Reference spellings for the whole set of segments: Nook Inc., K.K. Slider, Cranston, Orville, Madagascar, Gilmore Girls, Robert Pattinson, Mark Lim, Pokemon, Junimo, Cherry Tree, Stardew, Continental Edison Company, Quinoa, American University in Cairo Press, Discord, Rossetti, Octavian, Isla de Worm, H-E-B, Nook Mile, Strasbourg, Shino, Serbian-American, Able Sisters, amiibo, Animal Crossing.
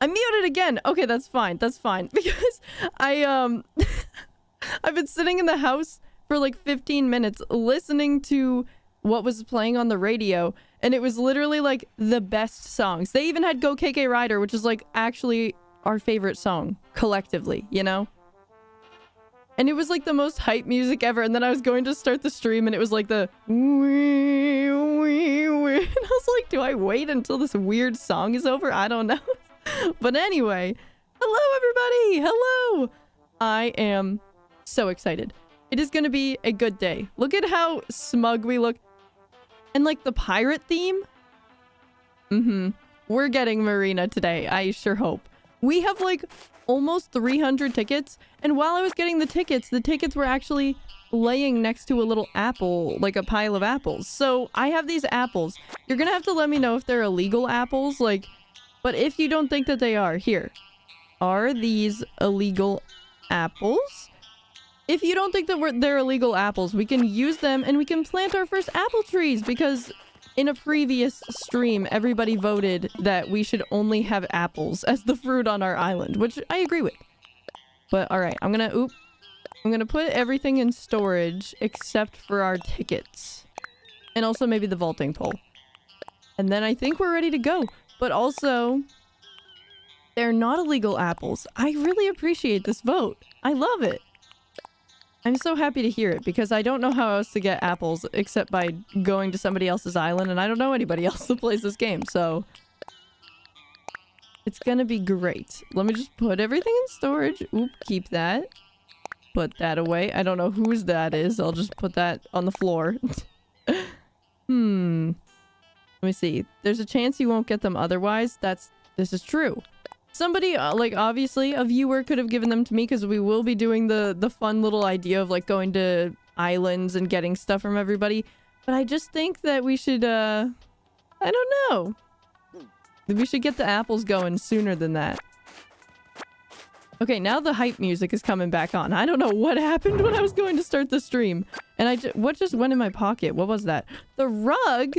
I'm muted again. Okay, that's fine. That's fine. Because I, I've been sitting in the house for like 15 minutes listening to what was playing on the radio. And it was literally like the best songs. They even had Go K.K. Rider, which is like actually our favorite song collectively, you know? And it was like the most hype music ever. And then I was going to start the stream and it was like the... And I was like, do I wait until this weird song is over? I don't know. But anyway, hello everybody! Hello! I am so excited. It is gonna be a good day. Look at how smug we look. And like the pirate theme? Mm-hmm. We're getting Marina today, I sure hope. We have like almost 300 tickets, and while I was getting the tickets were actually laying next to a little apple, like a pile of apples. So I have these apples. You're gonna have to let me know if they're illegal apples, like... But if you don't think that they are, here. Are these illegal apples? If you don't think that they're illegal apples, we can use them and we can plant our first apple trees, because in a previous stream, everybody voted that we should only have apples as the fruit on our island, which I agree with. But all right, I'm gonna, oop. I'm gonna put everything in storage except for our tickets. And also maybe the vaulting pole. And then I think we're ready to go. But also, they're not illegal apples. I really appreciate this vote. I love it. I'm so happy to hear it because I don't know how else to get apples except by going to somebody else's island, and I don't know anybody else that plays this game, so... It's gonna be great. Let me just put everything in storage. Oop, keep that. Put that away. I don't know whose that is. I'll just put that on the floor. Let me see. There's a chance you won't get them otherwise. This is true. Somebody, like, obviously, a viewer could have given them to me because we will be doing the fun little idea of, like, going to islands and getting stuff from everybody. But I just think that we should, I don't know. We should get the apples going sooner than that. Okay, now the hype music is coming back on. I don't know what happened when I was going to start the stream. And what just went in my pocket? What was that? The rug?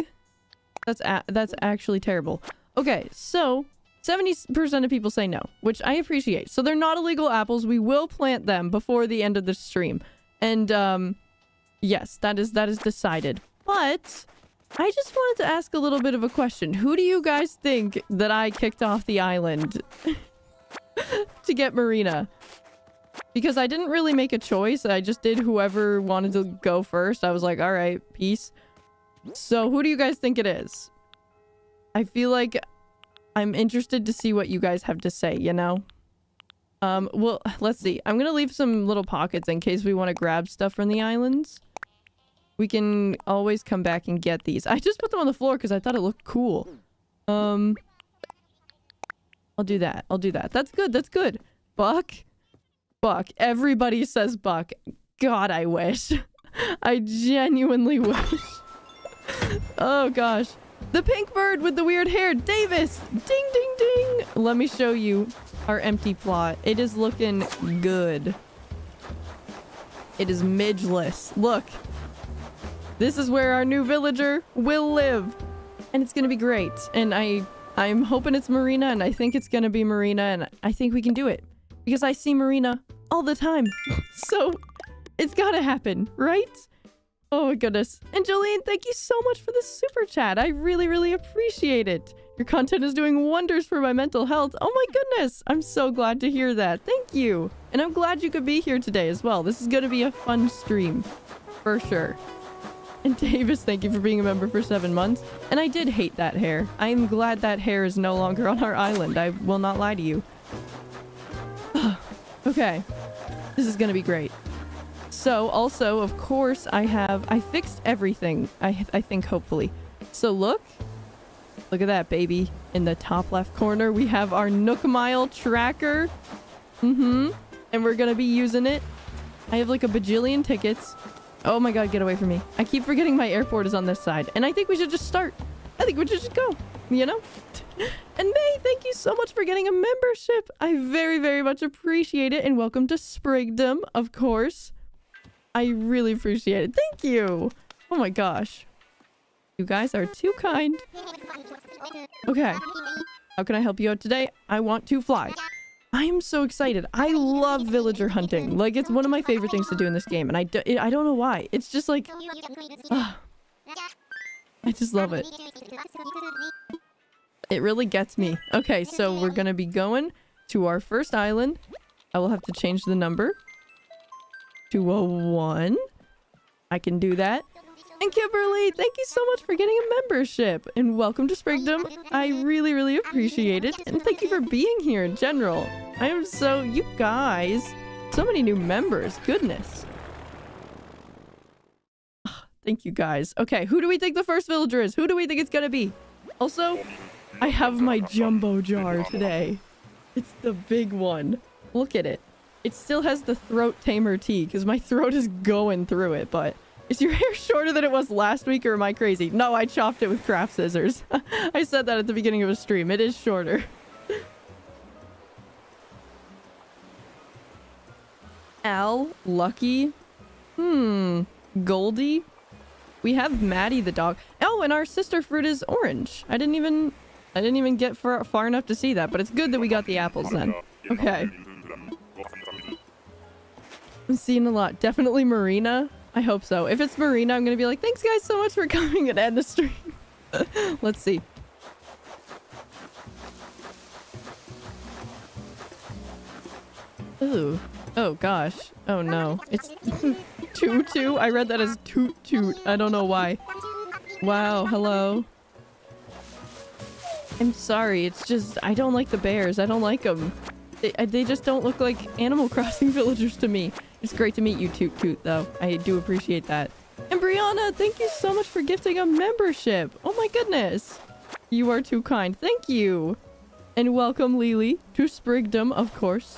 That's actually terrible. Okay, so 70% of people say no, which I appreciate. So they're not illegal apples. We will plant them before the end of the stream. And yes, that is decided. But I just wanted to ask a little bit of a question. Who do you guys think that I kicked off the island to get Marina? Because I didn't really make a choice. I just did whoever wanted to go first. I was like, all right, peace. So, who do you guys think it is? I feel like I'm interested to see what you guys have to say, you know? Well, let's see. I'm gonna leave some little pockets in case we want to grab stuff from the islands. We can always come back and get these. I just put them on the floor because I thought it looked cool. I'll do that. I'll do that. That's good. That's good. Buck? Buck. Everybody says Buck. God, I wish. I genuinely wish. Oh gosh, the pink bird with the weird hair, Davis. Ding ding ding. Let me show you our empty plot. It is looking good. It is midgeless. Look, this is where our new villager will live, and it's gonna be great. And I'm hoping it's Marina, and I think it's gonna be Marina, and I think we can do it because I see Marina all the time. So it's gotta happen, right? Oh my goodness. And Jolene, thank you so much for the super chat. I really, really appreciate it. Your content is doing wonders for my mental health. Oh my goodness. I'm so glad to hear that. Thank you. And I'm glad you could be here today as well. This is going to be a fun stream for sure. And Davis, thank you for being a member for 7 months. And I did hate that hair. I'm glad that hair is no longer on our island. I will not lie to you. Okay. This is going to be great. So also, of course, I fixed everything, I think, hopefully. So look at that, baby. In the top left corner, we have our Nook Mile tracker. And we're going to be using it. I have like a bajillion tickets. Oh my God, get away from me. I keep forgetting my airport is on this side. And I think we should just start. I think we should just go, you know? And May, thank you so much for getting a membership. I very, very much appreciate it. And welcome to Sprigdom, of course. I really appreciate it. Thank you. Oh my gosh. You guys are too kind. Okay. How can I help you out today? I want to fly. I am so excited. I love villager hunting. Like, it's one of my favorite things to do in this game. And I don't know why. It's just like... I just love it. It really gets me. Okay, so we're gonna be going to our first island. I will have to change the number to a 1. I can do that. And Kimberly, thank you so much for getting a membership. And welcome to Sprigdom. I really, really appreciate it. And thank you for being here in general. I am so... You guys. So many new members. Goodness. Oh, thank you guys. Okay, who do we think the first villager is? Who do we think it's gonna be? Also, I have my jumbo jar today. It's the big one. Look at it. It still has the throat tamer tea because my throat is going through it, but... Is your hair shorter than it was last week, or am I crazy? No, I chopped it with craft scissors. I said that at the beginning of a stream. It is shorter. Al, Lucky, Goldie. We have Maddie the dog. Oh, and our sister fruit is orange. I didn't even get far enough to see that, but it's good that we got the apples then. Okay. I'm seeing a lot. Definitely Marina. I hope so. If it's Marina, I'm gonna be like, thanks guys so much for coming and end the stream. Let's see. Ooh. Oh gosh. Oh no. It's toot toot. I read that as toot toot. I don't know why. Wow. Hello. I'm sorry. It's just, I don't like the bears. I don't like them. They just don't look like Animal Crossing villagers to me. It's great to meet you, Toot Toot, though. I do appreciate that. And Brianna, thank you so much for gifting a membership. Oh my goodness. You are too kind. Thank you. And welcome, Lily, to Sprigdom, of course.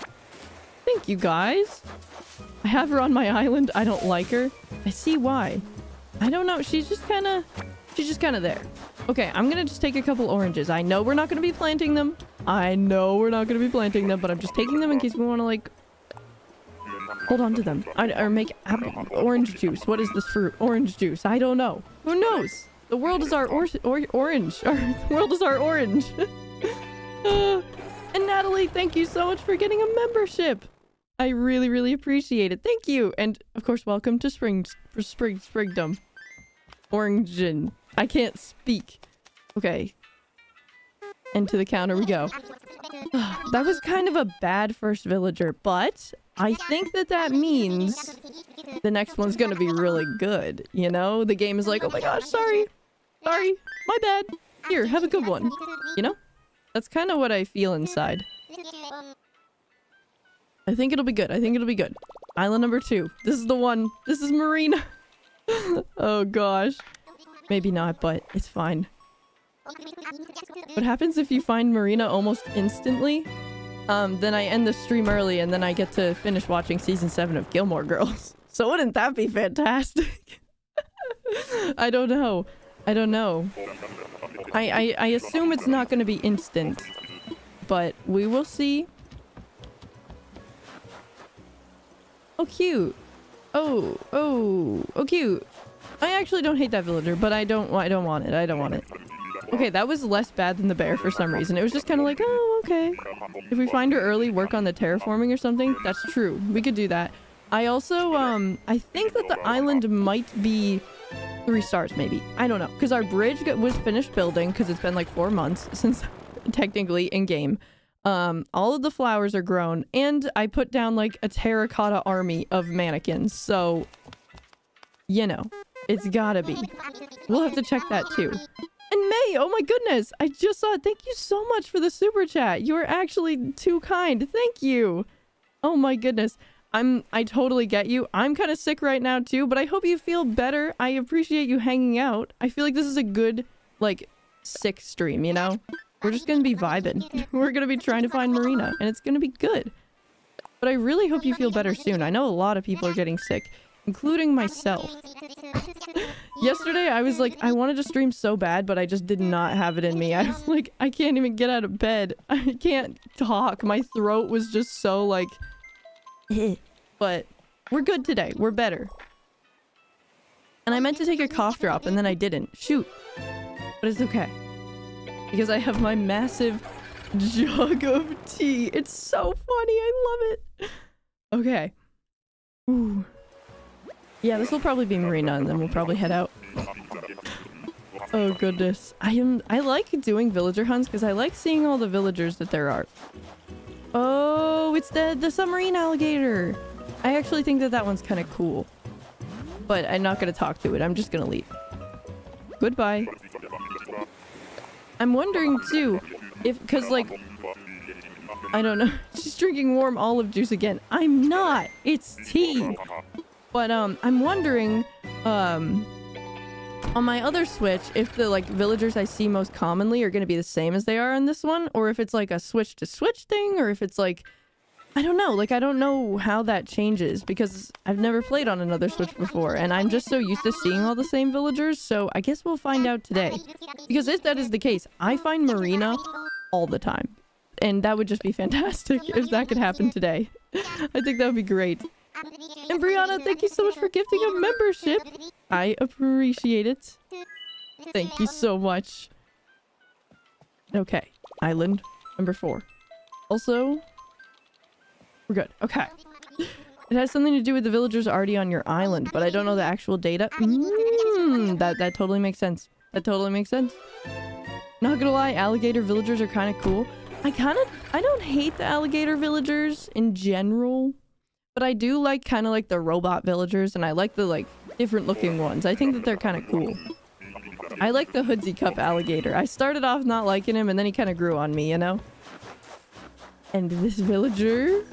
Thank you, guys. I have her on my island. I don't like her. I see why. I don't know. She's just kind of there. Okay, I'm going to just take a couple oranges. I know we're not going to be planting them. But I'm just taking them in case we want to, like... Hold on to them. Or make apple, orange juice. What is this fruit? Orange juice. I don't know. Who knows? The world is our orange. The world is our orange. And Natalie, thank you so much for getting a membership. I really, really appreciate it. Thank you. And of course, welcome to Sprigdom. Orangin. I can't speak. Okay. And to the counter we go. That was kind of a bad first villager, but... I think that means the next one's gonna be really good, you know? The game is like, oh my gosh, sorry, my bad. Here, have a good one, you know? That's kind of what I feel inside. I think it'll be good, Island number 2. This is the one. This is Marina. Oh gosh. Maybe not, but it's fine. What happens if you find Marina almost instantly? Then I end the stream early and then I get to finish watching season 7 of Gilmore Girls. So wouldn't that be fantastic? I don't know. I assume it's not going to be instant, but we will see. Oh, cute. Oh, cute. I actually don't hate that villager, but I don't want it. Okay, that was less bad than the bear for some reason. It was just kind of like, oh, okay. If we find her early, work on the terraforming or something. That's true. We could do that. I also, I think that the island might be 3 stars, maybe. I don't know. Because our bridge was finished building because it's been like 4 months since technically in-game. All of the flowers are grown. And I put down like a terracotta army of mannequins. So, you know, it's gotta be. We'll have to check that too. And May, oh my goodness, I just saw it. Thank you so much for the super chat. You are actually too kind. Thank you. Oh my goodness. I totally get you. I'm kind of sick right now too, but I hope you feel better. I appreciate you hanging out. I feel like this is a good, like, sick stream, you know? We're just going to be vibing. We're going to be trying to find Marina, and it's going to be good. But I really hope you feel better soon. I know a lot of people are getting sick, including myself. Yesterday, I was like, I wanted to stream so bad, but I just did not have it in me. I was like, I can't even get out of bed. I can't talk. My throat was just so like... But we're good today. We're better. And I meant to take a cough drop, and then I didn't. Shoot. But it's okay. Because I have my massive jug of tea. It's so funny. I love it. Okay. Ooh. Yeah, this will probably be Marina, and then we'll probably head out. Oh goodness. I like doing villager hunts because I like seeing all the villagers that there are. Oh, it's the submarine alligator. I actually think that that one's kind of cool. But I'm not going to talk to it. I'm just going to leave. Goodbye. I'm wondering too, if, because like, I don't know. She's drinking warm olive juice again. I'm not. It's tea. But I'm wondering on my other Switch if the like villagers I see most commonly are going to be the same as they are on this one, or if it's like a Switch to Switch thing, or if it's like, I don't know. Like, I don't know how that changes because I've never played on another Switch before, and I'm just so used to seeing all the same villagers, so I guess we'll find out today. Because if that is the case, I find Marina all the time, and that would just be fantastic if that could happen today. I think that would be great. And Brianna, thank you so much for gifting a membership. I appreciate it. Thank you so much. Okay, island number 4. Also, we're good. Okay. It has something to do with the villagers already on your island, but I don't know the actual data. That totally makes sense. That totally makes sense. Not gonna lie, alligator villagers are kind of cool. I don't hate the alligator villagers in general. But I do like kind of like the robot villagers, and I like the like different looking ones. I think that they're kind of cool. I like the Hoodsy Cup alligator. I started off not liking him, and then he kind of grew on me, you know? And this villager?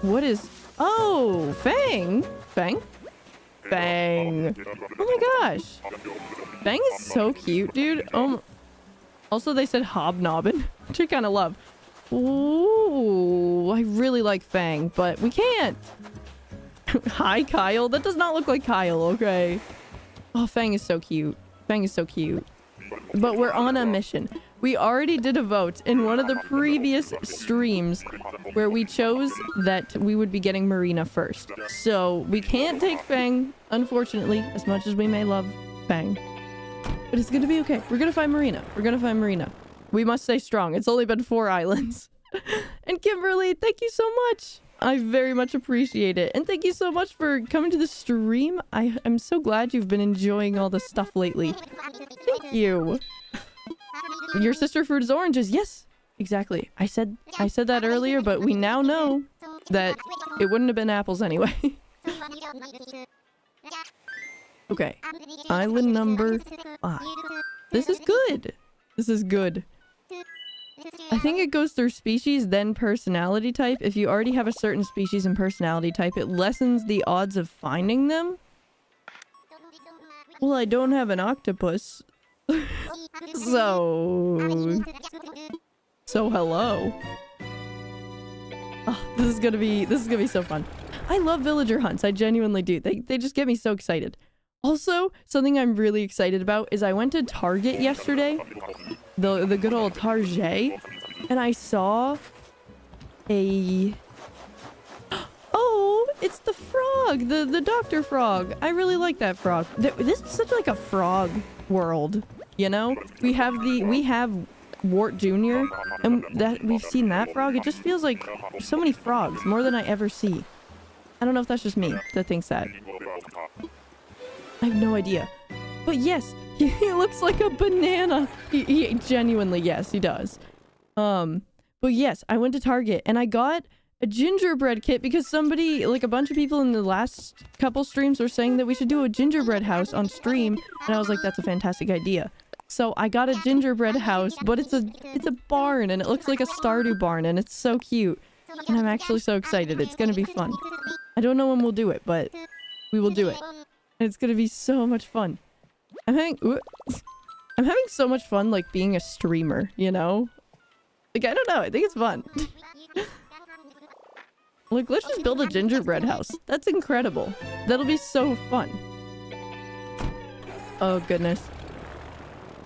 What is... Oh! Fang! Fang? Fang! Oh my gosh! Fang is so cute, dude. Oh. Also, they said hobnobbin, which I kind of love. Ooh, I really like Fang, but we can't. Hi, Kyle. That does not look like Kyle, okay? Oh, Fang is so cute. Fang is so cute. But we're on a mission. We already did a vote in one of the previous streams where we chose that we would be getting Marina first. So we can't take Fang, unfortunately, as much as we may love Fang. But it's gonna be okay. We're gonna find Marina. We're gonna find Marina. We must stay strong. It's only been 4 islands. And Kimberly, thank you so much. I very much appreciate it. And thank you so much for coming to the stream. I am so glad you've been enjoying all the stuff lately. Thank you. Your sister fruit is oranges. Yes, exactly. I said that earlier, but we now know that it wouldn't have been apples anyway. Okay. Island number 5. This is good. This is good. I think it goes through species, then personality type. If you already have a certain species and personality type, it lessens the odds of finding them. Well, I don't have an octopus. So hello. Oh, this is gonna be so fun. I love villager hunts. I genuinely do. They just get me so excited. Also, something I'm really excited about is I went to Target yesterday, the good old Target, and I saw a... Oh, it's the frog, the doctor frog. I really like that frog. This is such like a frog world, you know? We have Wart Jr., and that we've seen that frog. It just feels like so many frogs, more than I ever see. I don't know if that's just me that thinks that. I have no idea. But yes, he looks like a banana. He genuinely, yes, he does. But yes, I went to Target and I got a gingerbread kit because somebody, like a bunch of people in the last couple streams were saying that we should do a gingerbread house on stream. And I was like, that's a fantastic idea. So I got a gingerbread house, but it's a barn and it looks like a Stardew barn and it's so cute. And I'm actually so excited. It's going to be fun. I don't know when we'll do it, but we will do it. It's gonna be so much fun. I'm having so much fun like being a streamer, you know? Like, I don't know, I think it's fun. Like, let's just build a gingerbread house. That's incredible. That'll be so fun. Oh goodness.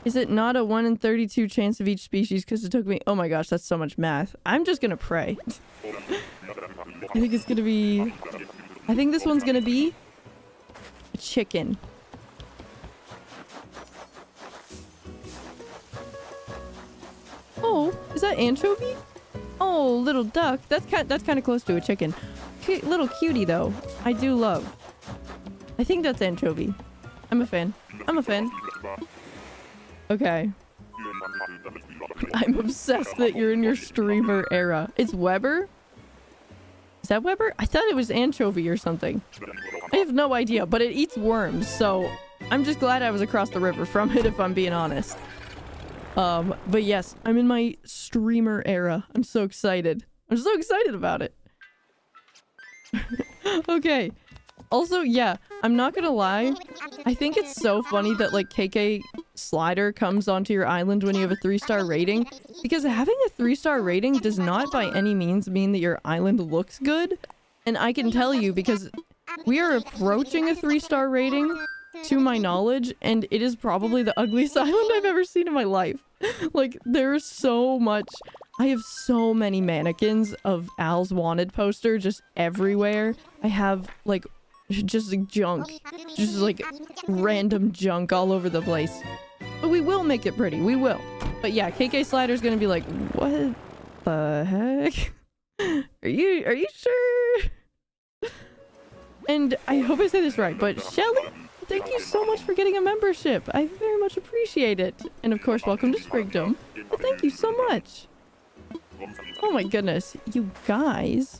Is it not a 1 in 32 chance of each species? Because it took me... Oh my gosh, that's so much math. I'm just gonna pray. I think it's gonna be... I think this one's gonna be... a chicken. Oh, is that anchovy? Oh, little duck. That's kind of close to a chicken. Little cutie though. I do love. I think that's anchovy. I'm a fan. I'm a fan. Okay. I'm obsessed that you're in your streamer era. It's Weber? Is that Weber? I thought it was anchovy or something. I have no idea, but it eats worms, so I'm just glad I was across the river from it, if I'm being honest. But yes, I'm in my streamer era. I'm so excited. I'm so excited about it. Okay. Also, yeah, I'm not gonna lie. I think it's so funny that, like, K.K. Slider comes onto your island when you have a 3-star rating. Because having a 3-star rating does not by any means mean that your island looks good. And I can tell you because we are approaching a 3-star rating, to my knowledge, and it is probably the ugliest island I've ever seen in my life. Like, there's so much. I have so many mannequins of Al's wanted poster just everywhere. I have, like, just like junk, just like random junk all over the place. But we will make it pretty, we will. But yeah, KK Slider's gonna be like, what the heck? Are you sure? And I hope I say this right, but Shelly, thank you so much for getting a membership. I very much appreciate it. And of course, welcome to Sprigdom. Well, thank you so much. Oh my goodness, you guys.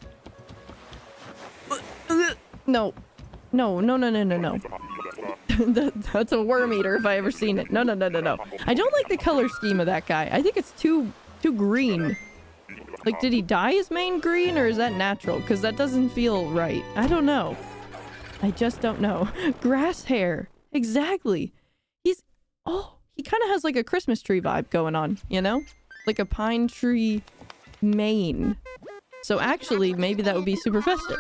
No. No. That's a worm eater if I ever seen it. No. I don't like the color scheme of that guy. I think it's too green. Like, did he dye his mane green or is that natural? Because that doesn't feel right. I don't know. I just don't know. Grass hair. Exactly. He kind of has like a Christmas tree vibe going on, you know? Like a pine tree mane. So actually, maybe that would be super festive.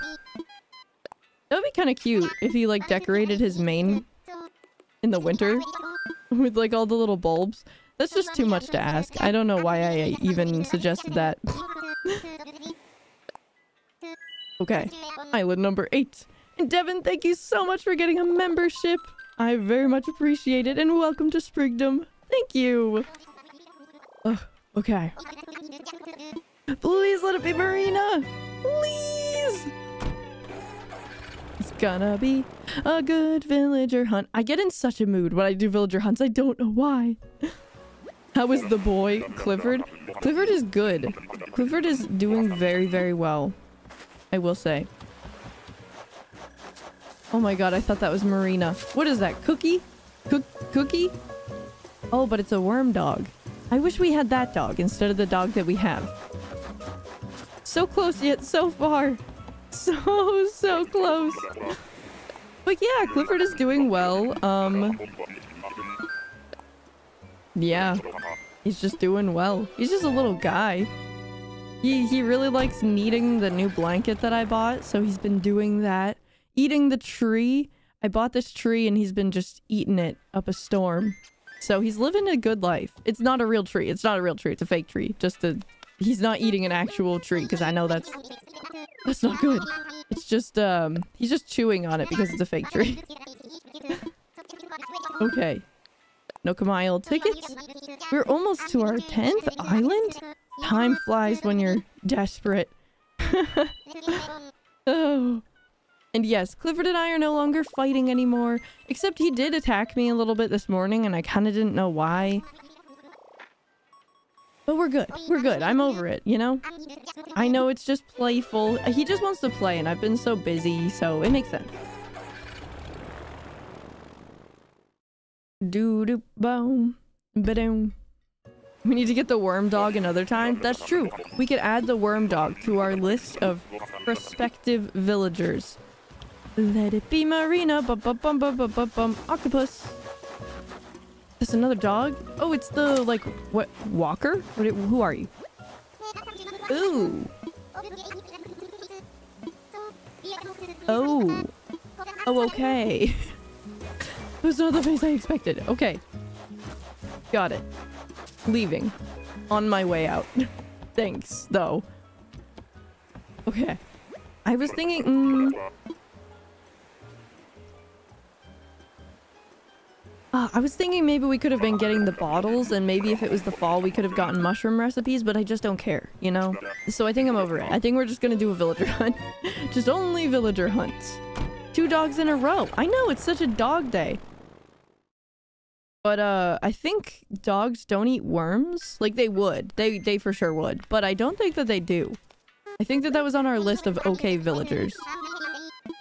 That would be kind of cute if he like decorated his mane in the winter with like all the little bulbs. That's just too much to ask. I don't know why I even suggested that. Okay, island number 8. And Devin, thank you so much for getting a membership. I very much appreciate it, and welcome to Sprigdom. Thank you. Ugh, okay. Please let it be Marina. Please. It's gonna be a good villager hunt. I get in such a mood when I do villager hunts. I don't know why. How is the boy, Clifford? Clifford is good. Clifford is doing very, very well, I will say. Oh my god, I thought that was Marina. What is that? Cookie? Cookie? Oh, but it's a worm dog. I wish we had that dog instead of the dog that we have. So close yet so far. So close. But yeah, Clifford is doing well. Yeah. He's just doing well. He's just a little guy. He really likes kneading the new blanket that I bought, so he's been doing that. Eating the tree. I bought this tree and he's been just eating it up a storm. So he's living a good life. It's not a real tree. It's not a real tree. It's a fake tree. He's not eating an actual tree because I know that's not good. It's just, he's just chewing on it because it's a fake tree. Okay. Nook Mile tickets. We're almost to our 10th island. Time flies when you're desperate. Oh. And yes, Clifford and I are no longer fighting anymore, except he did attack me a little bit this morning and I kind of didn't know why. But we're good. We're good. I'm over it, you know? I know it's just playful. He just wants to play and I've been so busy, so it makes sense. Doo-doo-boom. Ba-doom. We need to get the worm dog another time. That's true. We could add the worm dog to our list of prospective villagers. Let it be Marina. Bum bum bum. Octopus. That's another dog. Oh, it's the like what walker? What? Who are you? Ooh. Oh. Oh, okay. That was not the face I expected. Okay. Got it. Leaving. On my way out. Thanks, though. Okay. I was thinking. I was thinking maybe we could have been getting the bottles, and maybe if it was the fall we could have gotten mushroom recipes, but I just don't care, you know? So I think I'm over it. I think we're just gonna do a villager hunt. Just only villager hunts. 2 dogs in a row. I know, it's such a dog day. But I think dogs don't eat worms. Like, they would. They for sure would. But I don't think that they do. I think that was on our list of okay villagers.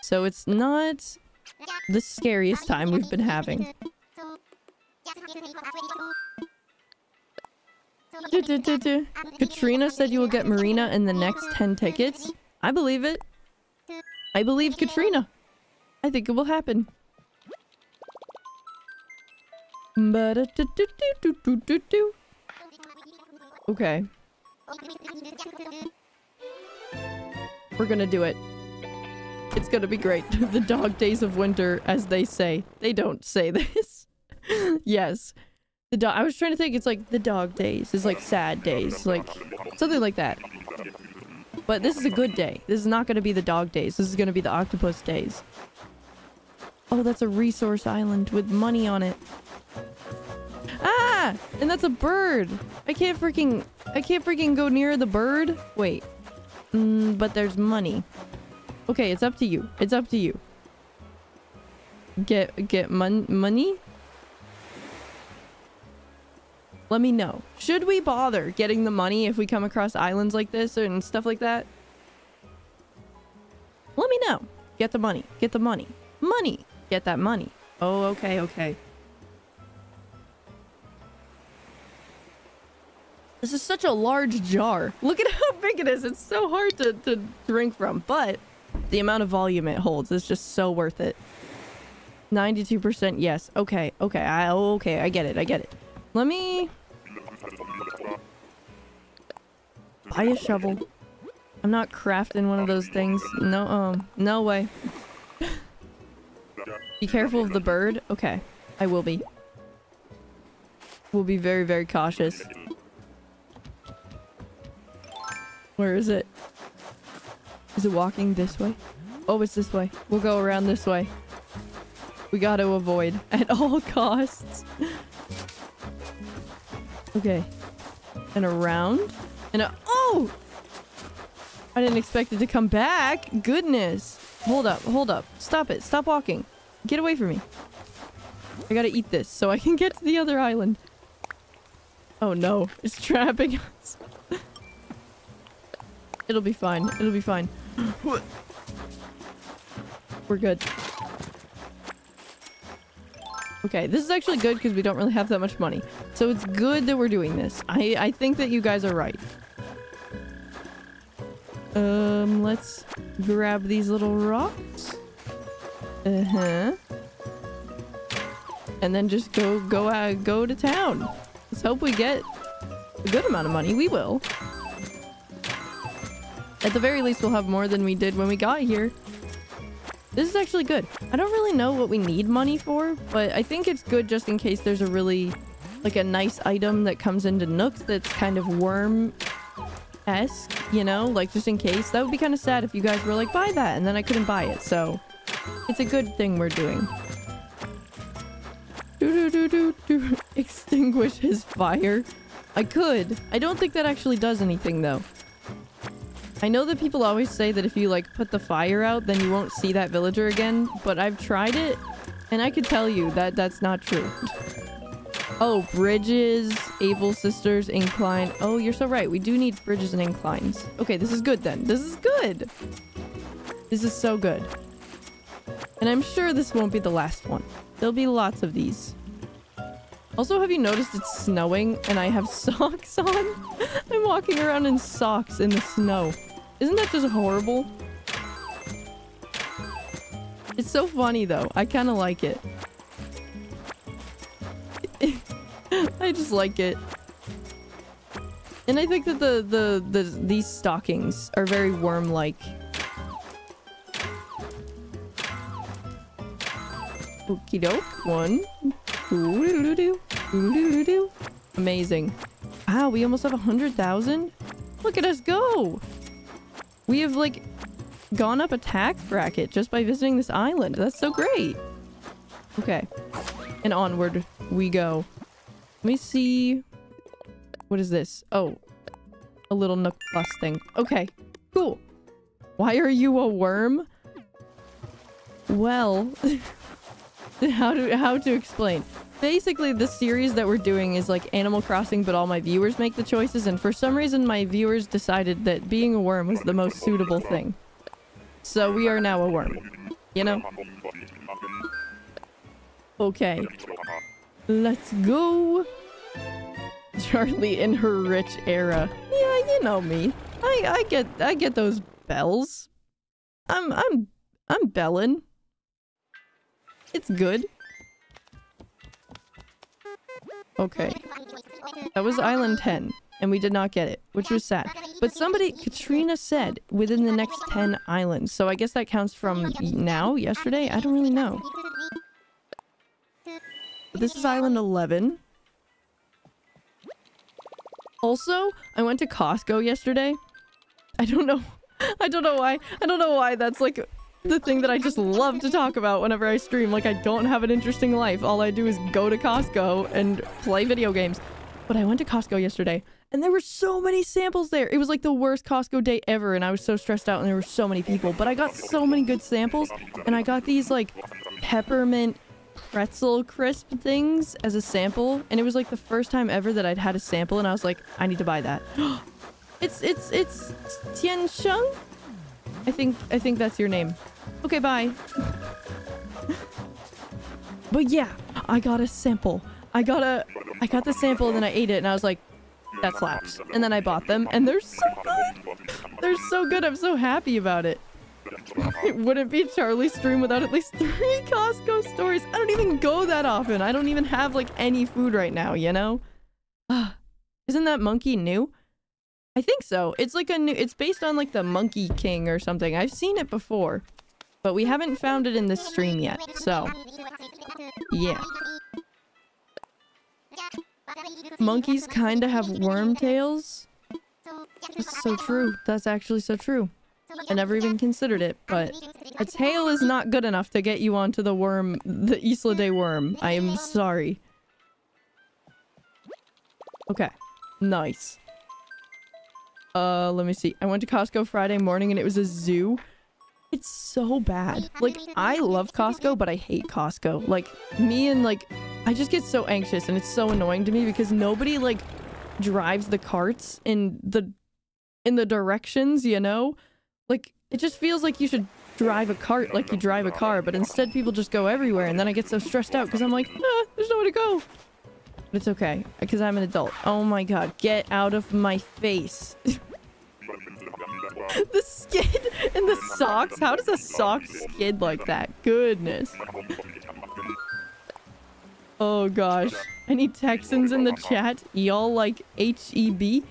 So it's not the scariest time we've been having. Katrina said you will get Marina in the next 10 tickets. I believe it. I believe Katrina. I think it will happen. Okay. We're gonna do it. It's gonna be great. The dog days of winter, as they say. They don't say this. Yes. The dog. I was trying to think. It's like the dog days. It's like sad days. Like something like that. But this is a good day. This is not gonna be the dog days. This is gonna be the octopus days. Oh, that's a resource island with money on it. Ah! And that's a bird! I can't freaking go near the bird. Wait. But there's money. Okay, it's up to you. It's up to you. Get money? Let me know. Should we bother getting the money if we come across islands like this and stuff like that? Let me know. Get the money. Get the money. Money! Get that money. Oh, okay, okay. This is such a large jar. Look at how big it is. It's so hard to drink from, but the amount of volume it holds is just so worth it. 92% yes. Okay, okay, I get it, I get it. Let me buy a shovel. I'm not crafting one of those things. No, no way. Be careful of the bird. Okay, I will be. We'll be very, very cautious. Where is it? Is it walking this way? Oh, it's this way. We'll go around this way. We got to avoid at all costs. Okay. And around. And oh! I didn't expect it to come back. Goodness. Hold up. Hold up. Stop it. Stop walking. Get away from me. I gotta eat this so I can get to the other island. Oh no. It's trapping us. It'll be fine. It'll be fine. We're good. Okay, this is actually good because we don't really have that much money. So it's good that we're doing this. I think that you guys are right. Let's grab these little rocks. Uh-huh. And then just go to town. Let's hope we get a good amount of money. We will. At the very least, we'll have more than we did when we got here. This is actually good. I don't really know what we need money for, but I think it's good just in case there's a really, like, a nice item that comes into Nook that's kind of worm-esque, you know? Like, just in case. That would be kind of sad if you guys were like, buy that, and then I couldn't buy it, so it's a good thing we're doing. Do-do-do-do-do. Extinguish his fire. I could. I don't think that actually does anything, though. I know that people always say that if you, like, put the fire out, then you won't see that villager again, but I've tried it, and I could tell you that that's not true. Oh, bridges, Able Sisters, incline. Oh, you're so right. We do need bridges and inclines. Okay, this is good, then. This is good! This is so good. And I'm sure this won't be the last one. There'll be lots of these. Also, have you noticed it's snowing and I have socks on? I'm walking around in socks in the snow. Isn't that just horrible? It's so funny though. I kind of like it. I just like it. And I think that these stockings are very worm-like. Okie doke. 1, 2, amazing. Wow, we almost have 100,000. Look at us go. We have, like, gone up a tax bracket just by visiting this island. That's so great. Okay. And onward we go. Let me see. What is this? Oh, a little Nook Plus thing. Okay, cool. Why are you a worm? Well, how to explain? Basically, the series that we're doing is like Animal Crossing, but all my viewers make the choices, and for some reason my viewers decided that being a worm was the most suitable thing. So we are now a worm. You know? Okay. Let's go! Charlie in her rich era. Yeah, you know me. I get those bells. I'm bellin'. It's good. Okay. That was Island 10, and we did not get it, which was sad. But somebody, Katrina said, within the next 10 islands. So I guess that counts from now, yesterday? I don't really know. But this is Island 11. Also, I went to Costco yesterday. I don't know why that's like the thing that I just love to talk about whenever I stream. Like, I don't have an interesting life. All I do is go to Costco and play video games. But I went to Costco yesterday, and there were so many samples there. It was like the worst Costco day ever, and I was so stressed out, and there were so many people. But I got so many good samples, and I got these, like, peppermint pretzel crisp things as a sample. And it was, like, the first time ever that I'd had a sample, and I was like, I need to buy that. It's Tian Sheng? I think that's your name. Okay, bye. But yeah, I got a sample. I got the sample, and then I ate it, and I was like, that slaps. And then I bought them, and they're so good. They're so good. I'm so happy about it. It wouldn't be Charlie's stream without at least 3 Costco stories. I don't even go that often. I don't even have like any food right now, you know? Isn't that monkey new? I think so. It's like a new, it's based on like the Monkey King or something. I've seen it before, but we haven't found it in this stream yet. So yeah. Monkeys kind of have worm tails. That's so true. That's actually so true. I never even considered it, but a tail is not good enough to get you onto the worm, the Isla de Worm. I am sorry. Okay. Nice. Let me see. I went to Costco Friday morning, and it was a zoo. It's so bad. Like, I love Costco, but I hate Costco. Like, me and, like, I just get so anxious, and it's so annoying to me because nobody, like, drives the carts in the directions, you know? Like, it just feels like you should drive a cart like you drive a car, but instead people just go everywhere, and then I get so stressed out because I'm like, ah, there's nowhere to go. But it's okay, because I'm an adult. Oh my god, get out of my face. The skid and the socks? How does a sock skid like that? Goodness. Oh gosh. Any Texans in the chat? Y'all like H-E-B?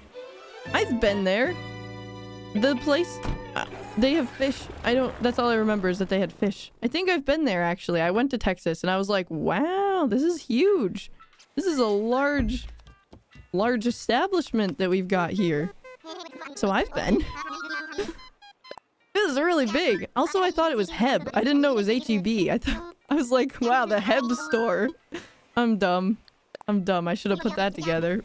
I've been there. The place... they have fish. I don't... That's all I remember is that they had fish. I think I've been there, actually. I went to Texas, and I was like, wow, this is huge. This is a large establishment that we've got here. So I've been. This is really big. Also, I thought it was Heb. I didn't know it was H-E-B. I was like, wow, the Heb store. I'm dumb. I'm dumb. I should have put that together.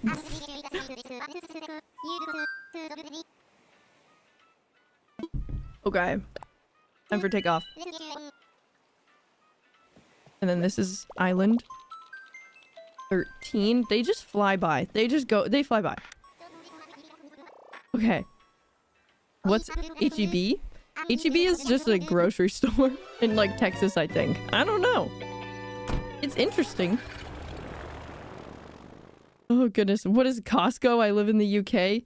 Okay. Time for takeoff. And then this is Island 13. They just fly by. They just go. They fly by. Okay. What's H-E-B? H-E-B is just a grocery store in like Texas, I think. I don't know. It's interesting. Oh goodness. What is Costco? I live in the UK.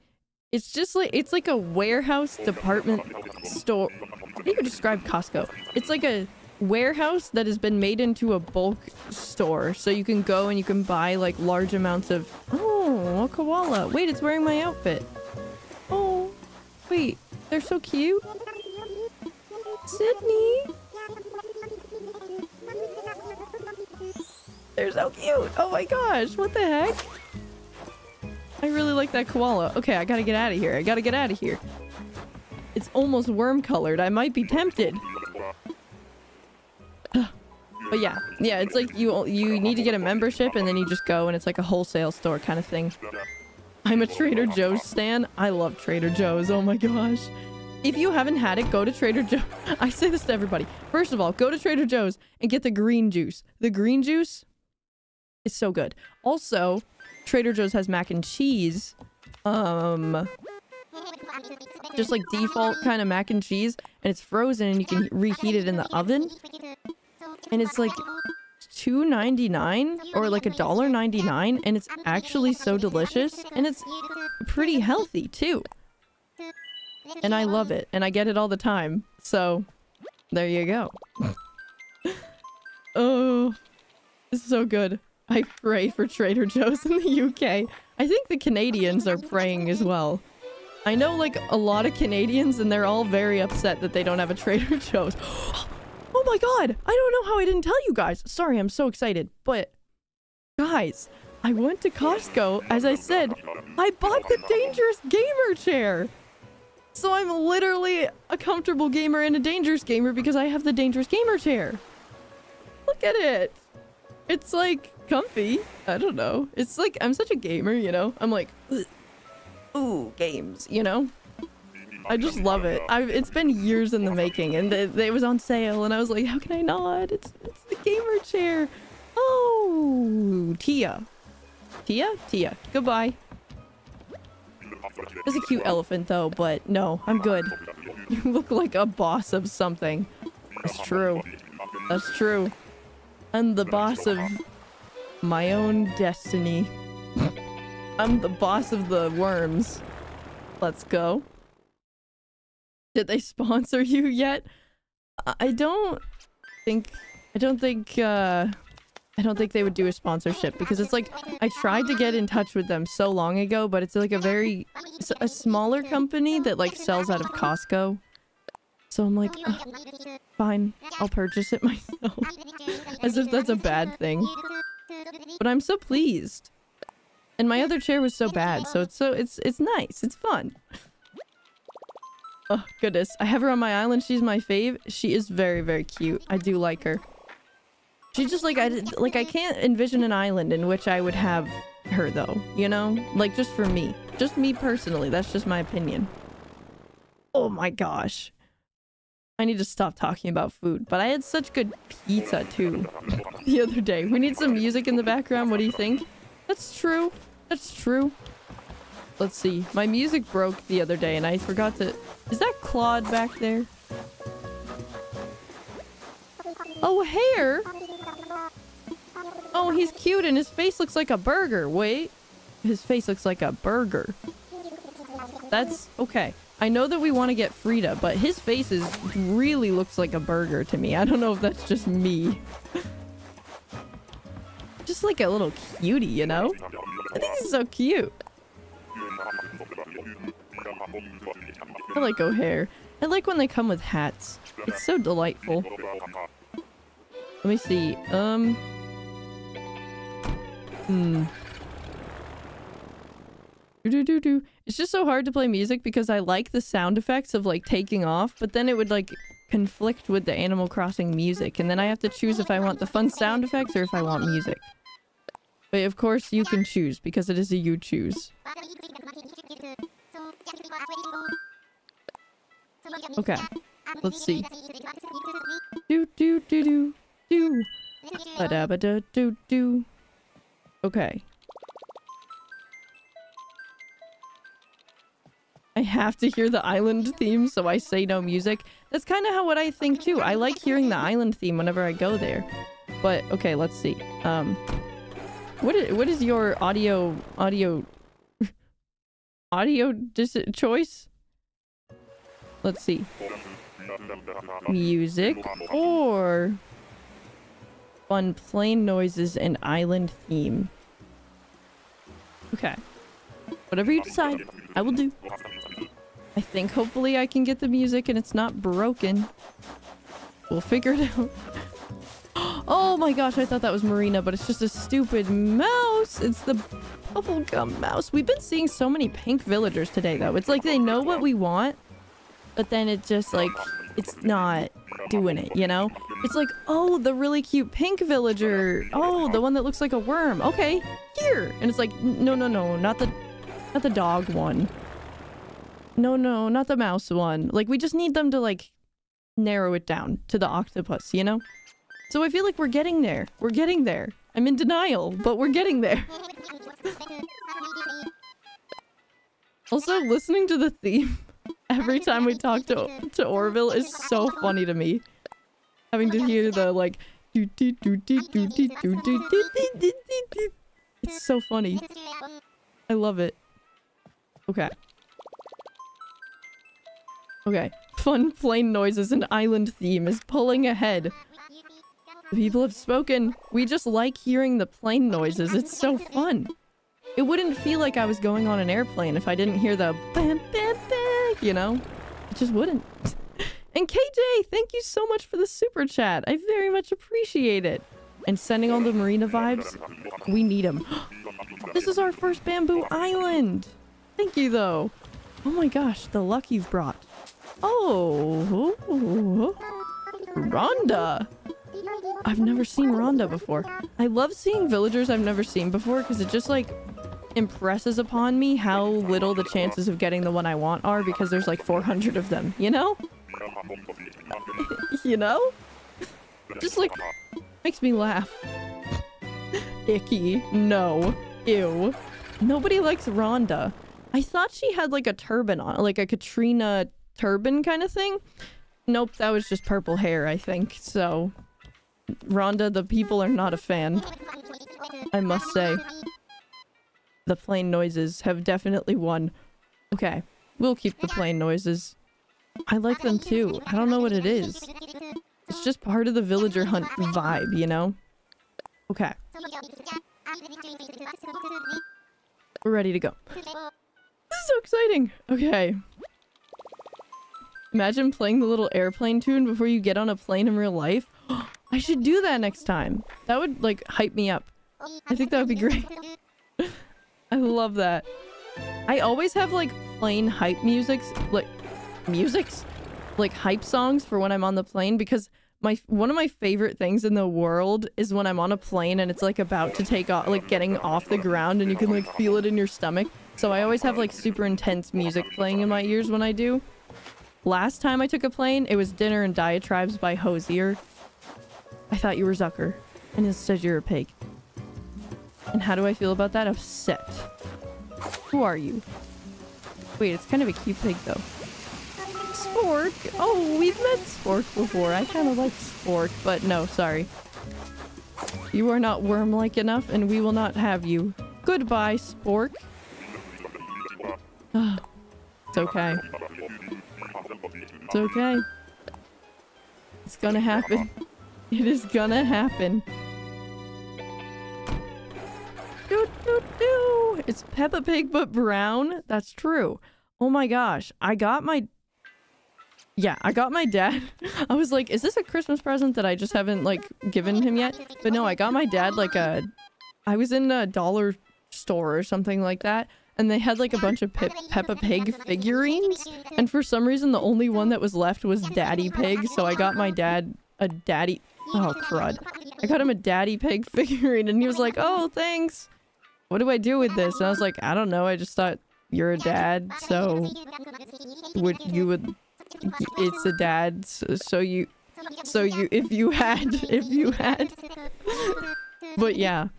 It's just like, it's like a warehouse department store. How do you describe Costco? It's like a warehouse that has been made into a bulk store, so you can go and you can buy like large amounts of... Oh, a koala. Wait, it's wearing my outfit. Oh wait, they're so cute. Sydney, they're so cute. Oh my gosh, what the heck. I really like that koala. Okay, I gotta get out of here. I gotta get out of here. It's almost worm colored. I might be tempted. But yeah, it's like you need to get a membership and then you just go and it's like a wholesale store kind of thing. I'm a Trader Joe's stan. I love Trader Joe's. Oh my gosh. If you haven't had it, go to Trader Joe's. I say this to everybody. First of all, go to Trader Joe's and get the green juice. The green juice is so good. Also, Trader Joe's has mac and cheese. Just like default kind of mac and cheese, and it's frozen and you can reheat it in the oven. And it's like $2.99 or like $1.99, and it's actually so delicious, and it's pretty healthy too. And I love it, and I get it all the time. So there you go. Oh, it's so good. I pray for Trader Joe's in the UK. I think the Canadians are praying as well. I know like a lot of Canadians, and they're all very upset that they don't have a Trader Joe's. Oh my god! I don't know how I didn't tell you guys! Sorry, I'm so excited, but... guys, I went to Costco, as I said, I bought the dangerous gamer chair! So I'm literally a comfortable gamer and a dangerous gamer because I have the dangerous gamer chair! Look at it! It's like, comfy. I don't know. It's like, I'm such a gamer, you know? I'm like, ugh. Ooh, games, you know? I just love it. It's been years in the making, and it was on sale, and I was like, how can I not? It's the gamer chair. Oh, Tia. Tia? Tia. Goodbye. It's a cute elephant, though, but no, I'm good. You look like a boss of something. That's true. That's true. I'm the boss of my own destiny. I'm the boss of the worms. Let's go. Did they sponsor you yet? I don't think they would do a sponsorship, because it's like, I tried to get in touch with them so long ago, but it's like a smaller company that like sells out of Costco. So I'm like, fine, I'll purchase it myself. As if that's a bad thing. But I'm so pleased. And my other chair was so bad, so it's nice. It's fun. Oh, goodness. I have her on my island. She's my fave. She is very, very cute. I do like her. She's just like, I can't envision an island in which I would have her, though. You know? Like, just for me. Just me personally. That's just my opinion. Oh my gosh. I need to stop talking about food. But I had such good pizza, too. The other day. We need some music in the background. What do you think? That's true. That's true. Let's see. My music broke the other day and I forgot to... Is that Claude back there? Oh, hair! Oh, he's cute and his face looks like a burger. Wait. His face looks like a burger. That's... okay. I know that we want to get Frida, but his face really looks like a burger to me. I don't know if that's just me. Just like a little cutie, you know? I think he's so cute. I like O'Hare. I like when they come with hats. It's so delightful. Let me see. It's just so hard to play music because I like the sound effects of like taking off, but then it would like conflict with the Animal Crossing music, and then I have to choose if I want the fun sound effects or if I want music. But of course you can choose because it is a you choose. Okay, let's see. Do do do do do. Ba da ba da do do. Okay. I have to hear the island theme, so I say no music. That's kind of how what I think too. I like hearing the island theme whenever I go there. But okay, let's see. What is your audio choice? Let's see. Music or fun plane noises and island theme. Okay. Whatever you decide, I will do. I think hopefully I can get the music and it's not broken. We'll figure it out. Oh my gosh, I thought that was Marina, but it's just a stupid mouse. It's the bubblegum mouse. We've been seeing so many pink villagers today, though. It's like they know what we want, but then it's just like, it's not doing it, you know? It's like, oh, the really cute pink villager. Oh, the one that looks like a worm. Okay, here. And it's like, no, no, no, not the dog one. No, no, not the mouse one. Like, we just need them to, like, narrow it down to the octopus, you know? So I feel like we're getting there. We're getting there. I'm in denial, but we're getting there. Also, listening to the theme every time we talk to Orville is so funny to me. Having to hear the, like, it's so funny. I love it. Okay. Okay. Fun plane noises and island theme is pulling ahead. The people have spoken. We just like hearing the plane noises. It's so fun. It wouldn't feel like I was going on an airplane if I didn't hear the bam, bam, bam, you know? It just wouldn't. And KJ, thank you so much for the super chat. I very much appreciate it. And sending all the Marina vibes. We need them. This is our first bamboo island. Thank you, though. Oh my gosh, the luck you've brought. Oh, Rhonda. I've never seen Rhonda before. I love seeing villagers I've never seen before because it just, like, impresses upon me how little the chances of getting the one I want are because there's like 400 of them, you know? You know? Just, like, makes me laugh. Icky. No. Ew. Nobody likes Rhonda. I thought she had, like, a turban on, like a Katrina turban kind of thing. Nope, that was just purple hair, I think. So, Rhonda, the people are not a fan, I must say. The plane noises have definitely won. Okay, we'll keep the plane noises. I like them too. I don't know what it is. It's just part of the villager hunt vibe, you know? Okay. We're ready to go. This is so exciting! Okay. Imagine playing the little airplane tune before you get on a plane in real life. I should do that next time. That would, like, hype me up. I think that would be great. I love that. I always have, like, plane hype musics, like, hype songs for when I'm on the plane, because one of my favorite things in the world is when I'm on a plane and it's, like, about to take off, like, getting off the ground, and you can, like, feel it in your stomach. So I always have, like, super intense music playing in my ears when I do. Last time I took a plane, it was Dinner and Diatribes by Hosier. I thought you were Zucker, and instead you're a pig. And how do I feel about that? Upset. Who are you? Wait, it's kind of a cute pig, though. Spork! Oh, we've met Spork before. I kind of like Spork, but no, sorry. You are not worm-like enough, and we will not have you. Goodbye, Spork. It's okay. It's okay. It's gonna happen. It is gonna happen. Doo, doo, doo. It's Peppa Pig but brown. That's true. Oh my gosh. I got my dad. I was like, is this a Christmas present that I just haven't, like, given him yet? But no, I got my dad, like, I was in a dollar store or something like that. And they had, like, a bunch of Peppa Pig figurines. And for some reason, the only one that was left was Daddy Pig. So I got my dad a daddy... Oh, crud. I got him a Daddy Pig figurine, and he was like, oh, thanks. What do I do with this? And I was like, I don't know. I just thought you're a dad, so... It's a dad, so you... If you had... But yeah.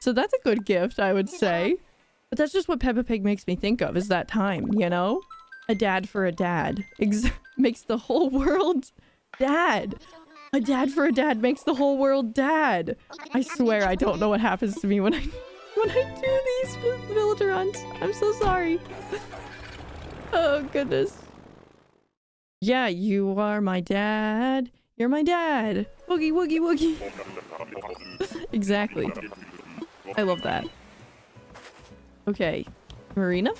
So that's a good gift, I would say. But that's just what Peppa Pig makes me think of, is that time, you know? A dad for a dad. Makes the whole world dad. A dad for a dad makes the whole world dad. I swear I don't know what happens to me when I do these villager hunts. I'm so sorry. Oh, goodness. Yeah, you are my dad. You're my dad. Woogie, woogie, woogie. Exactly. I love that. Okay, Marina?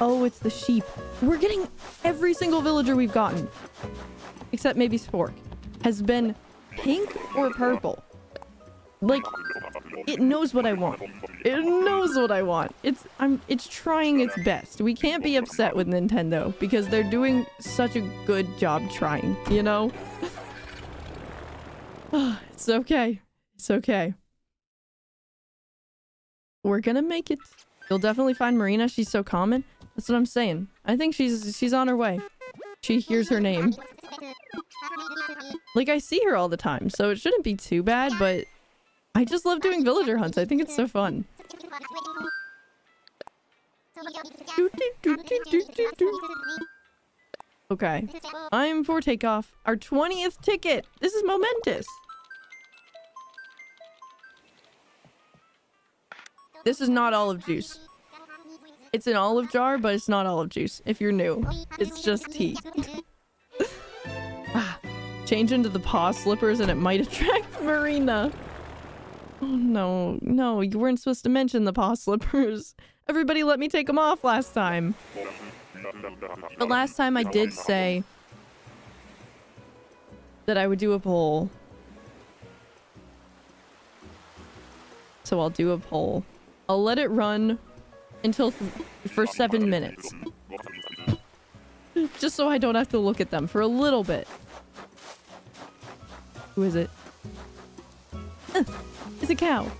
Oh, it's the sheep. We're getting every single villager we've gotten. Except maybe Spork. Has been pink or purple. Like, It knows what I want. It knows what I want. It's trying its best. We can't be upset with Nintendo because they're doing such a good job trying, you know? It's okay. It's okay. We're gonna make it. You'll definitely find Marina. She's so common. That's what I'm saying. I think she's on her way. She hears her name. Like, I see her all the time, so it shouldn't be too bad, but I just love doing villager hunts. I think it's so fun. Okay. I'm for takeoff. Our 20th ticket! This is momentous! This is not olive juice. It's an olive jar, but it's not olive juice. If you're new, it's just tea. Change into the paw slippers and it might attract Marina. Oh no, no, you weren't supposed to mention the paw slippers. Everybody let me take them off last time. But last time I did say that I would do a poll. So I'll do a poll. I'll let it run until for 7 minutes. Just so I don't have to look at them for a little bit. Who is it? It's a cow.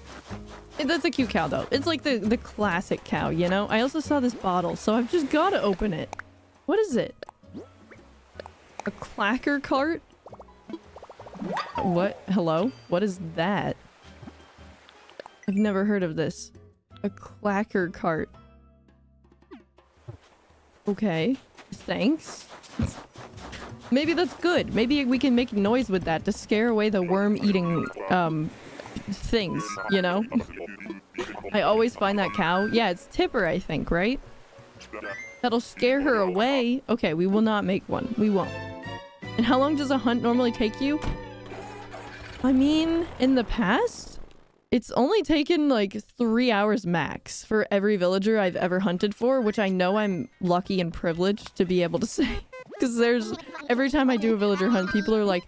That's a cute cow, though. It's like the classic cow, you know? I also saw this bottle, so I've just got to open it. What is it? A clacker cart? What? Hello? What is that? I've never heard of this. A clacker cart. Okay. Thanks. Maybe that's good. Maybe we can make noise with that to scare away the worm-eating, things, you know? I always find that cow. Yeah, it's Tipper, I think, right? That'll scare her away. Okay, we will not make one. We won't. And how long does a hunt normally take you? I mean, in the past, it's only taken like 3 hours max for every villager I've ever hunted for, which I know I'm lucky and privileged to be able to say. Because there's, every time I do a villager hunt, people are like,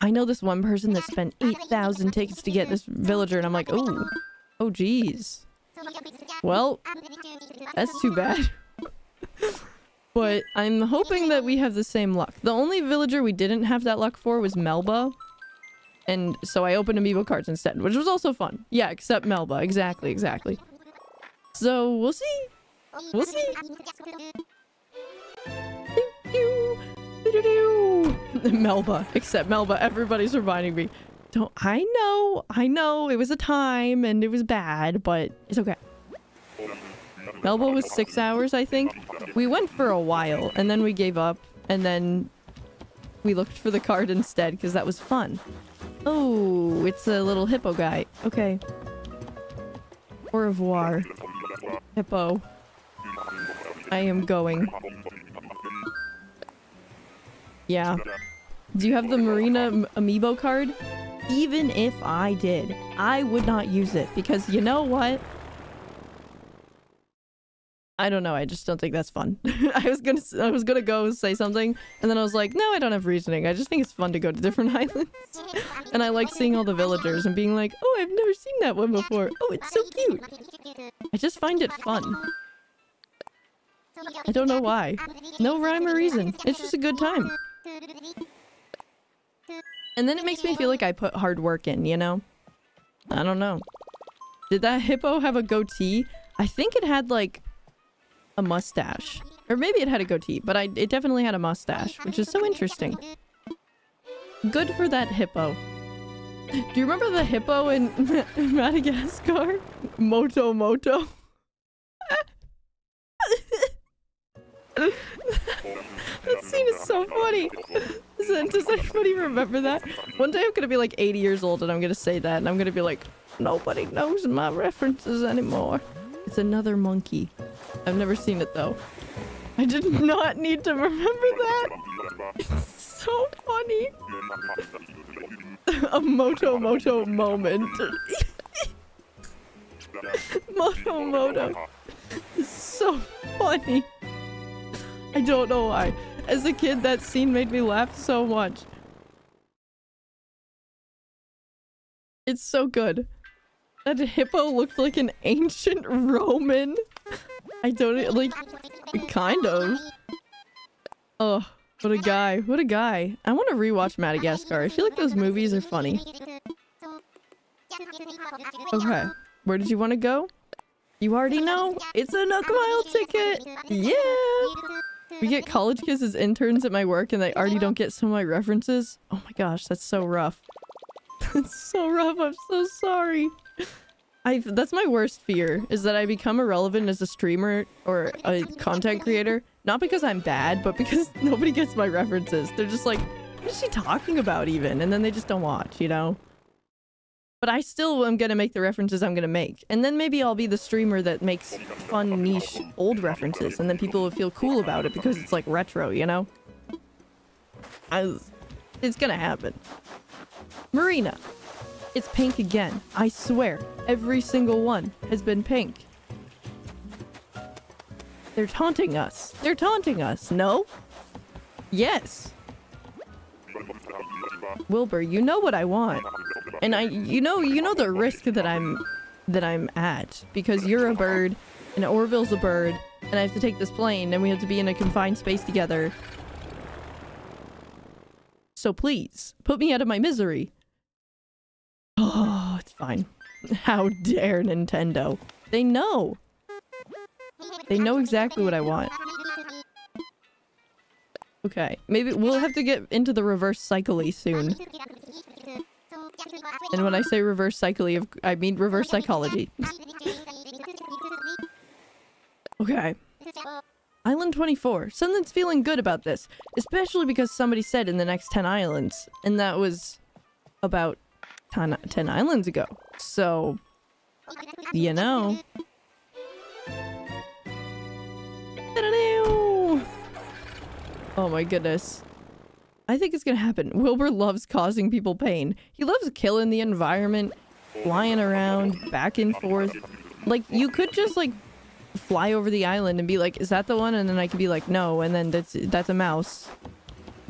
I know this one person that spent 8,000 tickets to get this villager, and I'm like, oh, oh geez. Well, that's too bad. But I'm hoping that we have the same luck. The only villager we didn't have that luck for was Melba. And so I opened amiibo cards instead, which was also fun. Yeah, except Melba. Exactly, exactly. So we'll see. We'll see. Melba, except Melba, everybody's reminding me. Don't I know, it was a time and it was bad, but it's okay. Melba was 6 hours, I think. We went for a while and then we gave up and then we looked for the card instead because that was fun. Oh, it's a little hippo guy. Okay. Au revoir, hippo. I am going. Yeah. Do you have the Marina amiibo card? Even if I did, I would not use it because you know what? I don't know. I just don't think that's fun. I was gonna go say something and then I was like, no, I don't have reasoning. I just think it's fun to go to different islands. And I like seeing all the villagers and being like, oh, I've never seen that one before. Oh, it's so cute. I just find it fun. I don't know why. No rhyme or reason. It's just a good time. And then it makes me feel like I put hard work in, you know? I don't know. Did that hippo have a goatee? I think it had like a mustache. Or maybe it had a goatee, but it definitely had a mustache, which is so interesting. Good for that hippo. Do you remember the hippo in Madagascar? Moto Moto? That scene is so funny. Does anybody remember that? One day I'm gonna be like 80 years old and I'm gonna say that and I'm gonna be like, nobody knows my references anymore. It's another monkey. I've never seen it though. I did not need to remember that. It's so funny. A Moto Moto moment. Moto Moto. It's so funny. I don't know why. As a kid, that scene made me laugh so much. It's so good. That hippo looked like an ancient Roman. I don't like, kind of. Oh, what a guy. What a guy. I want to rewatch Madagascar. I feel like those movies are funny. Okay. Where did you want to go? You already know. It's a Nook Mile ticket. Yeah. We get college kids as interns at my work and they already don't get some of my references. Oh my gosh, that's so rough. That's so rough. I'm so sorry. That's my worst fear, is that I become irrelevant as a streamer or a content creator. Not because I'm bad, but because nobody gets my references. They're just like, what is she talking about even? And then they just don't watch, you know? But I still am gonna make the references I'm gonna make. And then maybe I'll be the streamer that makes fun, niche, old references. And then people will feel cool about it because it's like retro, you know? It's gonna happen. Marina. It's pink again. I swear. Every single one has been pink. They're taunting us. They're taunting us. No? Yes. Wilbur, you know what I want. And you know the risk that I'm at, because you're a bird and Orville's a bird and I have to take this plane and we have to be in a confined space together. So please put me out of my misery. Oh, it's fine. How dare Nintendo? They know. They know exactly what I want. Okay, maybe we'll have to get into the reverse cycle-y soon. And when I say reverse psychology, I mean reverse psychology. Okay. Island 24. Something's feeling good about this. Especially because somebody said in the next 10 islands. And that was about 10 islands ago. So, you know. Oh my goodness. I think it's gonna happen. Wilbur loves causing people pain. He loves killing the environment, flying around, back and forth. Like, you could just, like, fly over the island and be like, is that the one? And then I could be like, no, and then that's a mouse.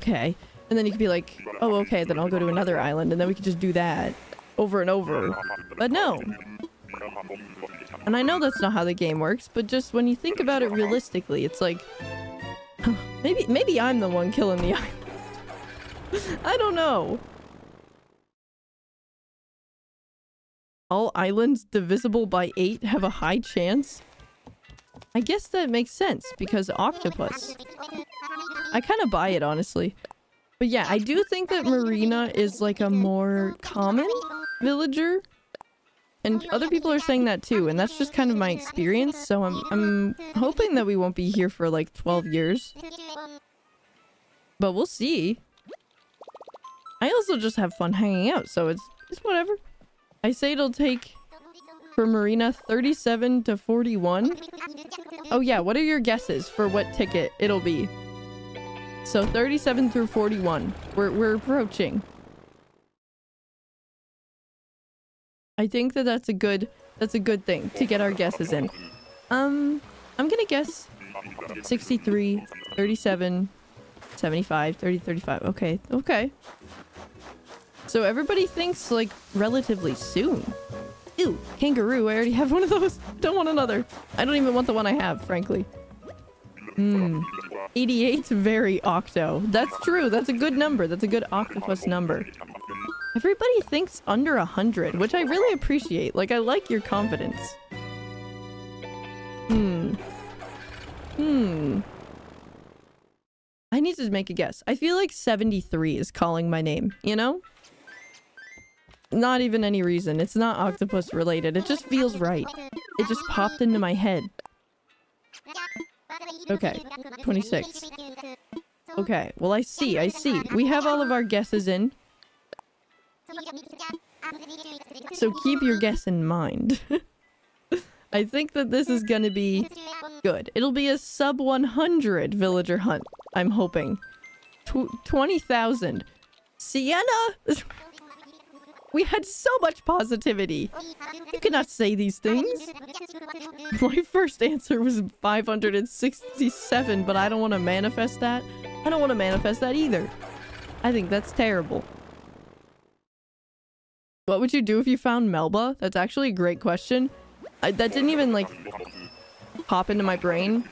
Okay. And then you could be like, oh, okay, then I'll go to another island, and then we could just do that over and over. But no. And I know that's not how the game works, but just when you think about it realistically, it's like, huh, maybe I'm the one killing the island. I don't know. All islands divisible by 8 have a high chance? I guess that makes sense, because octopus. I kind of buy it, honestly. But yeah, I do think that Marina is like a more common villager. And other people are saying that too, and that's just kind of my experience, so I'm hoping that we won't be here for like 12 years. But we'll see. I also just have fun hanging out, so it's whatever. I say it'll take for Marina 37 to 41. Oh yeah, what are your guesses for what ticket it'll be? So 37 through 41. We're approaching. I think that that's a good thing to get our guesses in. I'm gonna guess 63, 37, 75, 30, 35. Okay, okay. So everybody thinks, like, relatively soon. Ew, kangaroo, I already have one of those. Don't want another. I don't even want the one I have, frankly. 88's very octo. That's true, that's a good number. That's a good octopus number. Everybody thinks under 100, which I really appreciate. Like, I like your confidence. I need to make a guess. I feel like 73 is calling my name, you know? Not even any reason. It's not octopus related. It just feels right. It just popped into my head. Okay. 26. Okay. Well, I see. I see. We have all of our guesses in. So keep your guess in mind. I think that this is gonna be good. It'll be a sub 100 villager hunt, I'm hoping. 20,000. Sienna! We had so much positivity. You cannot say these things. My first answer was 567, but I don't want to manifest that. I don't want to manifest that either. I think that's terrible. What would you do if you found Melba? That's actually a great question. That didn't even, like, pop into my brain.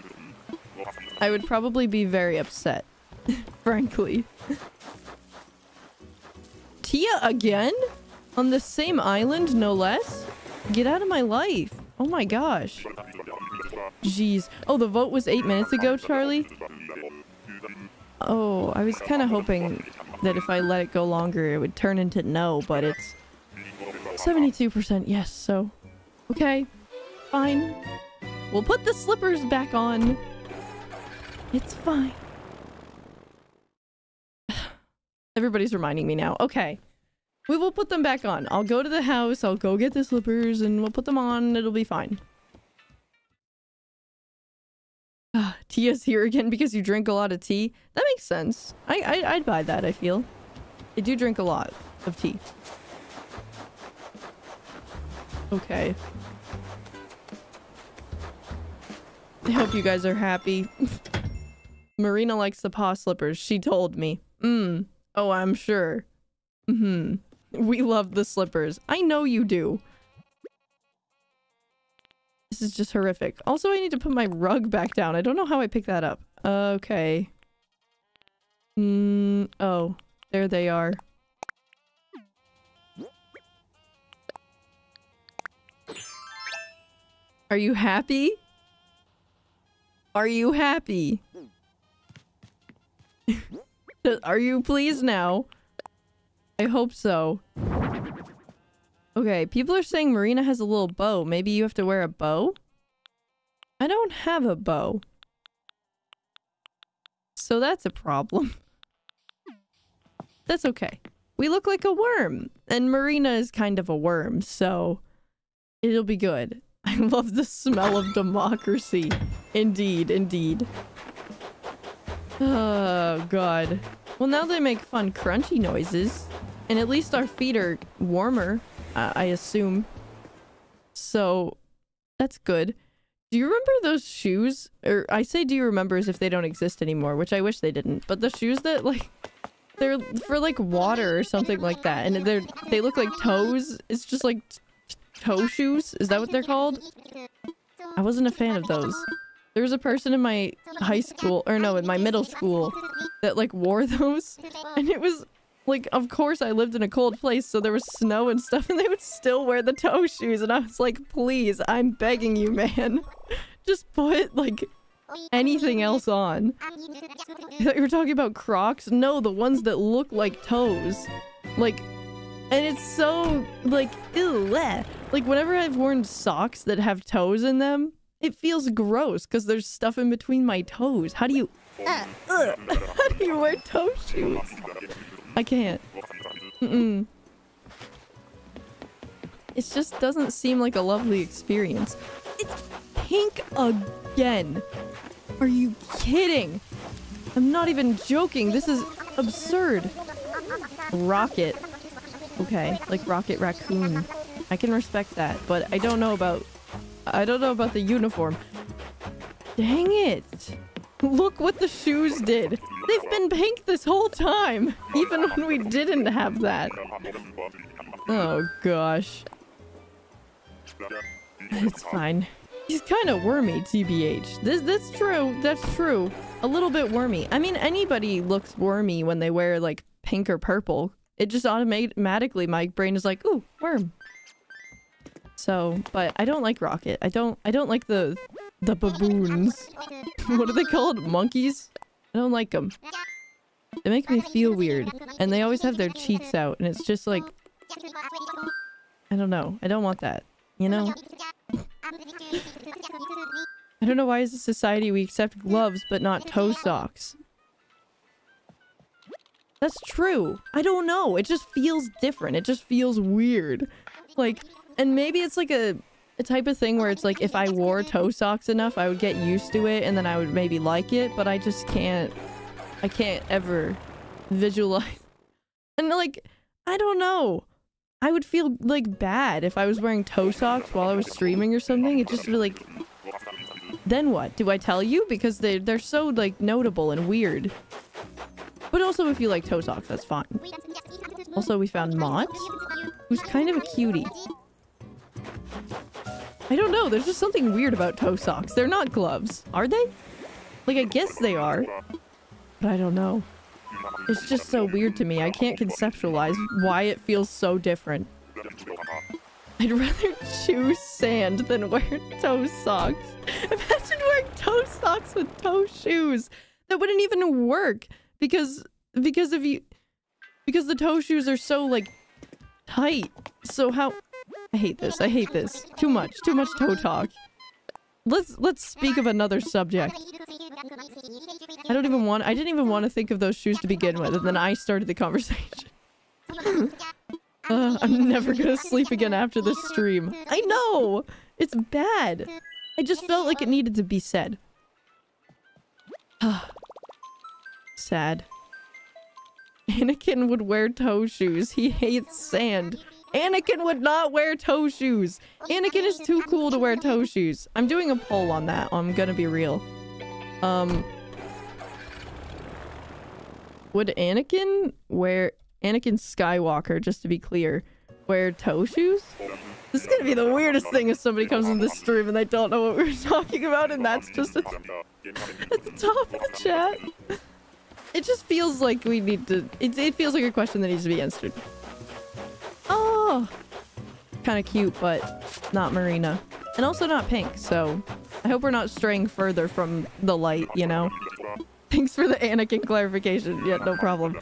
I would probably be very upset, frankly. Tia again? On the same island, no less? Get out of my life. Oh my gosh. Jeez. Oh, the vote was 8 minutes ago, Charlie? Oh, I was kind of hoping that if I let it go longer, it would turn into no, but it's 72% yes, so... Okay, fine. We'll put the slippers back on. It's fine. Everybody's reminding me now. Okay. We will put them back on. I'll go to the house, I'll go get the slippers, and we'll put them on. It'll be fine. Tia's here again because you drink a lot of tea. That makes sense. I'd buy that, I feel. I do drink a lot of tea. Okay. I hope you guys are happy. Marina likes the paw slippers. She told me. Oh, I'm sure. We love the slippers. I know you do. This is just horrific. Also, I need to put my rug back down. I don't know how I picked that up. Okay. Oh, there they are. Are you happy? Are you happy? Are you pleased now? I hope so. Okay, people are saying Marina has a little bow. Maybe you have to wear a bow? I don't have a bow. So that's a problem. That's okay. We look like a worm. And Marina is kind of a worm, so... it'll be good. I love the smell of democracy. Indeed, indeed. Oh, God. Well, now they make fun crunchy noises. And at least our feet are warmer, I assume. So, that's good. Do you remember those shoes? Or I say do you remember as if they don't exist anymore, which I wish they didn't. But the shoes that, like, they're for, like, water or something like that. And they look like toes. It's just, like, toe shoes? Is that what they're called? I wasn't a fan of those. There was a person in my high school, or no, in my middle school, that, like, wore those. And it was... like, of course I lived in a cold place, so there was snow and stuff, and they would still wear the toe shoes, and I was like, please, I'm begging you, man. Just put, like, anything else on. I thought you were talking about Crocs? No, the ones that look like toes. Like, and it's so, like, ew, bleh. Like, whenever I've worn socks that have toes in them, it feels gross, because there's stuff in between my toes. How do you... how do you wear toe shoes? I can't. It just doesn't seem like a lovely experience. It's pink again. Are you kidding? I'm not even joking. This is absurd. Rocket. Okay, like Rocket Raccoon. I can respect that, but I don't know about the uniform. Dang it. Look what the shoes did. They've been pink this whole time, even when we didn't have that. Oh gosh. It's fine. He's kind of wormy, TBH. That's true. That's true. A little bit wormy. I mean, anybody looks wormy when they wear, like, pink or purple. It just automatically, my brain is like, ooh, worm. So, but I don't like Rocket. I don't like the baboons. What are they called? Monkeys? I don't like them. They make me feel weird. And they always have their cheeks out. And it's just like... I don't know. I don't want that. You know? I don't know why as a society we accept gloves but not toe socks. That's true. I don't know. It just feels different. It just feels weird. Like... and maybe it's like a type of thing where it's like if I wore toe socks enough, I would get used to it and then I would maybe like it, but I just can't. I can't ever visualize. And like, I don't know. I would feel like bad if I was wearing toe socks while I was streaming or something. It just would like... then what? Do I tell you? Because they're so like notable and weird. But also if you like toe socks, that's fine. Also, we found Mott. who's kind of a cutie. I don't know, there's just something weird about toe socks. They're not gloves, are they? Like, I guess they are, but I don't know. It's just so weird to me. I can't conceptualize why it feels so different. I'd rather chew sand than wear toe socks. Imagine wearing toe socks with toe shoes. That wouldn't even work because the toe shoes are so, like, tight. So how... I hate this. I hate this. Too much. Too much toe talk. Let's speak of another subject. I didn't even want to think of those shoes to begin with, and then I started the conversation. I'm never gonna sleep again after this stream. I know! It's bad. I just felt like it needed to be said. Sad. Anakin would wear toe shoes. He hates sand. Anakin would not wear toe shoes. Anakin is too cool to wear toe shoes. I'm doing a poll on that. I'm gonna be real. Would Anakin wear... Anakin Skywalker, just to be clear, wear toe shoes? This is gonna be the weirdest thing if somebody comes in this stream and they don't know what we're talking about, and that's just at the top of the chat. It just feels like we need to... It feels like a question that needs to be answered. Oh, kind of cute, but not Marina. And also not pink, so I hope we're not straying further from the light, you know? Thanks for the Anakin clarification. Yeah, no problem.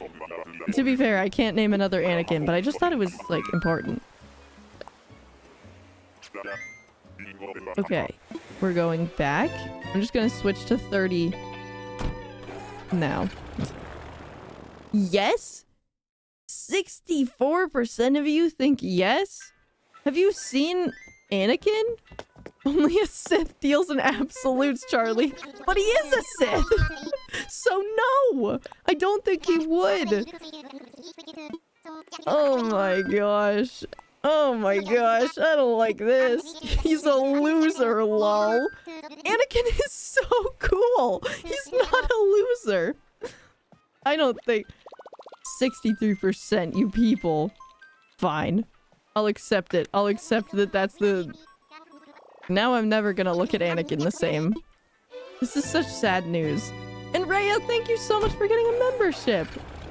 To be fair, I can't name another Anakin, but I just thought it was, like, important. Okay, we're going back. I'm just gonna switch to 30 now. Yes? 64% of you think yes? Have you seen Anakin? Only a Sith deals in absolutes, Charlie. But he is a Sith! So no! I don't think he would! Oh my gosh. Oh my gosh, I don't like this. He's a loser, lol. Anakin is so cool! He's not a loser! I don't think... 63%, you people. Fine. I'll accept it. I'll accept that that's the... Now I'm never gonna look at Anakin the same. This is such sad news. And Raya, thank you so much for getting a membership!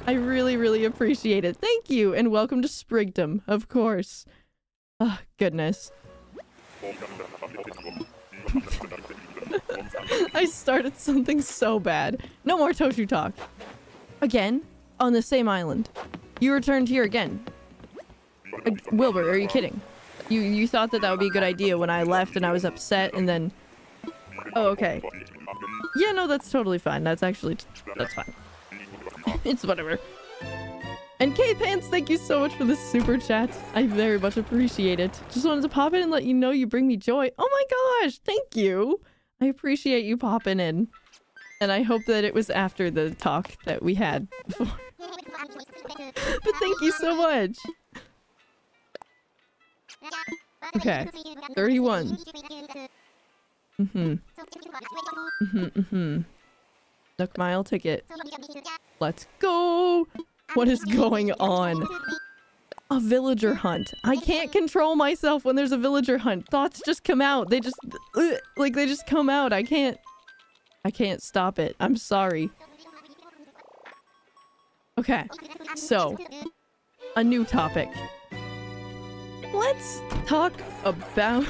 I really, really appreciate it. Thank you, and welcome to Sprigdom, of course. Oh, goodness. I started something so bad. No more Toshu talk. Again? On the same island. You returned here again. Wilbur, are you kidding? You thought that would be a good idea when I left and I was upset and then... Oh, okay. Yeah, no, that's totally fine. That's fine. It's whatever. And K-Pants, thank you so much for this super chat. I very much appreciate it. Just wanted to pop in and let you know you bring me joy. Oh my gosh, thank you! I appreciate you popping in. And I hope that it was after the talk that we had before. But thank you so much! Okay. 31. Nook Mile ticket. Let's go! What is going on? A villager hunt. I can't control myself when there's a villager hunt. Thoughts just come out. They just... like, they just come out. I can't stop it. I'm sorry. Okay. So, a new topic. Let's talk about...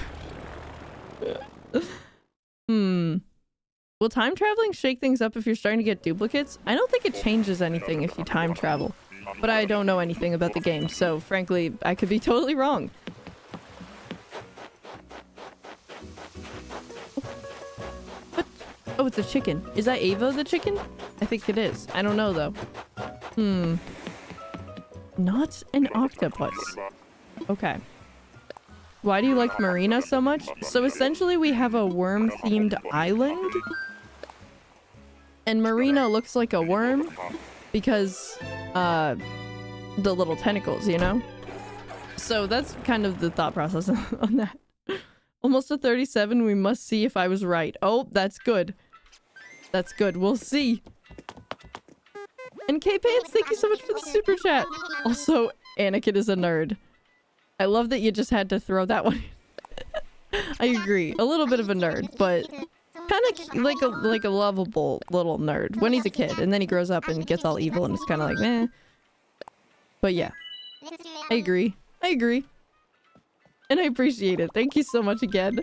Will time traveling shake things up if you're starting to get duplicates? I don't think it changes anything if you time travel. But I don't know anything about the game, so frankly, I could be totally wrong. What? Oh, it's a chicken. Is that Ava the chicken? I think it is. I don't know, though. Not an octopus. Okay. Why do you like Marina so much? So essentially we have a worm-themed island. And Marina looks like a worm because the little tentacles, you know? So that's kind of the thought process on that. Almost a 37, we must see if I was right. Oh, that's good. That's good, we'll see. And K-Pants, thank you so much for the super chat. Also, Anakin is a nerd. I love that you just had to throw that one. I agree. A little bit of a nerd, but kind of like a lovable little nerd when he's a kid, and then he grows up and gets all evil and it's kind of like, meh. But yeah, I agree. I agree. And I appreciate it. Thank you so much again.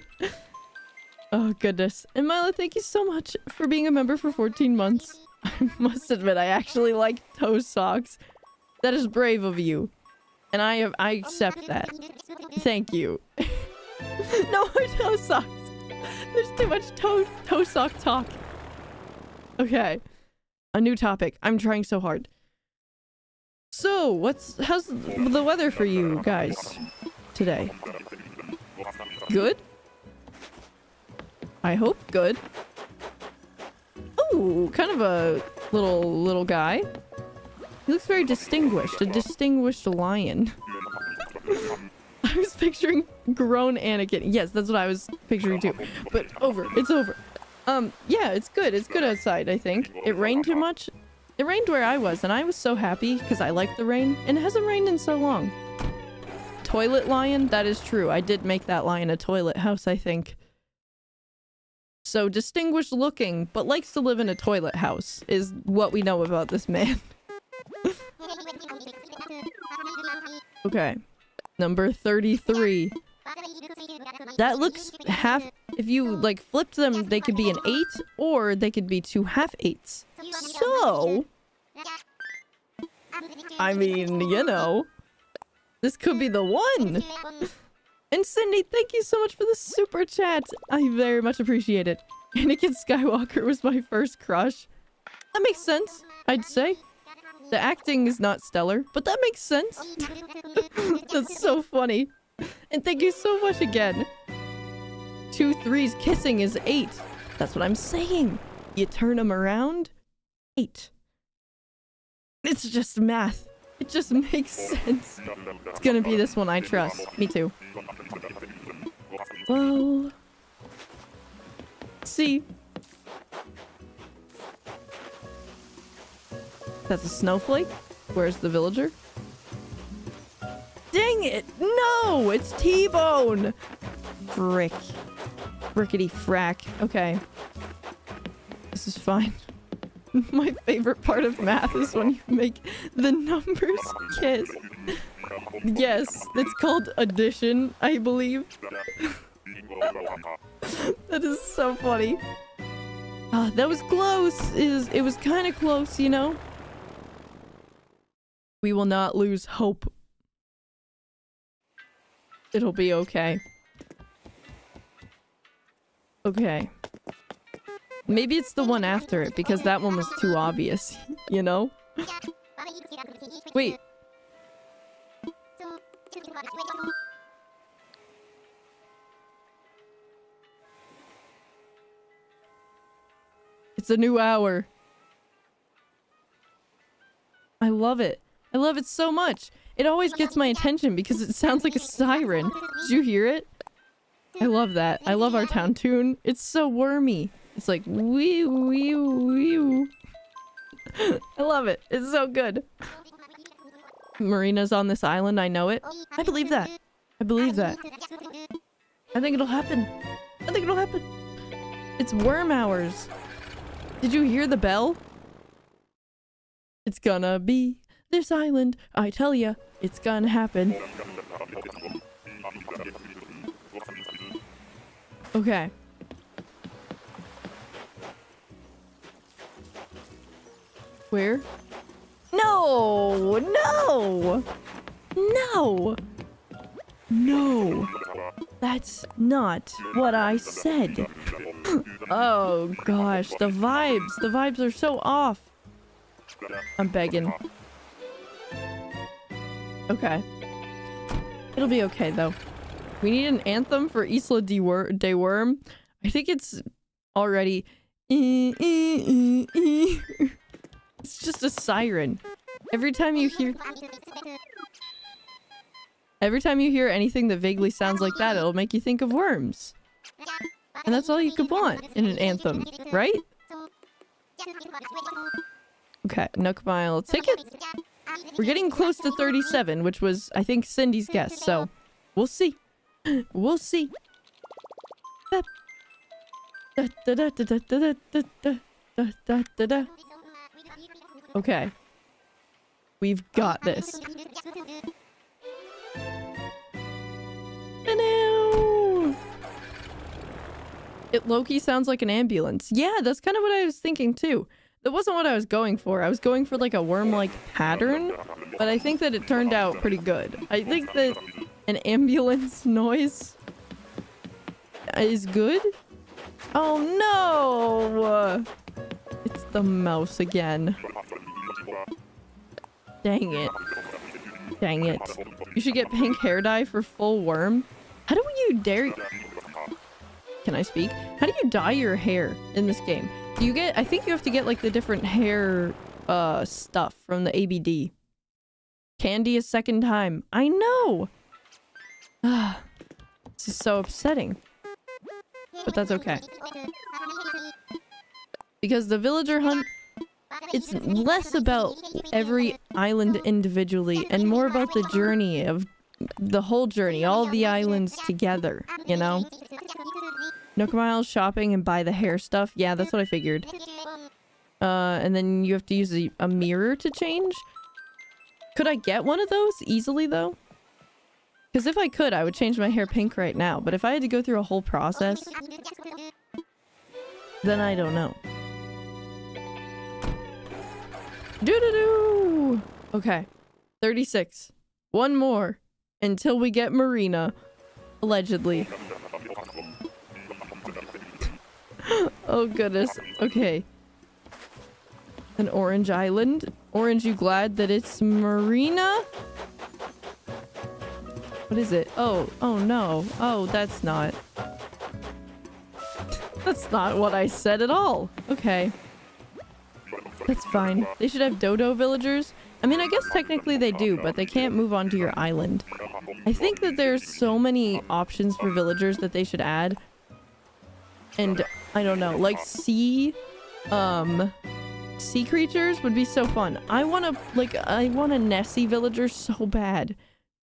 Oh, goodness. And Mila, thank you so much for being a member for 14 months. I must admit, I actually like toe socks. That is brave of you. And I accept that. Thank you. No more toe socks. There's too much toe sock talk. Okay. A new topic. I'm trying so hard. So, how's the weather for you guys today? Good? I hope good. Ooh, kind of a little guy. He looks very distinguished. A distinguished lion. I was picturing grown Anakin. Yes, that's what I was picturing too. But over. It's over. Yeah, it's good. It's good outside, I think. It rained too much. It rained where I was, and I was so happy because I liked the rain. And it hasn't rained in so long. Toilet lion? That is true. I did make that lion a toilet house, I think. So distinguished looking, but likes to live in a toilet house, is what we know about this man. Okay. Number 33. That looks half... If you, like, flipped them, they could be an 8, or they could be 2 half-8s. So... I mean, you know. This could be the one! And Cindy, thank you so much for the super chat. I very much appreciate it. Anakin Skywalker was my first crush. That makes sense, I'd say. The acting is not stellar, but that makes sense. That's so funny. And thank you so much again. 2 3s kissing is 8. That's what I'm saying. You turn them around, 8. It's just math. It just makes sense. It's gonna be this one, I trust. Me too. Well... See. That's a snowflake? Where's the villager? Dang it! No! It's T-Bone! Frick. Frickety frack. Okay. This is fine. My favorite part of math is when you make the numbers kiss. Yes, it's called addition, I believe. That is so funny. That was close. It was kind of close, you know? We will not lose hope. It'll be okay. Okay. Maybe it's the one after it, because that one was too obvious, you know? Wait. It's a new hour. I love it. I love it so much. It always gets my attention because it sounds like a siren. Did you hear it? I love that. I love our town tune. It's so wormy. It's like, wee wee wee. I love it. It's so good. Marina's on this island. I know it. I believe that. I believe that. I think it'll happen. I think it'll happen. It's worm hours. Did you hear the bell? It's gonna be this island. I tell ya, it's gonna happen. Okay. Where? No! No! No! No! That's not what I said. Oh gosh, the vibes! The vibes are so off! I'm begging. Okay. It'll be okay, though. We need an anthem for Isla de Worm. I think it's already... It's just a siren. Every time you hear anything that vaguely sounds like that, it'll make you think of worms. And that's all you could want in an anthem, right? Okay, Nook Mile ticket. We're getting close to 37, which was, I think, Cindy's guess, so We'll see. We'll see. Okay. We've got this. It low-key sounds like an ambulance. Yeah, that's kind of what I was thinking too. That wasn't what I was going for. I was going for like a worm-like pattern, but I think that it turned out pretty good. I think that an ambulance noise is good. Oh no! It's the mouse again. Dang it. Dang it. You should get pink hair dye for full worm. How do you dare... Can I speak? How do you dye your hair in this game? Do you get... I think you have to get like the different hair stuff from the ABD. Candy a second time. I know! This is so upsetting. But that's okay. Because the villager hunt... It's less about every island individually and more about the journey of the whole journey, all the islands together, you know? Nook Mile shopping and buy the hair stuff. Yeah, that's what I figured. And then you have to use a mirror to change. Could I get one of those easily though? Because if I could, I would change my hair pink right now. But if I had to go through a whole process, then I don't know. Do-do-do! Okay. 36. One more. Until we get Marina. Allegedly. Oh goodness. Okay. An orange island. Orange, you glad that it's Marina? What is it? Oh. Oh no. Oh, that's not. That's not what I said at all. Okay. That's fine. They should have dodo villagers. I mean, I guess technically they do, but they can't move onto your island. I think that there's so many options for villagers that they should add. And I don't know, like sea creatures would be so fun. I want a Nessie villager so bad.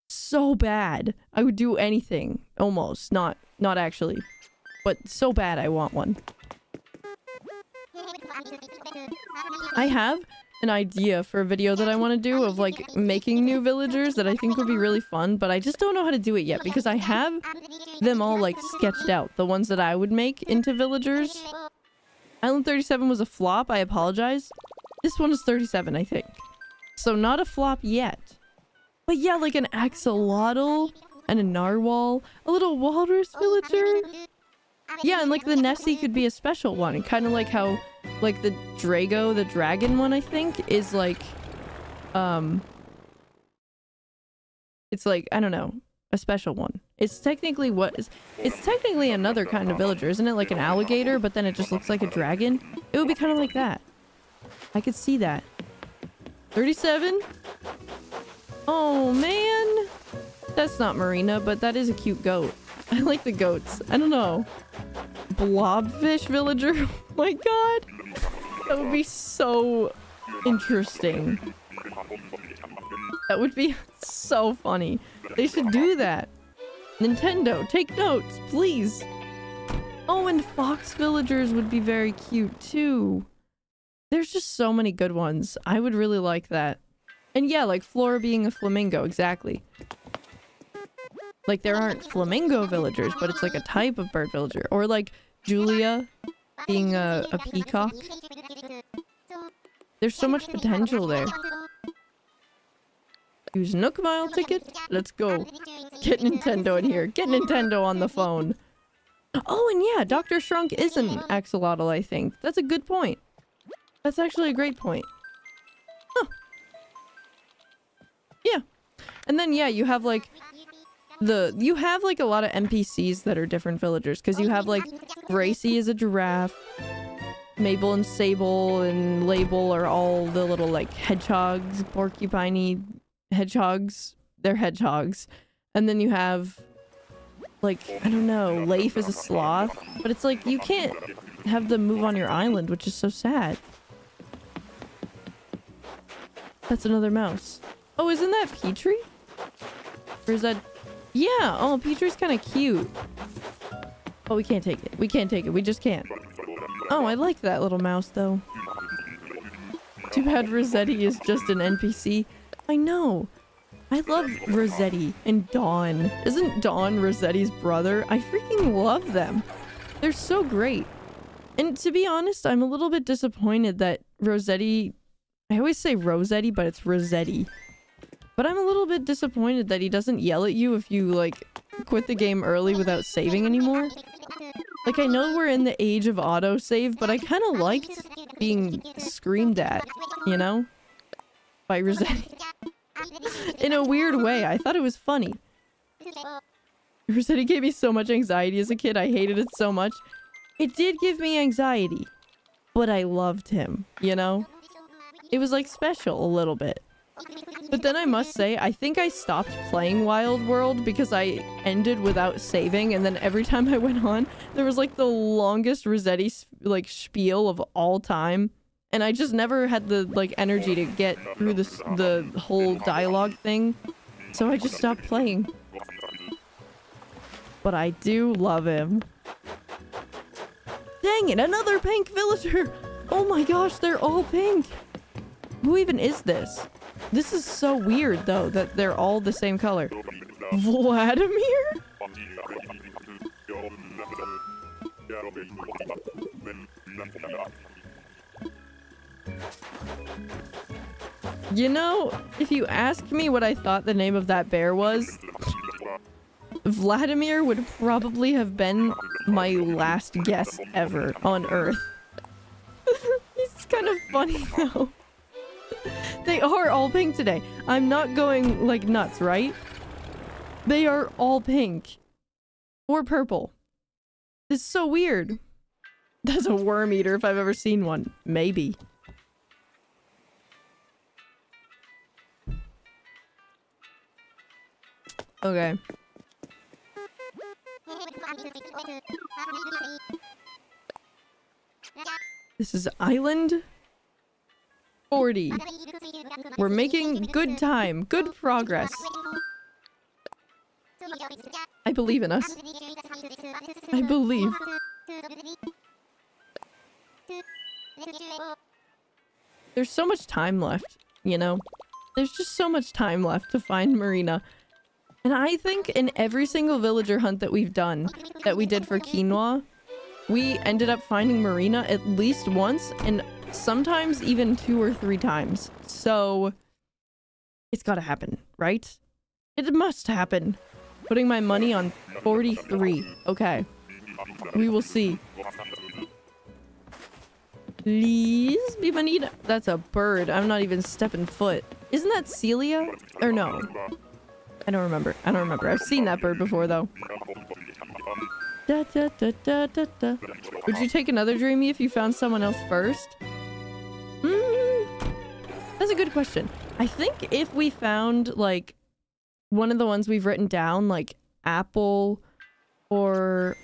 So bad. I would do anything. Almost. Not actually. But so bad I want one. I have an idea for a video that I want to do of like making new villagers that I think would be really fun, but I just don't know how to do it yet because I have them all like sketched out, the ones that I would make into villagers. Island 37 was a flop, I apologize. This one is 37, I think. So not a flop yet. But yeah, like an axolotl and a narwhal, a little walrus villager. Yeah, and like the Nessie could be a special one, and kind of like how like the Drago, the dragon one, I think is like it's like, I don't know, a special one. It's technically it's technically another kind of villager, isn't it? Like an alligator, but then it just looks like a dragon. It would be kind of like that. I could see that. 37. Oh man, that's not Marina, but that is a cute goat. I like the goats. I don't know. Blobfish villager? Oh my god. That would be so interesting. That would be so funny. They should do that. Nintendo, take notes, please. Oh, and fox villagers would be very cute too. There's just so many good ones. I would really like that. And yeah, like Flora being a flamingo, exactly. Like, there aren't flamingo villagers, but it's like a type of bird villager. Or like Julia being a peacock. There's so much potential there. Use Nook Mile ticket. Let's go. Get Nintendo in here. Get Nintendo on the phone. Oh, and yeah, Dr. Shrunk is an axolotl, I think. That's a good point. That's actually a great point. Huh. Yeah. And then, yeah, you have like... you have like a lot of NPCs that are different villagers, because you have like Gracie is a giraffe, Mabel and Sable and Label are all the little like hedgehogs, porcupiney hedgehogs. They're hedgehogs. And then you have like, I don't know, Leif is a sloth, but it's like you can't have them move on your island, which is so sad. That's another mouse. Oh, isn't that Petrie? Or is that Yeah. Oh, Peach's kind of cute. Oh, we can't take it. We can't take it. We just can't. Oh, I like that little mouse, though. Too bad Rossetti is just an NPC. I know. I love Rossetti and Dawn. Isn't Dawn Rossetti's brother? I freaking love them. They're so great. And to be honest, I'm a little bit disappointed that Rossetti... I always say Rossetti, but it's Rossetti. But I'm a little bit disappointed that he doesn't yell at you if you, like, quit the game early without saving anymore. Like, I know we're in the age of autosave, but I kind of liked being screamed at, you know? By Rossetti. In a weird way, I thought it was funny. Rossetti gave me so much anxiety as a kid, I hated it so much. It did give me anxiety, but I loved him, you know? It was, like, special a little bit. But then I must say, I think I stopped playing Wild World because I ended without saving, and then every time I went on, there was, like, the longest Rossetti, like, spiel of all time. And I just never had the, like, energy to get through the whole dialogue thing. So I just stopped playing. But I do love him. Dang it, another pink villager! Oh my gosh, they're all pink! Who even is this? This is so weird, though, that they're all the same color. Vladimir? You know, if you asked me what I thought the name of that bear was, Vladimir would probably have been my last guess ever on Earth. It's kind of funny, though. They are all pink today. I'm not going, like, nuts, right? They are all pink. Or purple. It's so weird. That's a worm eater if I've ever seen one. Maybe. Okay. This is Island 40. We're making good time, good progress. I believe in us. I believe. There's so much time left, you know? There's just so much time left to find Marina. And I think in every single villager hunt that we've done, that we did for Quinoa, we ended up finding Marina at least once, and sometimes even 2 or 3 times. So it's gotta happen, right? It must happen. Putting my money on 43. Okay, we will see. Please be Bonita. That's a bird. I'm not even stepping foot. Isn't that Celia? Or no, I don't remember. I don't remember. I've seen that bird before, though. Da, da, da, da, da, da. Would you take another dreamy if you found someone else first? That's a good question. I think if we found, like, one of the ones we've written down, like Apple or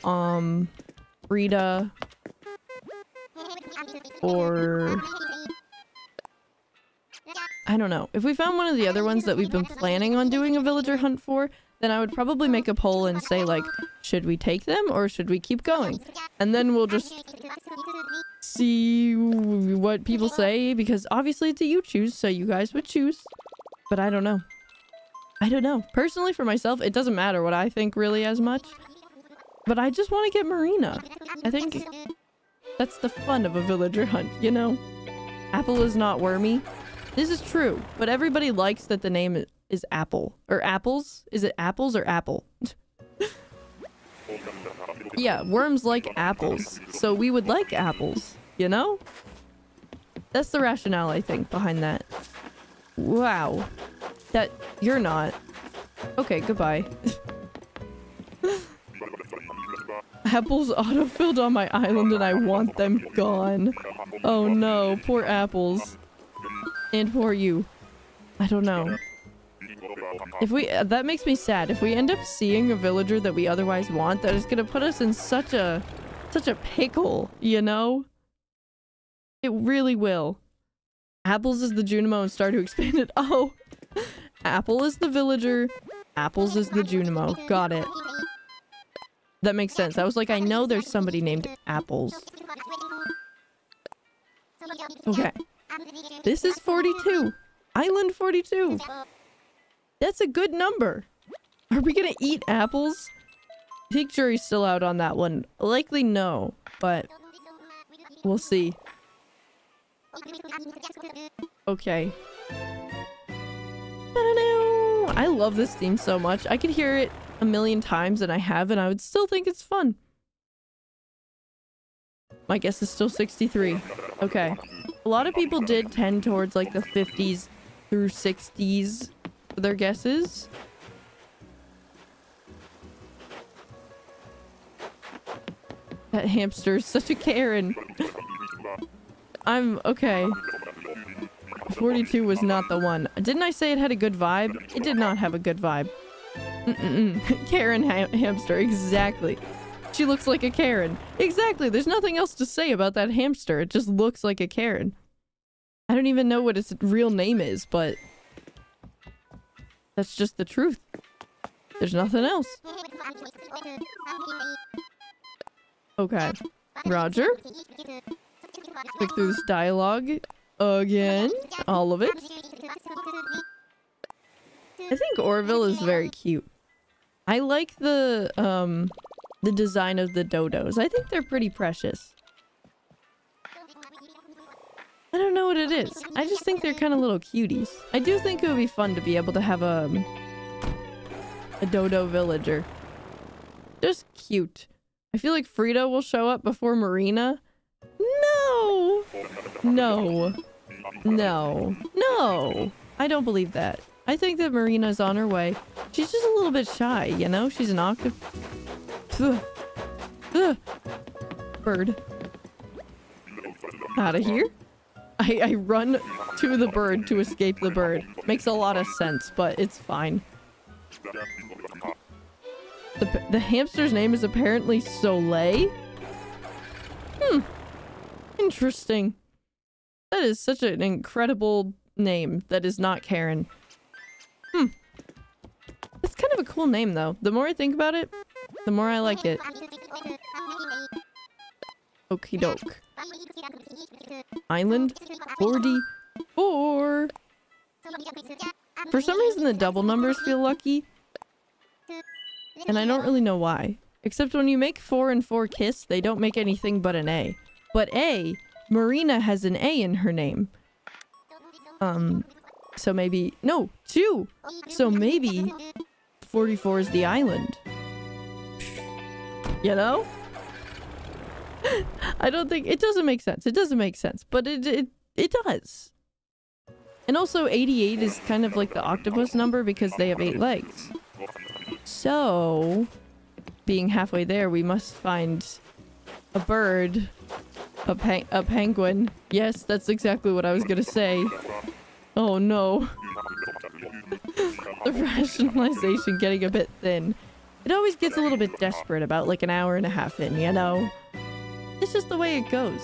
Rita or I don't know, if we found one of the other ones that we've been planning on doing a villager hunt for, then I would probably make a poll and say, like, should we take them or should we keep going? And then we'll just see what people say, because obviously it's a you choose, so you guys would choose. But I don't know. I don't know. Personally, for myself, it doesn't matter what I think really as much. But I just want to get Marina. I think that's the fun of a villager hunt, you know? Apple is not wormy. This is true, but everybody likes that the name is Apple. Or apples? Is it apples or apple? Yeah, worms like apples, so we would like apples, you know? That's the rationale, I think, behind that. Wow. That... you're not. Okay, goodbye. Apples autofilled on my island and I want them gone. Oh no, poor apples. And poor you. I don't know. If we that makes me sad. If we end up seeing a villager that we otherwise want, that is gonna put us in such a pickle, you know? It really will. Apples is the Junimo and Stardew expanded. Oh, Apple is the villager Apples is the Junimo. Got it. That makes sense. I was like, I know there's somebody named Apples. Okay. This is 42. Island 42. That's a good number. Are we gonna eat apples? I think jury's still out on that one. Likely no, but we'll see. Okay. I love this theme so much. I could hear it a million times and I have, and I would still think it's fun. My guess is still 63. Okay. A lot of people did tend towards like the 50s through 60s for their guesses. That hamster is such a Karen. I'm okay. 42 was not the one. Didn't I say it had a good vibe? It did not have a good vibe. Karen hamster, exactly. She looks like a Karen. Exactly, there's nothing else to say about that hamster. It just looks like a Karen. I don't even know what its real name is, but that's just the truth. There's nothing else. Okay. Roger. Click through this dialogue. Again, all of it. I think Orville is very cute. I like the design of the dodos. I think they're pretty precious. I don't know what it is. I just think they're kind of little cuties. I do think it would be fun to be able to have a dodo villager. Just cute. I feel like Frida will show up before Marina. No! No. No. No! I don't believe that. I think that Marina's on her way. She's just a little bit shy, you know? She's an bird. Out of here. I run to the bird to escape the bird. Makes a lot of sense, but it's fine. The hamster's name is apparently Soleil? Hmm. Interesting. That is such an incredible name that is not Karen. Hmm. It's kind of a cool name, though. The more I think about it, the more I like it. Okie doke. Island 44. For some reason, the double numbers feel lucky. And I don't really know why. Except when you make 4 and 4 kiss, they don't make anything but an A. But A, Marina has an A in her name. So maybe... No, 2! So maybe 44 is the island. You know? I don't think... It doesn't make sense. It doesn't make sense. But it does. And also 88 is kind of like the octopus number because they have 8 legs. So... Being halfway there, we must find a bird... A penguin. Yes, that's exactly what I was gonna say. Oh no. The rationalization getting a bit thin. It always gets a little bit desperate about like an hour and a half in, you know? It's just the way it goes.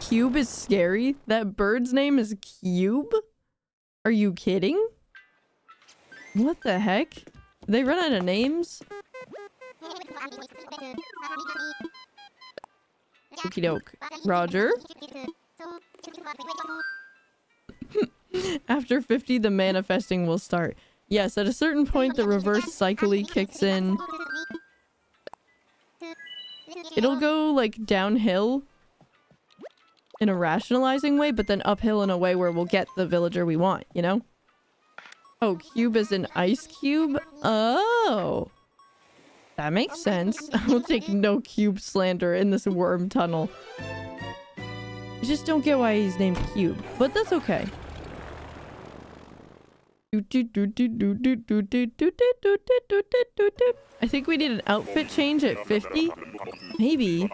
Cube is scary? That bird's name is Cube? Are you kidding? What the heck? They run out of names? Okie doke. Roger. After 50, the manifesting will start. Yes, at a certain point, the reverse cycle kicks in. It'll go, like, downhill in a rationalizing way, but then uphill in a way where we'll get the villager we want, you know? Oh, cube is an ice cube? Oh! That makes sense. I will take no cube slander in this worm tunnel. I just don't get why he's named Cube, but that's okay. I think we need an outfit change at 50? Maybe.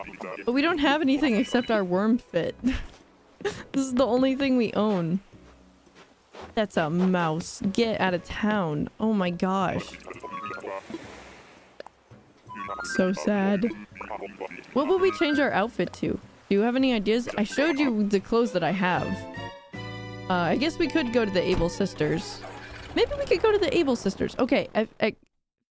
But we don't have anything except our worm fit. This is the only thing we own. That's a mouse. Get out of town. Oh my gosh. So sad. What would we change our outfit to? Do you have any ideas? I showed you the clothes that I have. I guess we could go to the Able Sisters. Maybe we could go to the Able Sisters. Okay, at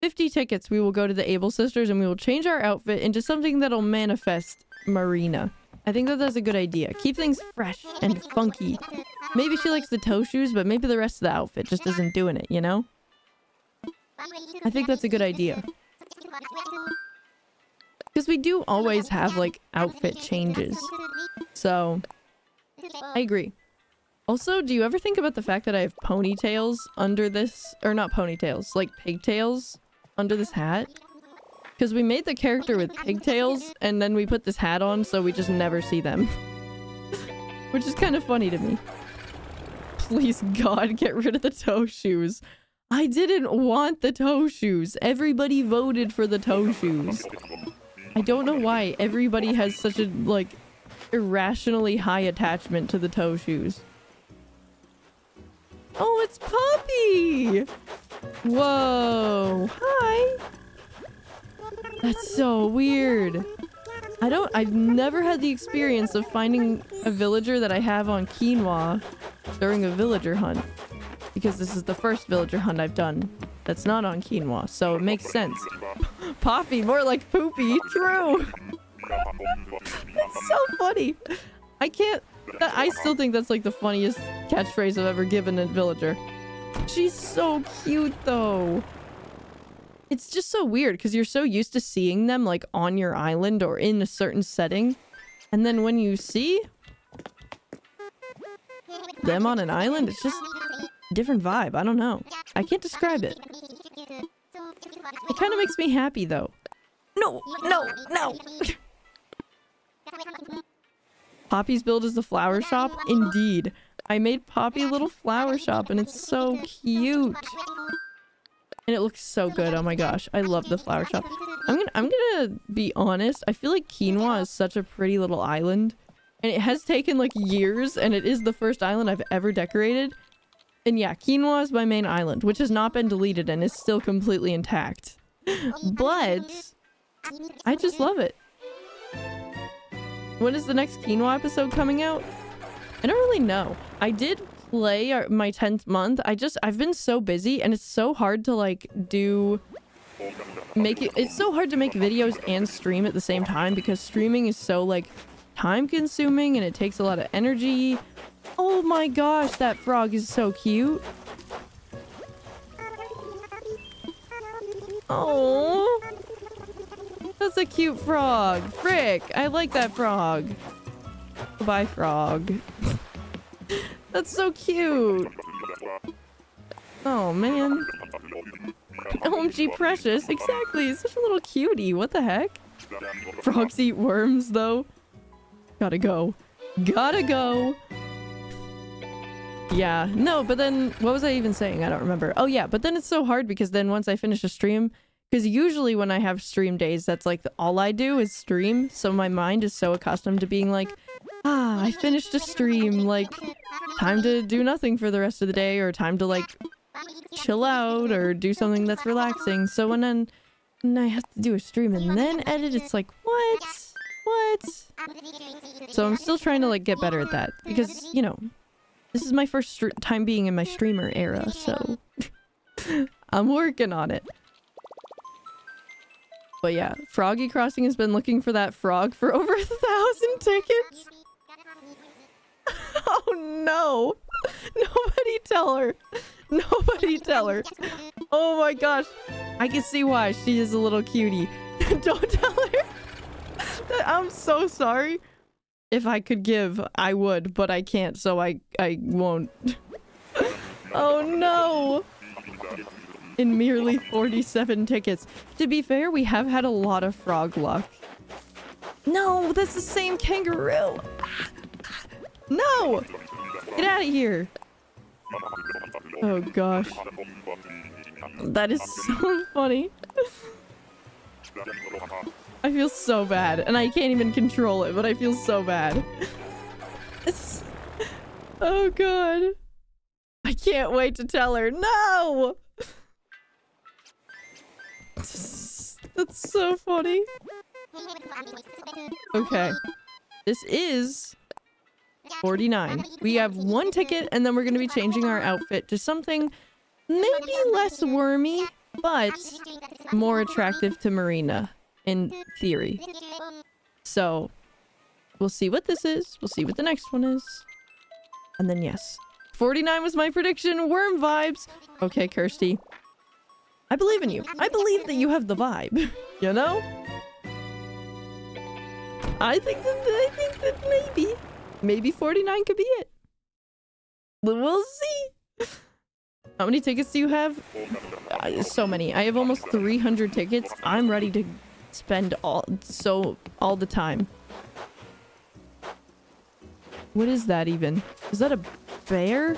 50 tickets, we will go to the Able Sisters and we will change our outfit into something that'll manifest Marina. I think that that's a good idea. Keep things fresh and funky. Maybe she likes the toe shoes, but maybe the rest of the outfit just isn't doing it, you know? I think that's a good idea. Because we do always have, like, outfit changes. So, I agree. Also, do you ever think about the fact that I have ponytails under this? Or not ponytails, like pigtails under this hat? Because we made the character with pigtails, and then we put this hat on, so we just never see them. Which is kind of funny to me. Please, God, get rid of the toe shoes. I didn't want the toe shoes. Everybody voted for the toe shoes. I don't know why everybody has such a, like, irrationally high attachment to the toe shoes. Oh, it's Poppy! Whoa! Hi! That's so weird. I've never had the experience of finding a villager that I have on Quinoa during a villager hunt, because this is the first villager hunt I've done that's not on Quinoa, so it makes sense. Poppy, more like Poopy, true! It's so funny! I still think that's like the funniest catchphrase I've ever given a villager. She's so cute though! It's just so weird because you're so used to seeing them like on your island or in a certain setting, and then when you see them on an island, it's just a different vibe. I don't know. I can't describe it. It kind of makes me happy though. No, no, no! Poppy's build is the flower shop? Indeed. I made Poppy a little flower shop and it's so cute. And it looks so good. Oh my gosh, I love the flower shop. I'm gonna be honest. I feel like Quinoa is such a pretty little island, and it has taken like years. And it is the first island I've ever decorated. And yeah, Quinoa is my main island, which has not been deleted and is still completely intact. But I just love it. When is the next Quinoa episode coming out? I don't really know. I did play my 10th month. I've been so busy, and it's so hard to like it's so hard to make videos and stream at the same time, because streaming is so like time consuming and it takes a lot of energy. Oh my gosh, that frog is so cute. Oh, that's a cute frog. Frick, I like that frog. Goodbye, frog. That's so cute. Oh man. OMG, precious. Exactly. It's such a little cutie. What the heck? Frogs eat worms though. Gotta go. Gotta go. Yeah. No, but then what was I even saying? I don't remember. Oh yeah, but then it's so hard because then once I finish a stream, because usually when I have stream days, that's like all I do is stream. So my mind is so accustomed to being like, ah, I finished a stream, like, time to do nothing for the rest of the day, or time to, like, chill out, or do something that's relaxing. So when I have to do a stream and then edit, it's like, what? What? So I'm still trying to, like, get better at that, because, you know, this is my first time being in my streamer era, so I'm working on it. But yeah, Froggy Crossing has been looking for that frog for over 1,000 tickets. Oh no! Nobody tell her! Nobody tell her! Oh my gosh! I can see why she is a little cutie. Don't tell her! I'm so sorry. If I could give, I would, but I can't, so I won't. Oh no! In merely 47 tickets. To be fair, we have had a lot of frog luck. No! That's the same kangaroo! No! Get out of here! Oh gosh. That is so funny. I feel so bad, and I can't even control it, but I feel so bad. Oh god. I can't wait to tell her. No! That's so funny. Okay. This is 49. We have one ticket, and then we're going to be changing our outfit to something Maybe less wormy, but more attractive to Marina, in theory. So, we'll see what this is. We'll see what the next one is. And then yes. 49 was my prediction. Worm vibes. Okay, Kirsty. I believe in you. I believe that you have the vibe. You know? I think that maybe 49 could be it. We'll see. How many tickets do you have? So many. I have almost 300 tickets. I'm ready to spend all the time. What is that even? Is that a bear?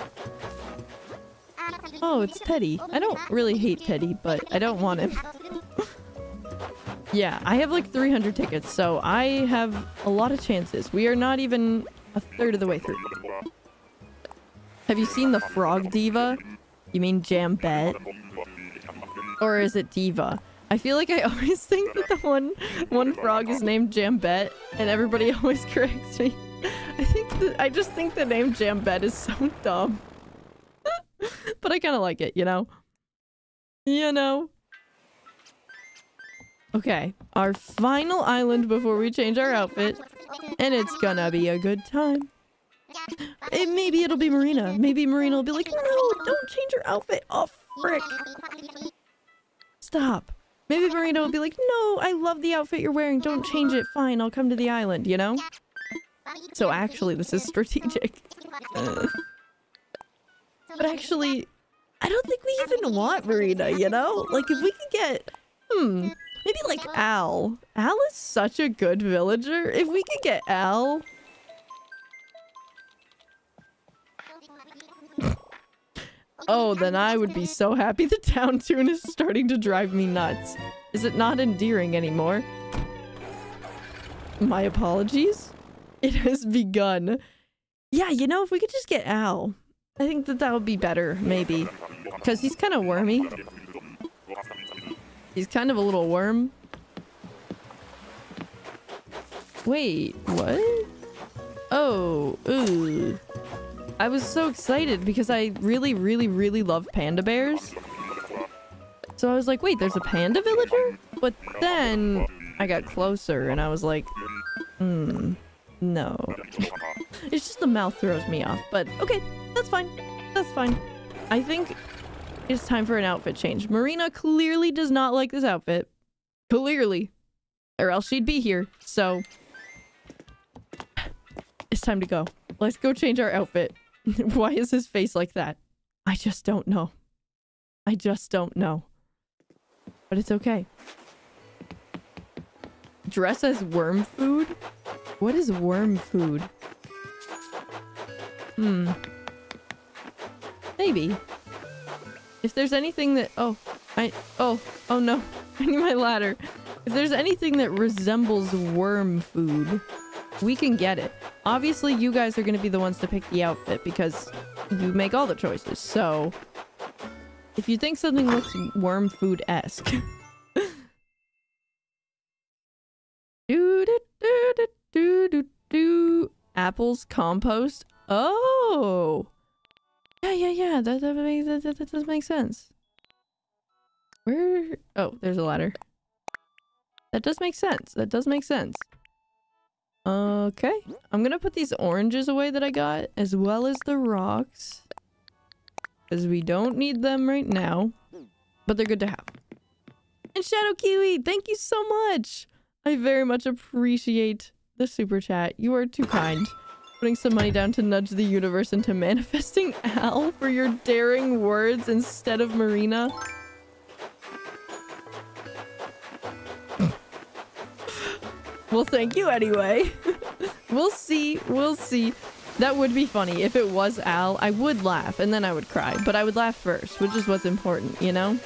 Oh, it's Teddy. I don't really hate Teddy, but I don't want him. Yeah, I have like 300 tickets, so I have a lot of chances. We are not even a third of the way through. Have you seen the Frog Diva? You mean Jambette? Or is it Diva? I feel like I always think that the one frog is named Jambette, and everybody always corrects me. I just think the name Jambette is so dumb. But I kind of like it, you know? You know? Okay, our final island before we change our outfit, and it's gonna be a good time. Maybe it'll be Marina. Maybe Marina will be like, no, don't change your outfit. Oh, frick. Stop. Maybe Marina will be like, no, I love the outfit you're wearing. Don't change it. Fine, I'll come to the island, you know? So actually, this is strategic. But actually, I don't think we even want Marina, you know? Like, if we could get... maybe like Al. Al is such a good villager. If we could get Al... Oh, then I would be so happy. The town tune is starting to drive me nuts. Is it not endearing anymore? My apologies. It has begun. Yeah, you know, if we could just get Al, I think that would be better, maybe. Because he's kind of wormy. He's kind of a little worm. Wait, what? Oh, ooh. I was so excited because I really, really, really love panda bears. So I was like, wait, there's a panda villager? But then I got closer and I was like, no. It's just the mouth throws me off, but okay, that's fine. That's fine. I think it's time for an outfit change. Marina clearly does not like this outfit. Clearly. Or else she'd be here. So it's time to go. Let's go change our outfit. Why is his face like that? I just don't know. I just don't know. But it's okay. Dress as worm food? What is worm food? Maybe. If there's anything that... Oh no. I need my ladder. If there's anything that resembles worm food, we can get it. Obviously, you guys are going to be the ones to pick the outfit because you make all the choices. So, if you think something looks worm food-esque. Apples compost. Oh! Yeah. That does make sense. Where? Oh, there's a ladder. That does make sense. That does make sense. Okay, I'm gonna put these oranges away that I got, as well as the rocks, because we don't need them right now, but they're good to have. And Shadow Kiwi, thank you so much! I very much appreciate the super chat. You are too kind. Putting some money down to nudge the universe into manifesting Al for your daring words instead of Marina. Well, thank you anyway. We'll see. We'll see. That would be funny. If it was Al, I would laugh and then I would cry. But I would laugh first, which is what's important, you know?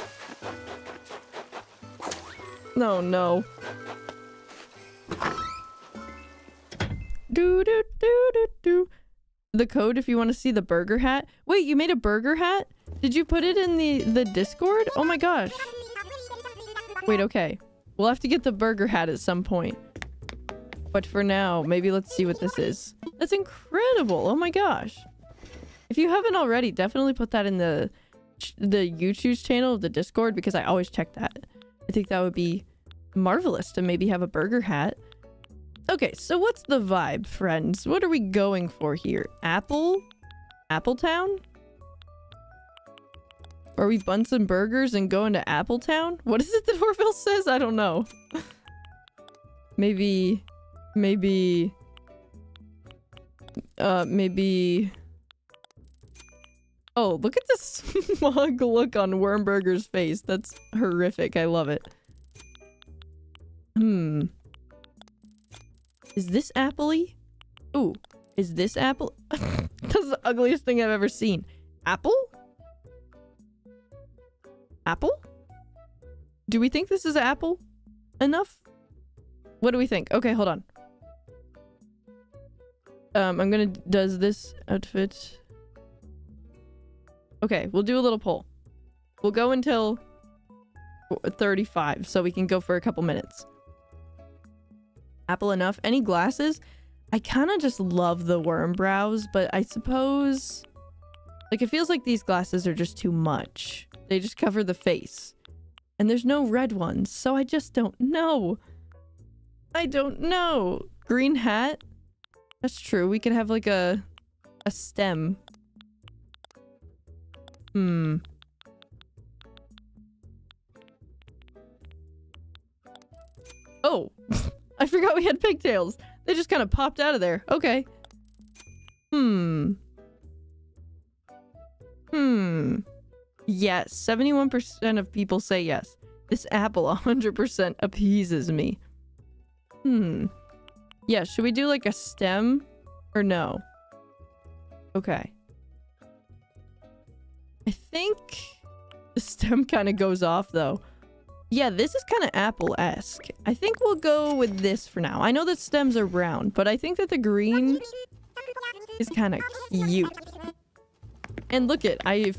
Oh, no. The code if you want to see the burger hat. Wait, you made a burger hat? Did you put it in the Discord? Oh my gosh. Wait, okay. We'll have to get the burger hat at some point. But for now, maybe let's see what this is. That's incredible! Oh my gosh! If you haven't already, definitely put that in the the YouTube's channel of the Discord, because I always check that. I think that would be marvelous to maybe have a burger hat. Okay, so what's the vibe, friends? What are we going for here? Appletown? Are we Bunsen Burgers and going to Appletown? What is it that Orville says? I don't know. Maybe... Oh, look at the smug look on Wormburger's face. That's horrific. I love it. Hmm. Is this apple-y? Ooh. Is this apple? That's the ugliest thing I've ever seen. Apple? Apple? Do we think this is an apple? Enough? What do we think? Okay, hold on. I'm gonna... Does this outfit... Okay, we'll do a little poll. We'll go until 35, so we can go for a couple minutes. Apple enough. Any glasses? I kind of just love the worm brows, but I suppose... Like, it feels like these glasses are just too much. They just cover the face. And there's no red ones, so I just don't know. I don't know. Green hat? That's true. We could have, like, a stem. Hmm. Oh! I forgot we had pigtails! They just kind of popped out of there. Okay. Hmm. Hmm. Yes. 71% of people say yes. This apple 100% appeases me. Hmm. Yeah, should we do like a stem? Or no? Okay. I think the stem kind of goes off, though. Yeah, this is kind of apple-esque. I think we'll go with this for now. I know that stems are round, but I think that the green is kind of cute. And look it, I've...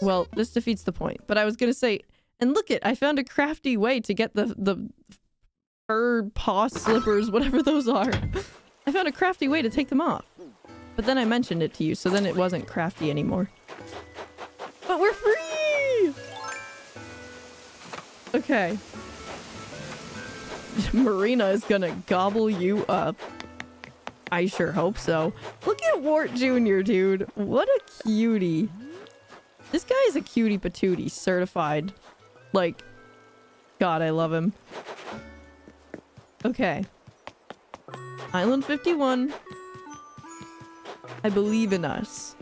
Well, this defeats the point, but I was gonna say... And look it, I found a crafty way to get the fur paw slippers, whatever those are. I found a crafty way to take them off. But then I mentioned it to you, so then it wasn't crafty anymore. But we're free! Okay. Marina is gonna gobble you up. I sure hope so. Look at Wart Jr., dude. What a cutie. This guy is a cutie patootie, certified. Like, God, I love him. Okay. Island 51. I believe in us.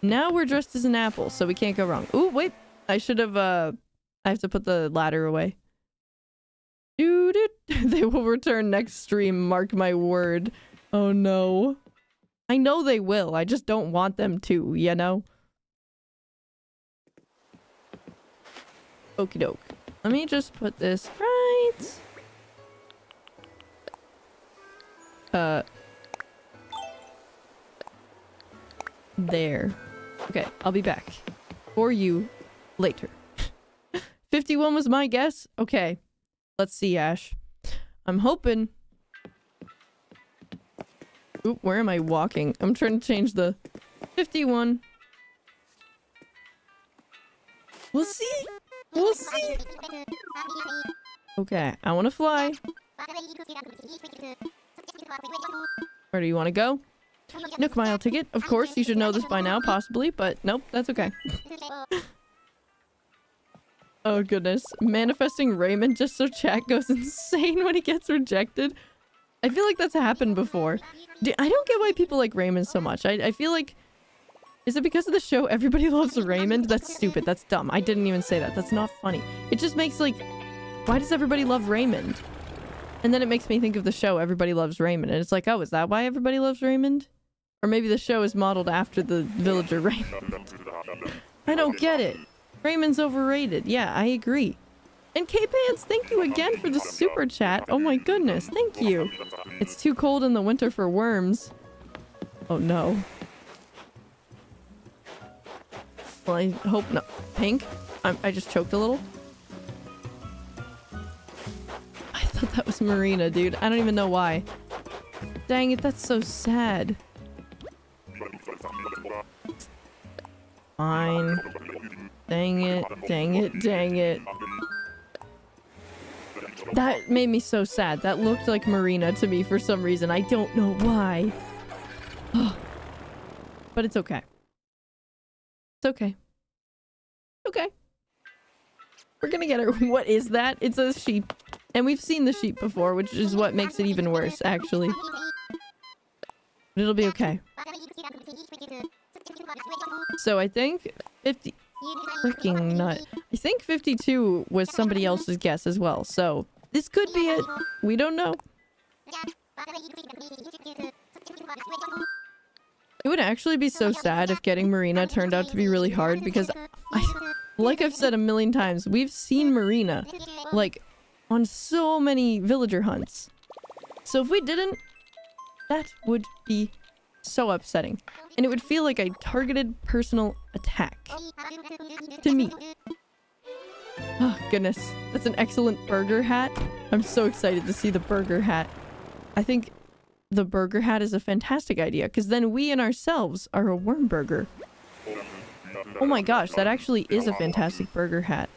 Now we're dressed as an apple, so we can't go wrong. Ooh, wait. I should have, I have to put the ladder away. Dude, they will return next stream, mark my word. Oh no. I know they will, I just don't want them to, you know? Okie doke. Let me just put this right. There. Okay, I'll be back. For you later. 51 was my guess? Okay. Let's see, Ash. I'm hoping... Oop, where am I walking? I'm trying to change the... 51. We'll see! We'll see! Okay, I want to fly. Where do you want to go? Nook Mile ticket. Of course, you should know this by now, possibly, but nope, that's okay. Oh, goodness. Manifesting Raymond just so chat goes insane when he gets rejected. I feel like that's happened before. I don't get why people like Raymond so much. I feel like... Is it because of the show Everybody Loves Raymond? That's stupid. That's dumb. I didn't even say that. That's not funny. It just makes, like... Why does everybody love Raymond? And then it makes me think of the show Everybody Loves Raymond. And it's like, oh, is that why Everybody Loves Raymond? Or maybe the show is modeled after the villager Raymond. I don't get it. Raymond's overrated. Yeah, I agree. And K-Pants, thank you again for the super chat. Oh my goodness, thank you. It's too cold in the winter for worms. Oh no. Well, I hope not. Pink? I just choked a little. I thought that was Marina, dude. I don't even know why. Dang it, that's so sad. Fine. Dang it, dang it, dang it. That made me so sad. That looked like Marina to me for some reason. I don't know why. But it's okay. It's okay. Okay. We're gonna get her. What is that? It's a sheep. And we've seen the sheep before, which is what makes it even worse, actually. But it'll be okay. So I think 50... Freaking nut. I think 52 was somebody else's guess as well, so this could be it. We don't know. It would actually be so sad if getting Marina turned out to be really hard, because like I've said a million times, we've seen Marina, like, on so many villager hunts. So if we didn't, that would be so upsetting. And it would feel like a targeted personal attack. To me. Oh, goodness. That's an excellent burger hat. I'm so excited to see the burger hat. I think the burger hat is a fantastic idea, because then we and ourselves are a worm burger. Oh my gosh, that actually is a fantastic burger hat.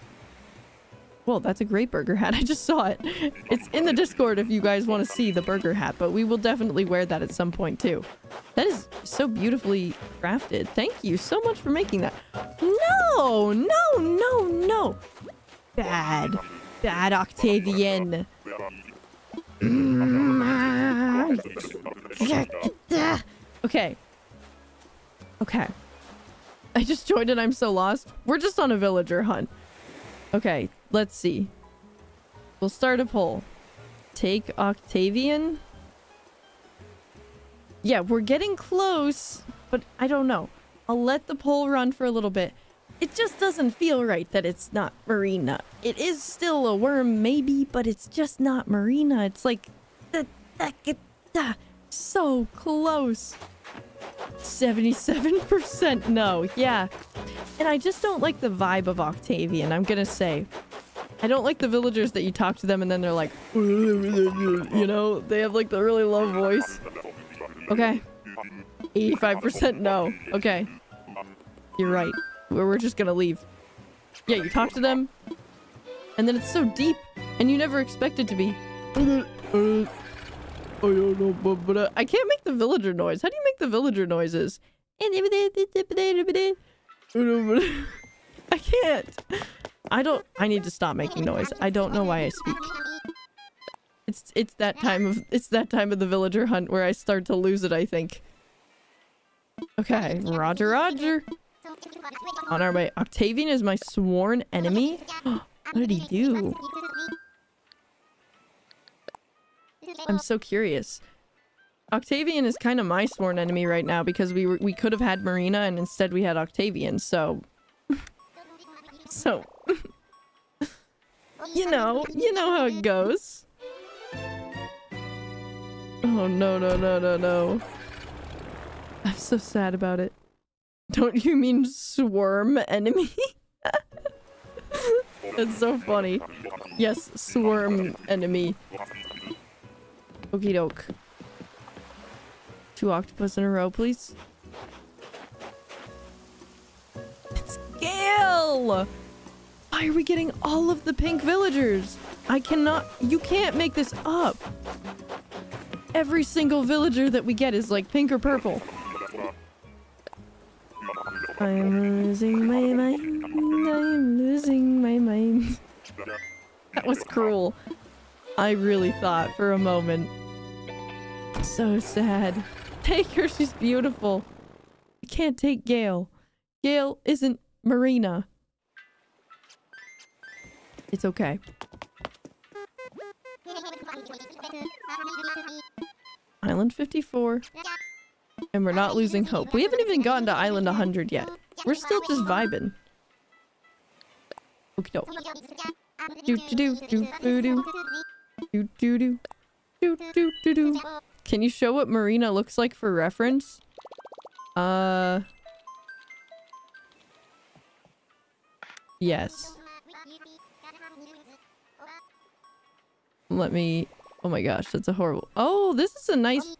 Well, that's a great burger hat. I just saw it. It's in the Discord if you guys want to see the burger hat, but we will definitely wear that at some point too. That is so beautifully crafted. Thank you so much for making that. No, no, no, no. Bad. Bad Octavian. Okay. Okay. I just joined and I'm so lost. We're just on a villager hunt. Okay, let's see. We'll start a poll. Take Octavian? Yeah, we're getting close, but I don't know. I'll let the poll run for a little bit. It just doesn't feel right that it's not Marina. It is still a worm, maybe, but it's just not Marina. It's like... so close. 77% no, yeah. And I just don't like the vibe of Octavian, I'm gonna say. I don't like the villagers that you talk to them and then they're like, you know, they have like the really low voice. Okay. 85% no. Okay. You're right. We're just gonna leave. Yeah, you talk to them, and then it's so deep, and you never expect it to be. I don't know, but I can't make the villager noise. How do you make the villager noises? I can't. I need to stop making noise. I don't know why I speak. It's that time of the villager hunt where I start to lose it, I think. Okay, Roger, Roger. On our way. Octavian is my sworn enemy. What did he do? I'm so curious. Octavian is kind of my sworn enemy right now, because we could have had Marina and instead we had Octavian, so... so... you know how it goes. Oh no, no, no, no, no. I'm so sad about it. Don't you mean swarm enemy? That's so funny. Yes, swarm enemy. Okie doke. 2 octopus in a row, please. It's Gale! Why are we getting all of the pink villagers? I cannot... You can't make this up. Every single villager that we get is like pink or purple. I'm losing my mind. I'm losing my mind. That was cruel. I really thought for a moment. So sad. Take her, she's beautiful. You can't take Gale. Gale isn't Marina. It's okay. Island 54. And we're not losing hope. We haven't even gotten to Island 100 yet. We're still just vibing. Okie doke. Do do do do do. Do, do, do. Do, do, do, do. Can you show what Marina looks like for reference? Yes. Let me... Oh my gosh, that's a horrible... Oh, this is a nice...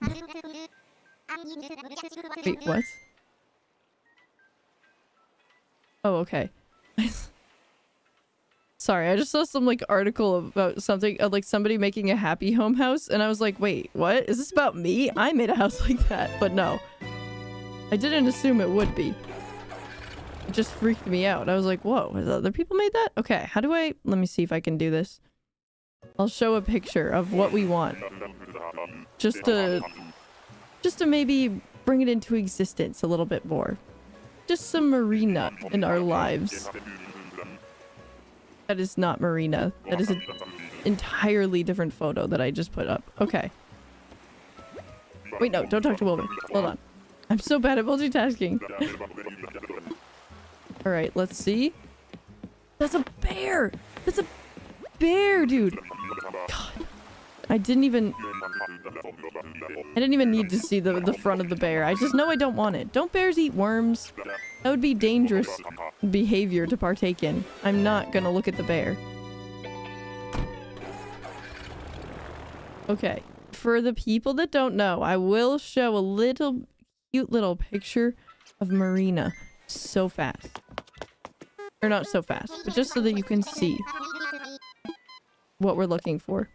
Wait, what? Oh, okay. Sorry, I just saw some like article about something like somebody making a happy home house, and I was like, wait, what? Is this about me? I made a house like that, but no. I didn't assume it would be. It just freaked me out. I was like, whoa, other people made that? Okay, how do I... Let me see if I can do this. I'll show a picture of what we want. Just to maybe bring it into existence a little bit more. Just some Marina in our lives. That is not Marina. That is an entirely different photo that I just put up. Okay. Wait, no, don't talk to Wilbur. Hold on. I'm so bad at multitasking. Alright, let's see. That's a bear! That's a bear, dude! God. I didn't even need to see the front of the bear. I just know I don't want it. Don't bears eat worms? That would be dangerous behavior to partake in. I'm not gonna look at the bear. Okay. For the people that don't know, I will show a little cute little picture of Marina so fast. Or not so fast, but just so that you can see what we're looking for.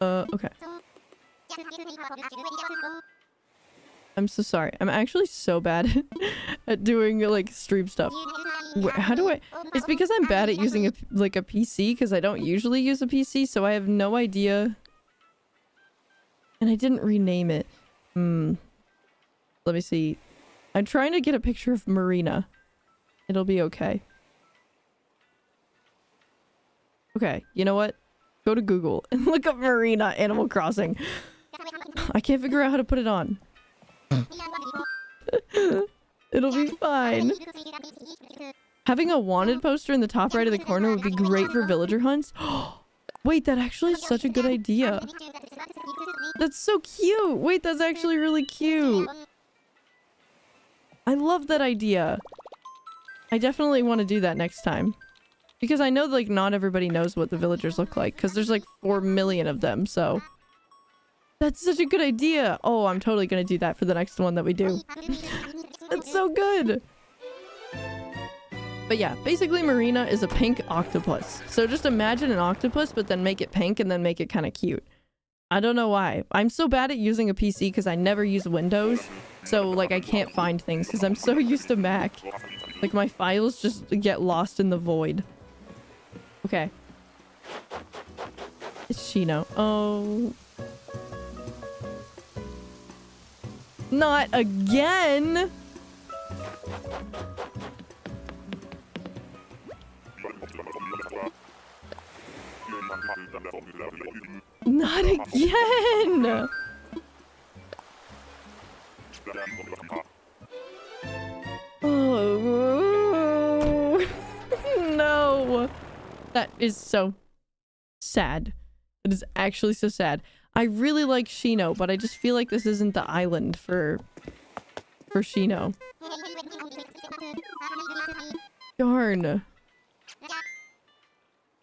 Okay. I'm so sorry. I'm actually so bad at doing like stream stuff. How do I... It's because I'm bad at using a PC, because I don't usually use a PC, so I have no idea. And I didn't rename it. Let me see. I'm trying to get a picture of Marina. It'll be okay. Okay, you know what? Go to Google and look up Marina Animal Crossing. I can't figure out how to put it on. It'll be fine. Having a wanted poster in the top right of the corner would be great for villager hunts. Wait, that actually is such a good idea. That's so cute. Wait, that's actually really cute. I love that idea. I definitely want to do that next time. Because I know, like, not everybody knows what the villagers look like, because there's, like, 4 million of them, so... That's such a good idea! Oh, I'm totally gonna do that for the next one that we do. That's so good! But yeah, basically Marina is a pink octopus. So just imagine an octopus, but then make it pink, and then make it kind of cute. I don't know why. I'm so bad at using a PC, because I never use Windows. So, like, I can't find things, because I'm so used to Mac. Like, my files just get lost in the void. Okay. It's Shino. Oh. Not again! Not again! Oh. No! That is so sad. It is actually so sad. I really like Shino, but I just feel like this isn't the island for Shino. Darn.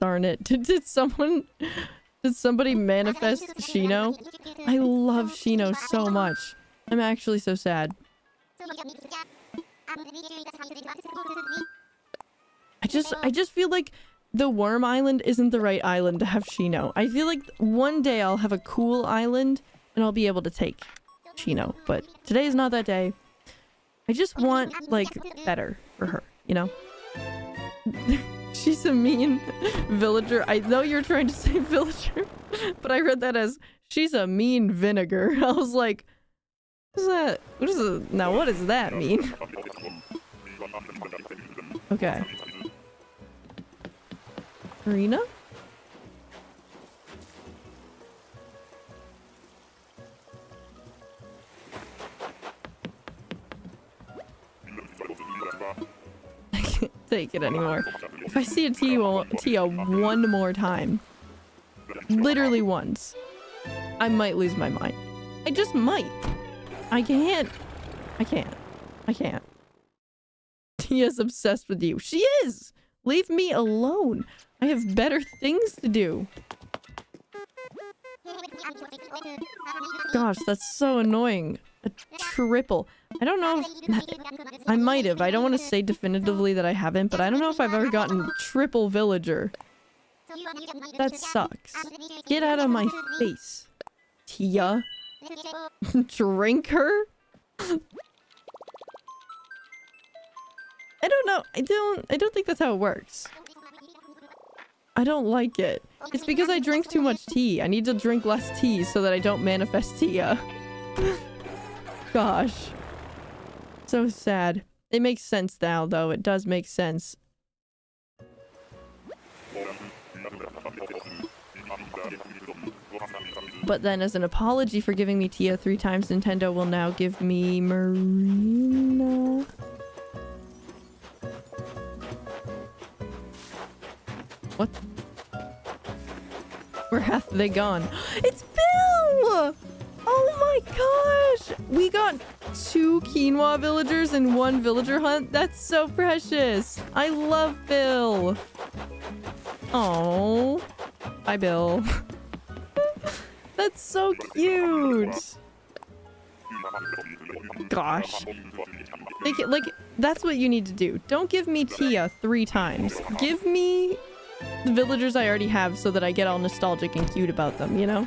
Darn it. Did somebody manifest Shino? I love Shino so much. I'm actually so sad. I just feel like the Worm Island isn't the right island to have Shino. I feel like one day I'll have a cool island and I'll be able to take Shino, but today is not that day. I just want, like, better for her, you know? She's a mean villager. I know you're trying to say villager, but I read that as she's a mean vinegar. I was like, what is that? Now what does that mean? Okay. Marina? I can't take it anymore. If I see a Tia one more time, literally once, I might lose my mind. I just might. I can't. Tia's obsessed with you. She is! Leave me alone. I have better things to do. Gosh, that's so annoying. A triple. I don't know if... I might have. I don't want to say definitively that I haven't, but I don't know if I've ever gotten triple villager. That sucks. Get out of my face, Tia. Drink her? I don't know. I don't think that's how it works. I don't like it. It's because I drink too much tea. I need to drink less tea so that I don't manifest Tia. Gosh. So sad. It makes sense now, though. It does make sense. But then as an apology for giving me Tia 3 times, Nintendo will now give me Marina. What? Where hath they gone? It's Bill! Oh my gosh! We got 2 quinoa villagers and 1 villager hunt. That's so precious. I love Bill. Oh, hi Bill. That's so cute. Gosh. Like, that's what you need to do. Don't give me Tia 3 times. Give me the villagers I already have so that I get all nostalgic and cute about them, you know?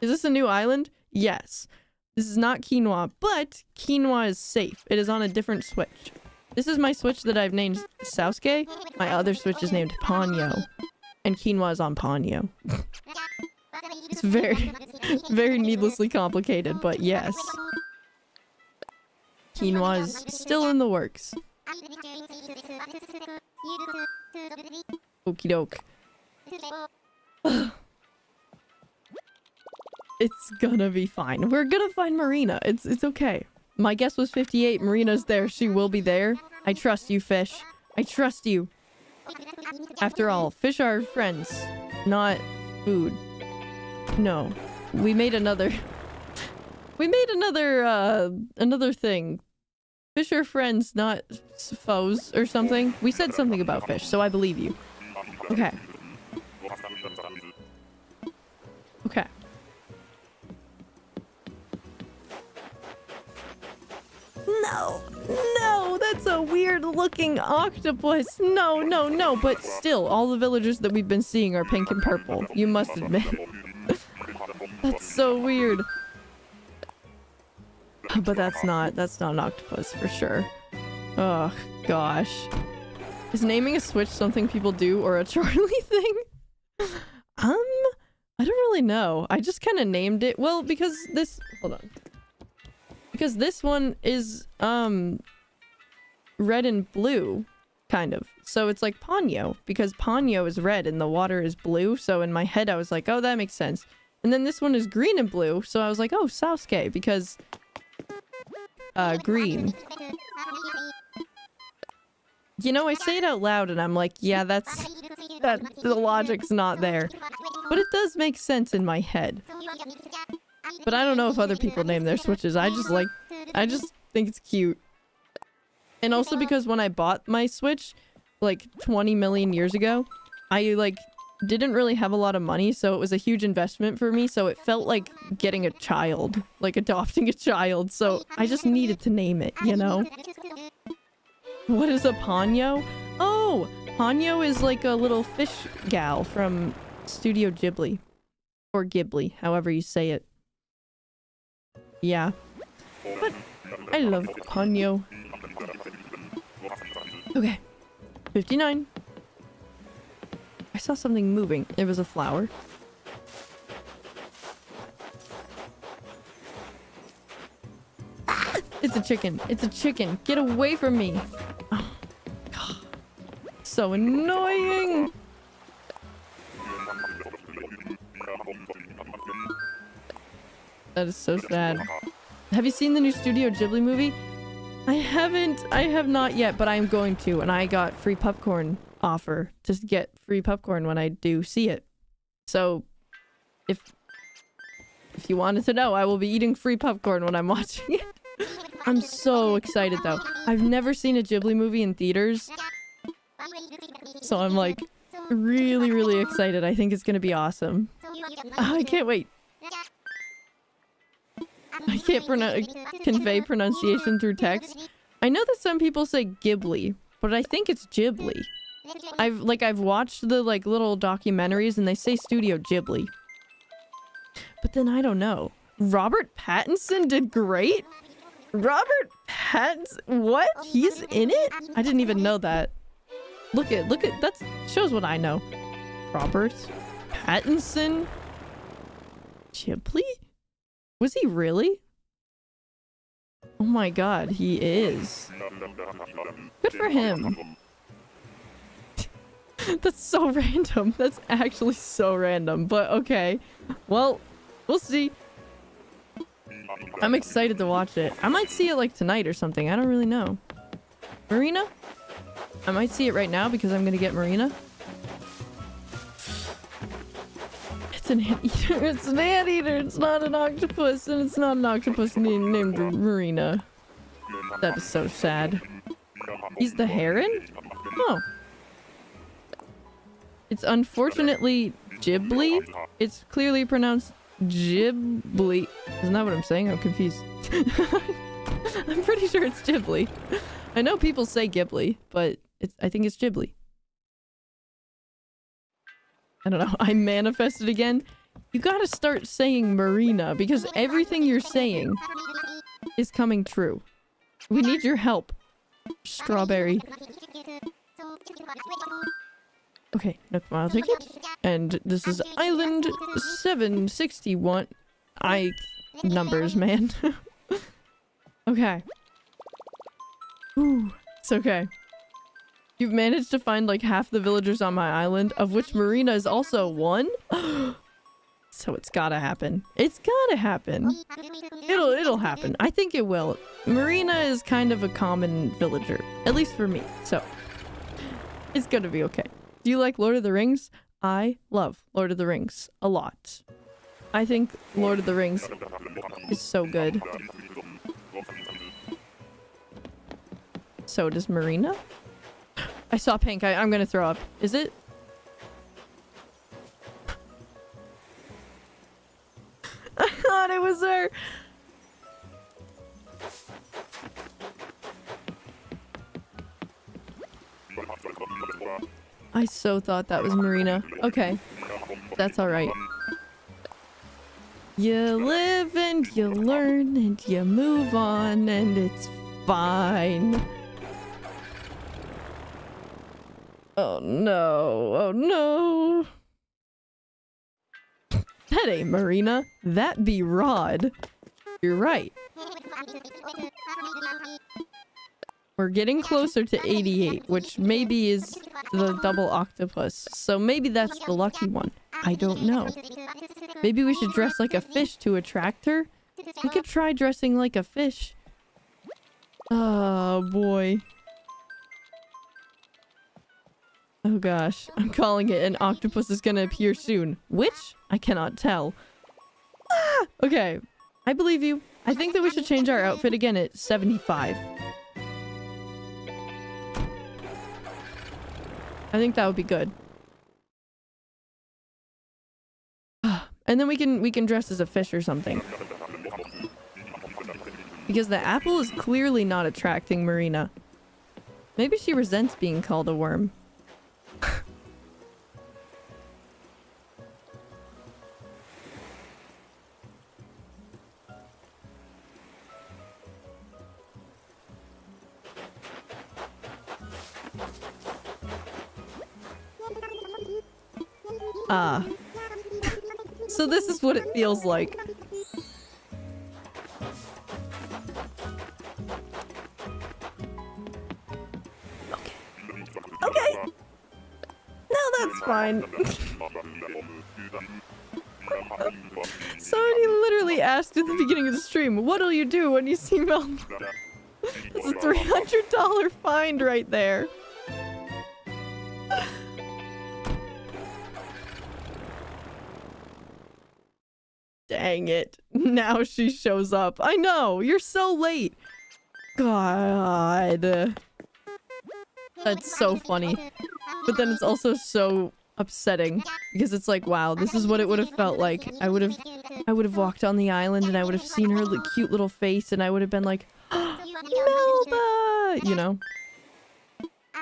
Is this a new island? Yes. This is not Quinoa, but Quinoa is safe. It is on a different Switch. This is my Switch that I've named Sasuke. My other Switch is named Ponyo. And Quinoa is on Ponyo. It's very, very needlessly complicated, but yes. Quinoa is still in the works. Okie doke. It's gonna be fine. We're gonna find Marina. It's okay. My guess was 58. Marina's there. She will be there. I trust you, fish. I trust you. After all, fish are friends, not food. No. We made another... another thing. Fish are friends, not foes or something. We said something about fish, so I believe you. Okay. Okay. No! No! That's a weird-looking octopus! No, no, no! But still, all the villagers that we've been seeing are pink and purple. You must admit. That's so weird. But that's not an octopus, for sure. Oh, gosh. Is naming a Switch something people do, or a Charlie thing? I don't really know. I just kind of named it. Well, because this... Hold on. Because this one is, red and blue, kind of. So it's like Ponyo, because Ponyo is red and the water is blue. So in my head, I was like, oh, that makes sense. And then this one is green and blue. So I was like, oh, Sasuke, because, green. You know, I say it out loud and I'm like, yeah, the logic's not there. But it does make sense in my head. But I don't know if other people name their Switches. I just think it's cute. And also because when I bought my Switch, like 20 million years ago, I didn't really have a lot of money, so it was a huge investment for me. So it felt like getting a child, like adopting a child. So I just needed to name it, you know? What is a Ponyo? Oh, Ponyo is like a little fish gal from Studio Ghibli. Or Ghibli, however you say it. Yeah, but I love Ponyo. Okay, 59. I saw something moving. It was a flower. It's a chicken. It's a chicken. Get away from me. Oh, God. So annoying. That is so sad. Have you seen the new Studio Ghibli movie? I haven't. I have not yet, but I'm going to. And I got free popcorn offer to get free popcorn when I do see it. So if you wanted to know, I will be eating free popcorn when I'm watching it. I'm so excited though. I've never seen a Ghibli movie in theaters. So I'm like really, really excited. I think it's going to be awesome. Oh, I can't wait. can't convey pronunciation through text. I know that some people say Ghibli, but I think it's Ghibli. I've watched the little documentaries and they say Studio Ghibli. But then I don't know. Robert Pattinson did great? Robert Pattinson? What? He's in it? I didn't even know that. Look at that shows what I know. Robert Pattinson Ghibli? Was he really? Oh my god, he is. Good for him. That's so random. That's actually so random, but okay. Well, we'll see. I'm excited to watch it. I might see it tonight or something. I don't really know. Marina? I might see it right now because I'm gonna get Marina. It's an anteater. It's an anteater. It's not an octopus, and it's not an octopus named Marina. That is so sad. He's the heron? Oh. It's unfortunately Ghibli. It's clearly pronounced Ghibli. Isn't that what I'm saying? I'm confused. I'm pretty sure it's Ghibli. I know people say Ghibli, but I think it's Ghibli. I don't know. I manifested again. You gotta start saying Marina because everything you're saying is coming true. We need your help. Strawberry. Okay, Nook Mile ticket, and this is Island 761. Numbers, man. Okay. Ooh, it's okay. You've managed to find half the villagers on my island, of which Marina is also one. So it's gotta happen. It's gotta happen. It'll happen. I think it will. Marina is kind of a common villager, at least for me. So it's gonna be okay. Do you like Lord of the Rings? I love Lord of the Rings a lot. I think Lord of the Rings is so good. So does Marina. I saw pink. I'm gonna throw up. Is it? I thought it was her. I so thought that was Marina. Okay. That's alright. You live and you learn and you move on and it's fine. Oh no. Oh no. That ain't Marina. That be Rod. You're right. We're getting closer to 88, which maybe is the double octopus. So maybe that's the lucky one. I don't know. Maybe we should dress like a fish to attract her? We could try dressing like a fish. Oh boy. Oh gosh. I'm calling it. An octopus is gonna appear soon. Which? I cannot tell. Ah! Okay. I believe you. I think that we should change our outfit again at 75. I think that would be good. And then we can dress as a fish or something. Because the apple is clearly not attracting Marina. Maybe she resents being called a worm. Ah. So this is what it feels like. Okay. Okay! No, that's fine. Somebody literally asked at the beginning of the stream, what'll you do when you see Melvin? It's a $300 find right there. Dang it. Now she shows up. I know. You're so late. God. That's so funny. But then it's also so upsetting because it's like, wow, this is what it would have felt like. I would have walked on the island and I would have seen her cute little face and I would have been like, oh, Melba, you know.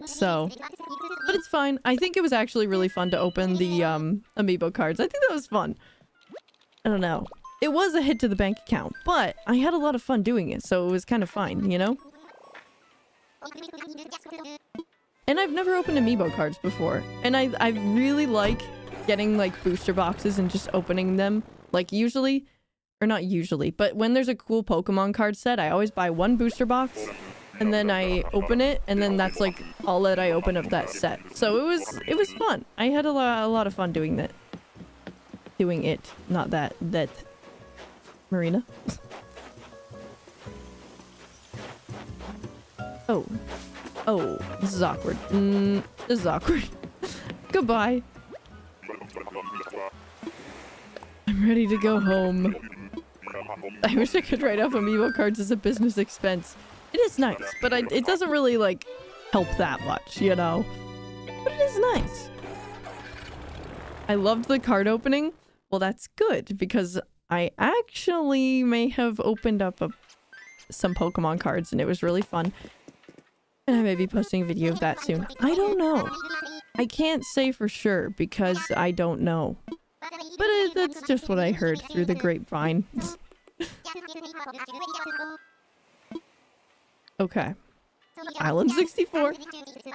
So, but it's fine. I think it was actually really fun to open the amiibo cards. I think that was fun. I don't know. It was a hit to the bank account, but I had a lot of fun doing it, so it was kind of fine, you know? And I've never opened amiibo cards before, and I really like getting, like, booster boxes and just opening them. Like, usually, or not usually, but when there's a cool Pokemon card set, I always buy one booster box, and then I open it, and then that's, like, all that I open of that set. So it was fun. I had a lot of fun doing that. Doing it. Not that... Marina? Oh. Oh, this is awkward. This is awkward. Goodbye. I'm ready to go home. I wish I could write off amiibo cards as a business expense. It is nice, but it doesn't really, like, help that much, you know? But it is nice. I loved the card opening. Well, that's good, because I actually may have opened up some Pokemon cards, and it was really fun. And I may be posting a video of that soon. I don't know. I can't say for sure because I don't know. But that's just what I heard through the grapevine. Okay. Island 64.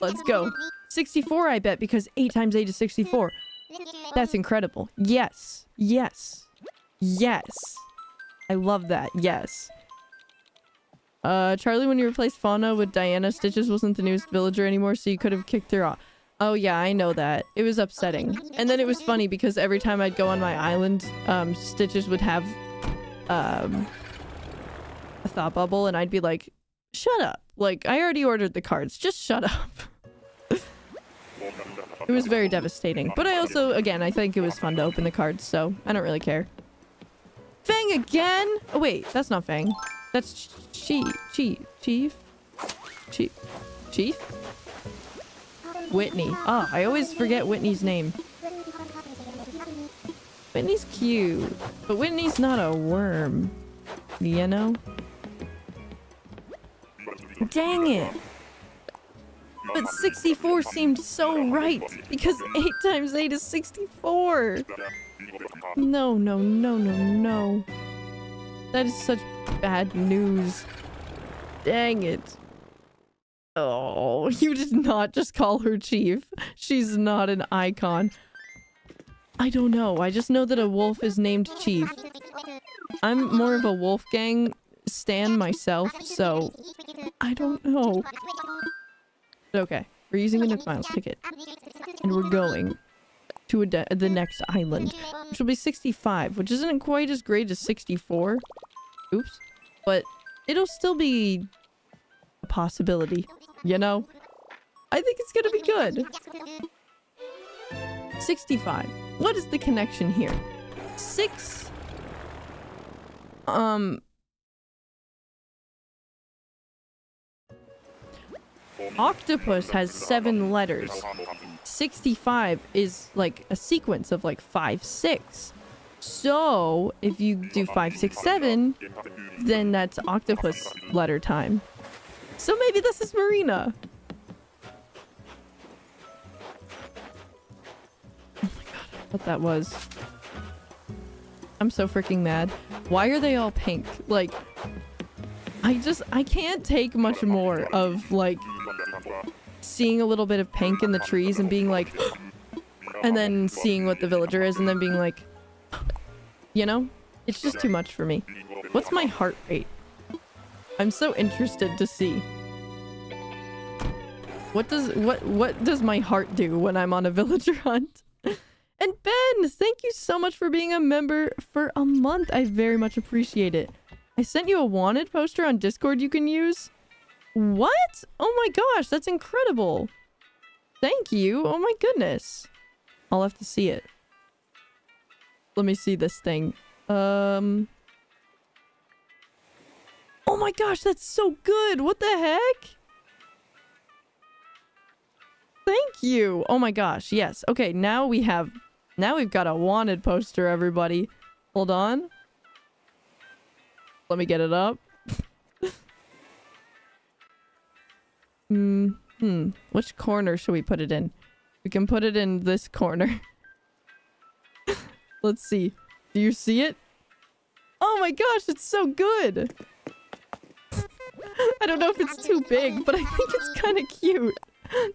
Let's go. 64, I bet, because 8 times 8 is 64. That's incredible. Yes. Yes. Yes. I love that. Yes. Charlie, when you replaced Fauna with Diana, Stitches wasn't the newest villager anymore, so you could have kicked her off. Oh yeah, I know that. It was upsetting. And then it was funny because every time I'd go on my island, Stitches would have, a thought bubble, and I'd be like, shut up. Like, I already ordered the cards. Just shut up. It was very devastating. But I also, again, I think it was fun to open the cards, so I don't really care. Fang again? Oh wait, that's not Fang. That's Chief? Whitney. Ah, oh, I always forget Whitney's name. Whitney's cute, but Whitney's not a worm, you know? Dang it! But 64 seemed so right, because 8 times 8 is 64! No, no, no, no, no. That is such bad news. Dang it. Oh, you did not just call her Chief. She's not an icon. I don't know. I just know that a wolf is named Chief. I'm more of a Wolfgang stan myself, so I don't know. Okay, we're using a Nook Miles ticket. And we're going to the next island, which will be 65, which isn't quite as great as 64. Oops. But it'll still be a possibility, you know? I think it's gonna be good. 65. What is the connection here? 6... Octopus has 7 letters. 65 is like a sequence of like 5, 6. So if you do 5, 6, 7, then that's octopus letter time. So maybe this is Marina. Oh my god, what that was. I'm so freaking mad. Why are they all pink? Like, I can't take much more of like seeing a little bit of pink in the trees and being like, and then seeing what the villager is and then being like, you know, it's just too much for me. What's my heart rate? I'm so interested to see. What does my heart do when I'm on a villager hunt? And Ben, thank you so much for being a member for a month. I very much appreciate it. I sent you a wanted poster on Discord you can use. What? Oh my gosh, that's incredible. Thank you. Oh my goodness. I'll have to see it. Let me see this thing. Oh my gosh, that's so good. What the heck? Thank you. Oh my gosh. Yes. Okay, now we have... Now we've got a wanted poster, everybody. Hold on. Let me get it up. Which corner should we put it in? We can put it in this corner. Let's see. Do you see it? Oh my gosh, it's so good! I don't know if it's too big, but I think it's kind of cute.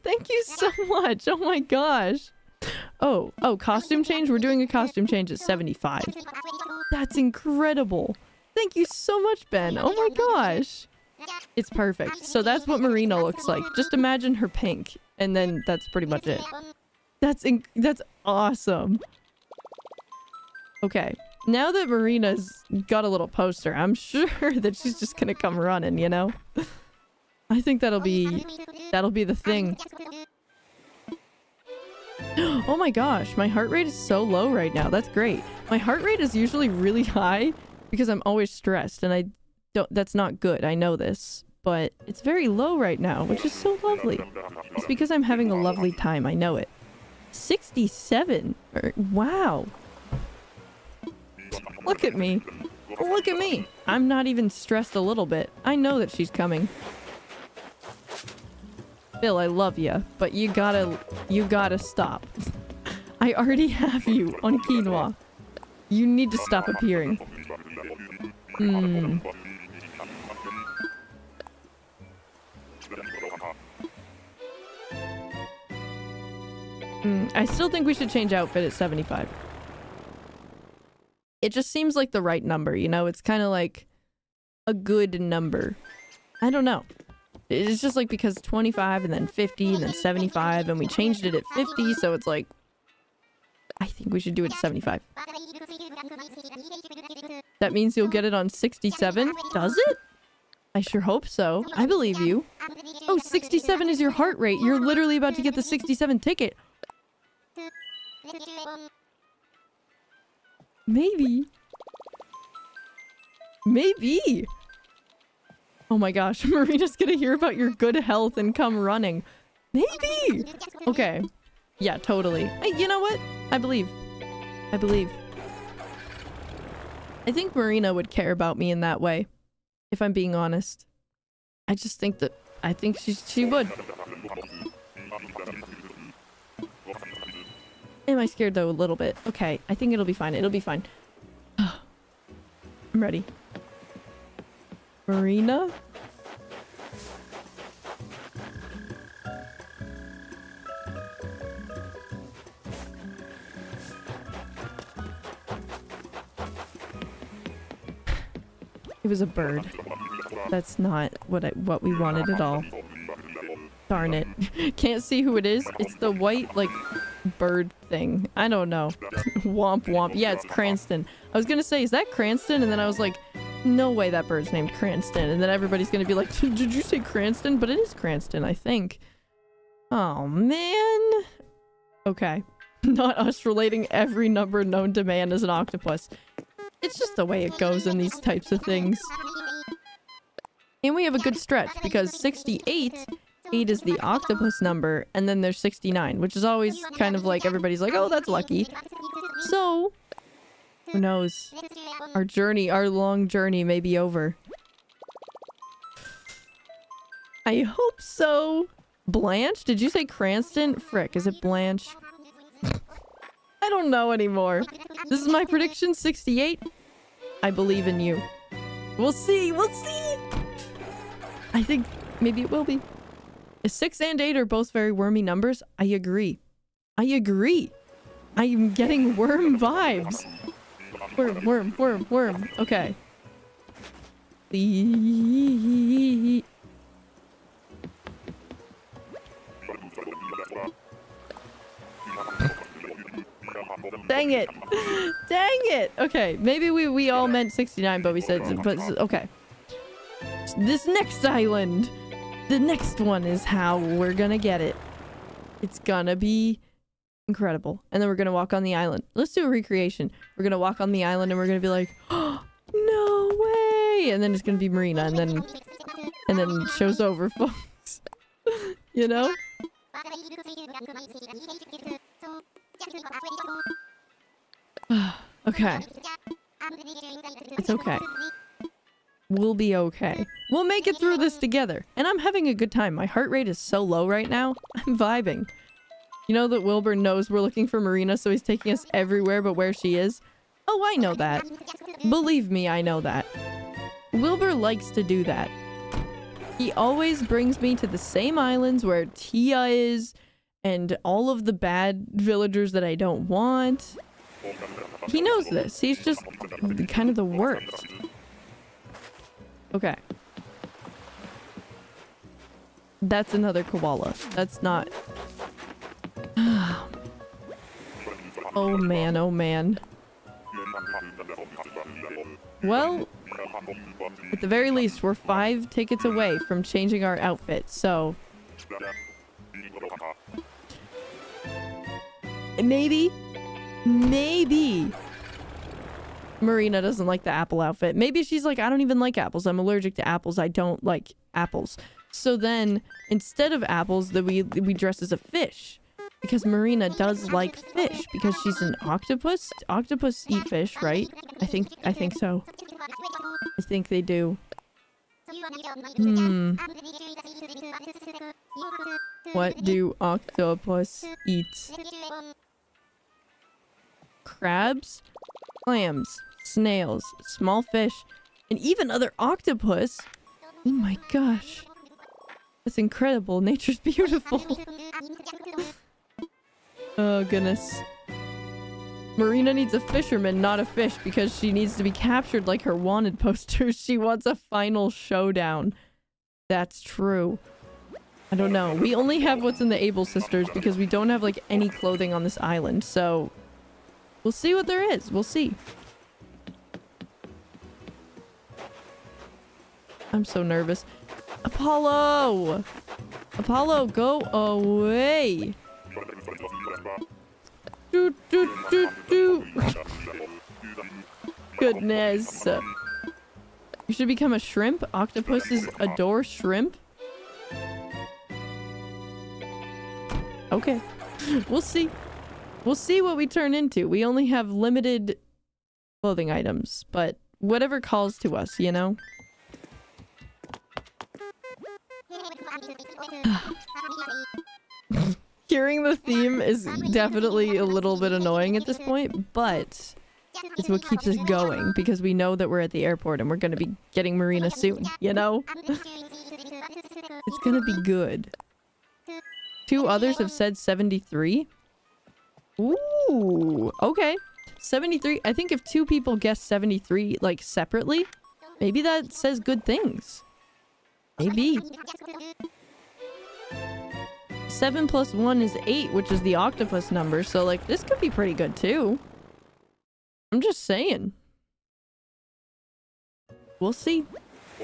Thank you so much. Oh my gosh. Oh, costume change? We're doing a costume change at 75. That's incredible. Thank you so much, Ben. Oh my gosh. It's perfect. So that's what Marina looks like. Just imagine her pink. And then that's pretty much it. That's awesome. Okay. Now that Marina's got a little poster, I'm sure that she's just gonna come running, you know? I think that'll be the thing. Oh my gosh, my heart rate is so low right now. That's great. My heart rate is usually really high because I'm always stressed, and that's not good. I know this, but it's very low right now, which is so lovely. It's because I'm having a lovely time. I know it. 67. Wow. Look at me. Look at me. I'm not even stressed a little bit. I know that she's coming. Bill, I love you, but you gotta stop. I already have you on Quinoa. You need to stop appearing. I still think we should change outfit at 75. It just seems like the right number, you know? It's kind of like a good number. I don't know. It's just like because 25 and then 50 and then 75 and we changed it at 50, so it's like... I think we should do it at 75. That means you'll get it on 67? Does it? I sure hope so. I believe you. Oh, 67 is your heart rate. You're literally about to get the 67 ticket. Maybe. Oh my gosh, Marina's gonna hear about your good health and come running. Maybe. Okay. Yeah, totally. You know what? I believe. I think Marina would care about me in that way, if I'm being honest. I think she would. Am I scared though? A little bit. Okay, I think it'll be fine. It'll be fine. I'm ready. Marina? It was a bird. That's not what we wanted at all. Darn it. Can't see who it is. It's the white, like... bird thing. I don't know. Womp womp. Yeah, it's Cranston. I was gonna say, is that Cranston? And then I was like, no way that bird's named Cranston. And then everybody's gonna be like, did you say Cranston? But it is Cranston, I think. Oh, man. Okay. Not us relating every number known to man as an octopus. It's just the way it goes in these types of things. And we have a good stretch because 68... 8 is the octopus number, and then there's 69, which is always kind of like everybody's like, oh, that's lucky. So, who knows? Our long journey may be over. I hope so. Blanche? Did you say Cranston? Frick, is it Blanche? I don't know anymore. This is my prediction, 68. I believe in you. We'll see. I think maybe it will be. 6 and 8 are both very wormy numbers. I agree. I am getting worm vibes. Worm. Okay. Dang it. Okay, maybe we all meant 69, but we said... okay. This next island... The next one is how we're gonna get it. It's gonna be incredible. And then we're gonna walk on the island. Let's do a recreation. We're gonna walk on the island and we're gonna be like, oh, no way! And then it's gonna be Marina and then show's over, folks. You know? Okay. It's okay. We'll be okay. We'll make it through this together. And I'm having a good time. My heart rate is so low right now. I'm vibing. You know that Wilbur knows we're looking for Marina, so he's taking us everywhere but where she is? Oh, I know that. Believe me, I know that. Wilbur likes to do that. He always brings me to the same islands where Tia is and all of the bad villagers that I don't want. He knows this. He's just kind of the worst. Okay. That's another koala. That's not... Oh man, oh man. Well, at the very least, we're 5 tickets away from changing our outfit, so... Maybe Marina doesn't like the apple outfit. Maybe she's like, I don't even like apples. I'm allergic to apples. I don't like apples. So then, instead of apples, that we dress as a fish. Because Marina does like fish. Because she's an octopus. Octopus eat fish, right? I think so. I think they do. What do octopus eat? Crabs, clams, snails, small fish, and even other octopus. Oh my gosh. That's incredible. Nature's beautiful. Oh goodness. Marina needs a fisherman, not a fish, because she needs to be captured like her wanted posters. She wants a final showdown. That's true. I don't know. We only have what's in the Able Sisters because we don't have like any clothing on this island, so... We'll see what there is. We'll see. I'm so nervous. Apollo! Apollo, go away! Do, do, do, do. Goodness. You should become a shrimp? Octopuses adore shrimp? Okay. We'll see. We'll see what we turn into. We only have limited clothing items, but whatever calls to us, you know? Hearing the theme is definitely a little bit annoying at this point, but it's what keeps us going because we know that we're at the airport and we're going to be getting Marina soon, you know? It's going to be good. 2 others have said 73. Ooh, okay. 73. I think if 2 people guess 73, like, separately, maybe that says good things. Maybe. 7 plus 1 is 8, which is the octopus number, so, like, this could be pretty good, too. I'm just saying. We'll see.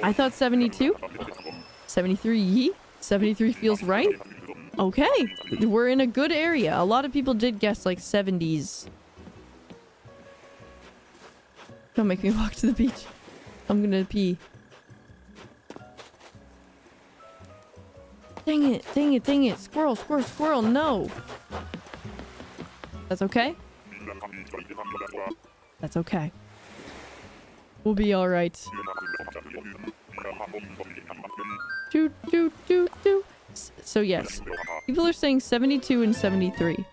I thought 72. 73, yee. 73 feels right. Okay, we're in a good area. A lot of people did guess like 70s. Don't make me walk to the beach. I'm gonna pee. Dang it, dang it, dang it. Squirrel, squirrel, squirrel, no. That's okay? That's okay. We'll be alright. Do, do, do, do. So yes, people are saying 72 and 73.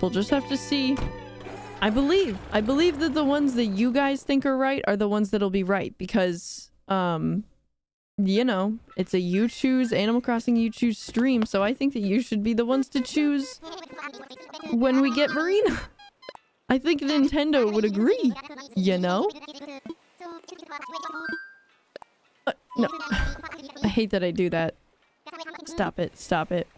We'll just have to see. I believe that the ones that you guys think are right are the ones that'll be right because, you know, it's a you choose Animal Crossing, you choose stream. So I think that you should be the ones to choose when we get Marina. I think Nintendo would agree, you know? No, I hate that I do that. Stop it, stop it.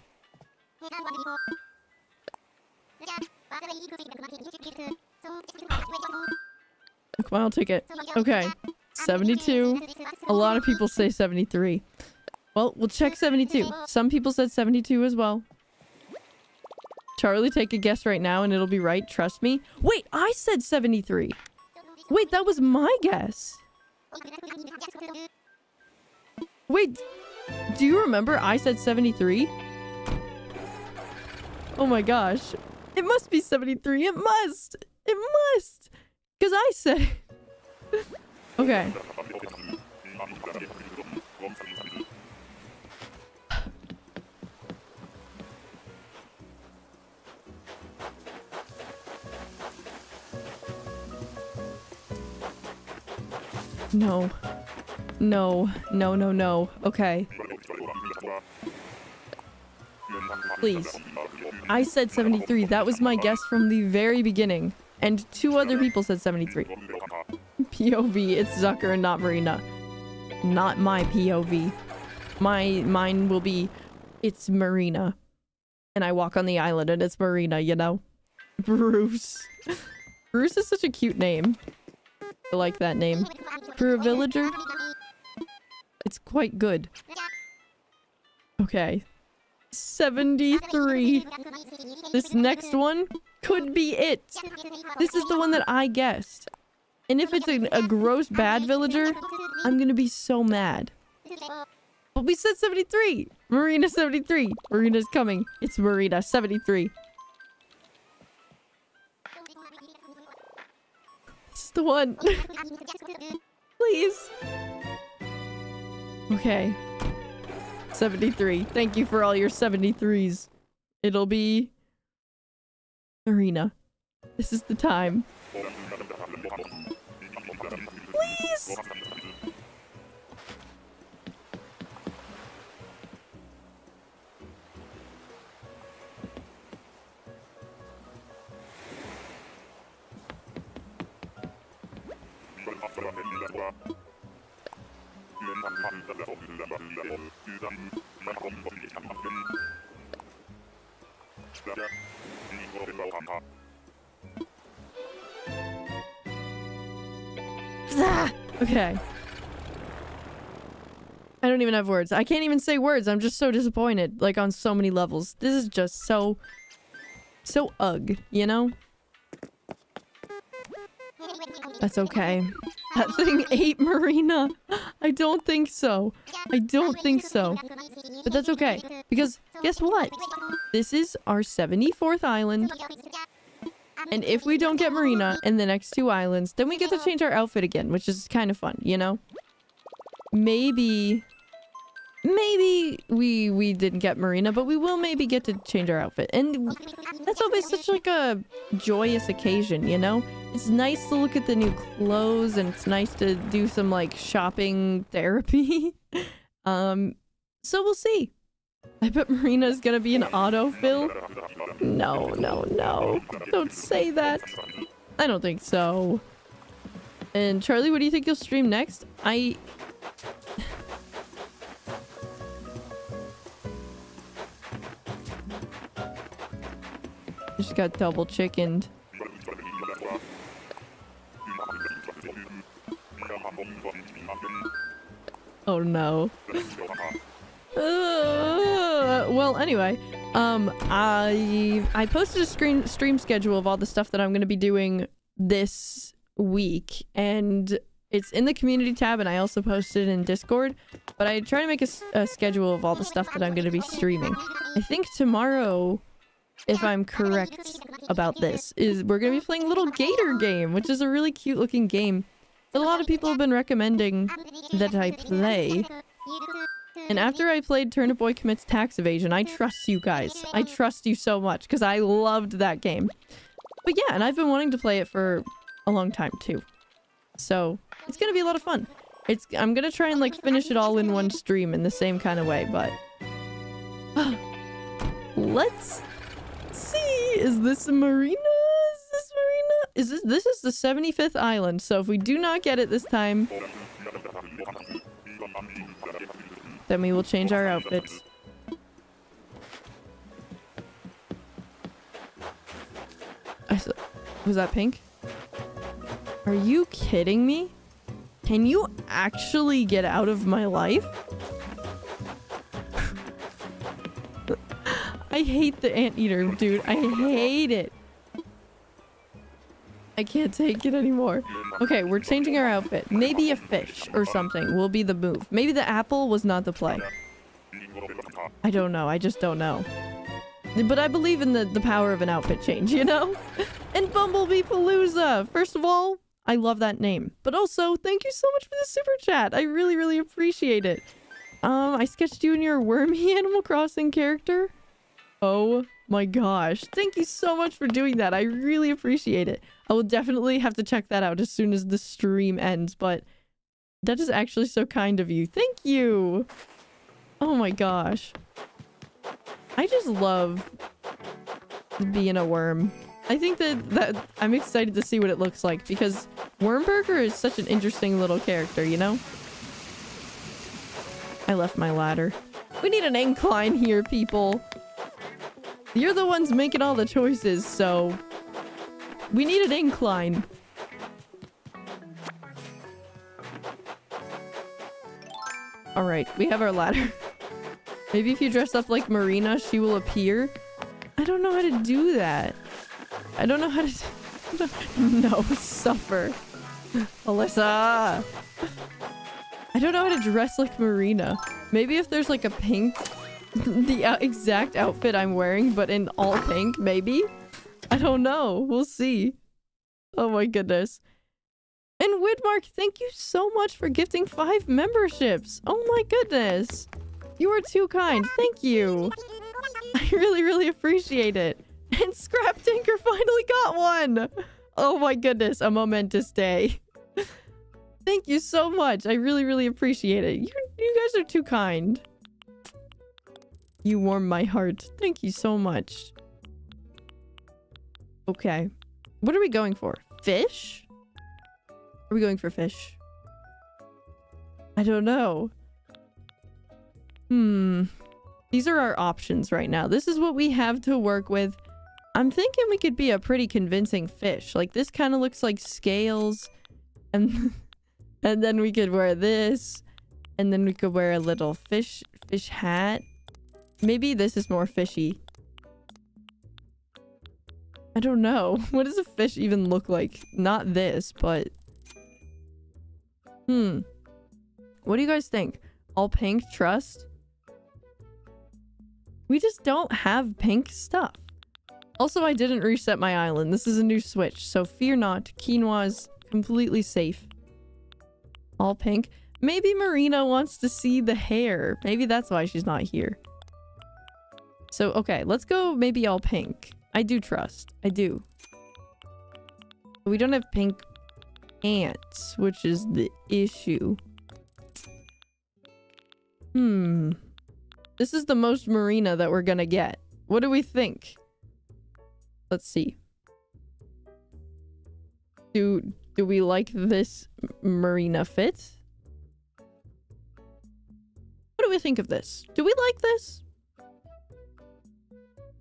Nook Mile ticket. Okay. 72. A lot of people say 73. Well, we'll check 72. Some people said 72 as well. Charlie, take a guess right now and it'll be right. Trust me. Wait, I said 73. Wait, that was my guess. Wait. Do you remember I said 73? Oh my gosh. It must be 73. It must. It must. Because I said it. Okay. No. No. No, no, no. Okay. Please. I said 73. That was my guess from the very beginning. And two other people said 73. POV. It's Zucker and not Marina. Not my POV. Mine will be... It's Marina. And I walk on the island and it's Marina, you know? Bruce. Bruce is such a cute name. I like that name. For a villager, it's quite good. Okay. 73. This next one could be it. This is the one that I guessed. And if it's a gross bad villager, I'm gonna be so mad. But we said 73. Marina 73. Marina's coming. It's Marina 73. The one. Please. Okay. 73. Thank you for all your 73s. It'll be... Marina. This is the time. Please! Okay. I don't even have words. I can't even say words. I'm just so disappointed. Like, on so many levels. This is just so ugh, you know? That's okay. That thing ate Marina. I don't think so. I don't think so. But that's okay. Because guess what? This is our 74th island. And if we don't get Marina in the next two islands, then we get to change our outfit again, which is kind of fun, you know? Maybe we didn't get Marina, but we will maybe get to change our outfit. And that's always such like a joyous occasion, you know? It's nice to look at the new clothes and it's nice to do some like shopping therapy. So we'll see. I bet Marina's gonna be an autofill. No, no, no. Don't say that. I don't think so. And Charlie, what do you think you'll stream next? I just got double chickened. Oh no. Well, anyway, I posted a stream schedule of all the stuff that I'm going to be doing this week, and it's in the community tab, and I also posted it in Discord, but I try to make a schedule of all the stuff that I'm going to be streaming. I think tomorrow... if I'm correct about this, is we're gonna be playing Little Gator Game, which is a really cute looking game that a lot of people have been recommending that I play. And after I played Turnip Boy Commits Tax Evasion, I trust you guys. I trust you so much because I loved that game. But yeah, and I've been wanting to play it for a long time too. So it's gonna be a lot of fun. I'm gonna try and like finish it all in one stream in the same kind of way, but let's see. Is this Marina? Is this Marina? Is this is the 75th island, so if we do not get it this time, then we will change our outfits. Was that pink? Are you kidding me? Can you actually get out of my life? I hate the anteater, dude. I hate it. I can't take it anymore. Okay, we're changing our outfit. Maybe a fish or something will be the move. Maybe the apple was not the play. I don't know. I just don't know. But I believe in the power of an outfit change, you know? And Bumblebee Palooza! First of all, I love that name. But also, thank you so much for the super chat! I really, really appreciate it. I sketched you in your wormy Animal Crossing character. Oh my gosh. Thank you so much for doing that. I really appreciate it. I will definitely have to check that out as soon as the stream ends, but that is actually so kind of you. Thank you! Oh my gosh. I just love being a worm. I think that I'm excited to see what it looks like because Wormburger is such an interesting little character, you know? I left my ladder. We need an incline here, people. You're the ones making all the choices, so we need an incline. Alright, we have our ladder. Maybe if you dress up like Marina, she will appear? I don't know how to do that. I don't know how to No, suffer. Alyssa! I don't know how to dress like Marina. Maybe if there's like a pink... the exact outfit I'm wearing, but in all pink, maybe? I don't know. We'll see. Oh my goodness. And Widmark, thank you so much for gifting 5 memberships. Oh my goodness. You are too kind. Thank you. I really, really appreciate it. And Scrap Tinker finally got one. Oh my goodness. A momentous day. Thank you so much. I really, really appreciate it. You guys are too kind. You warm my heart. Thank you so much. Okay. What are we going for? Fish? Are we going for fish? I don't know. These are our options right now. This is what we have to work with. I'm thinking we could be a pretty convincing fish. Like this kind of looks like scales. And then we could wear this. And then we could wear a little fish hat. Maybe this is more fishy. I don't know. What does a fish even look like? Not this, but... What do you guys think? All pink, trust? We just don't have pink stuff. Also, I didn't reset my island. This is a new Switch, so fear not. Quinoa is completely safe. All pink. Maybe Marina wants to see the hair. Maybe that's why she's not here. So, okay, let's go maybe all pink. I do trust. I do. We don't have pink pants, which is the issue. This is the most Marina that we're gonna get. What do we think? Let's see. Do we like this Marina fit? What do we think of this? Do we like this?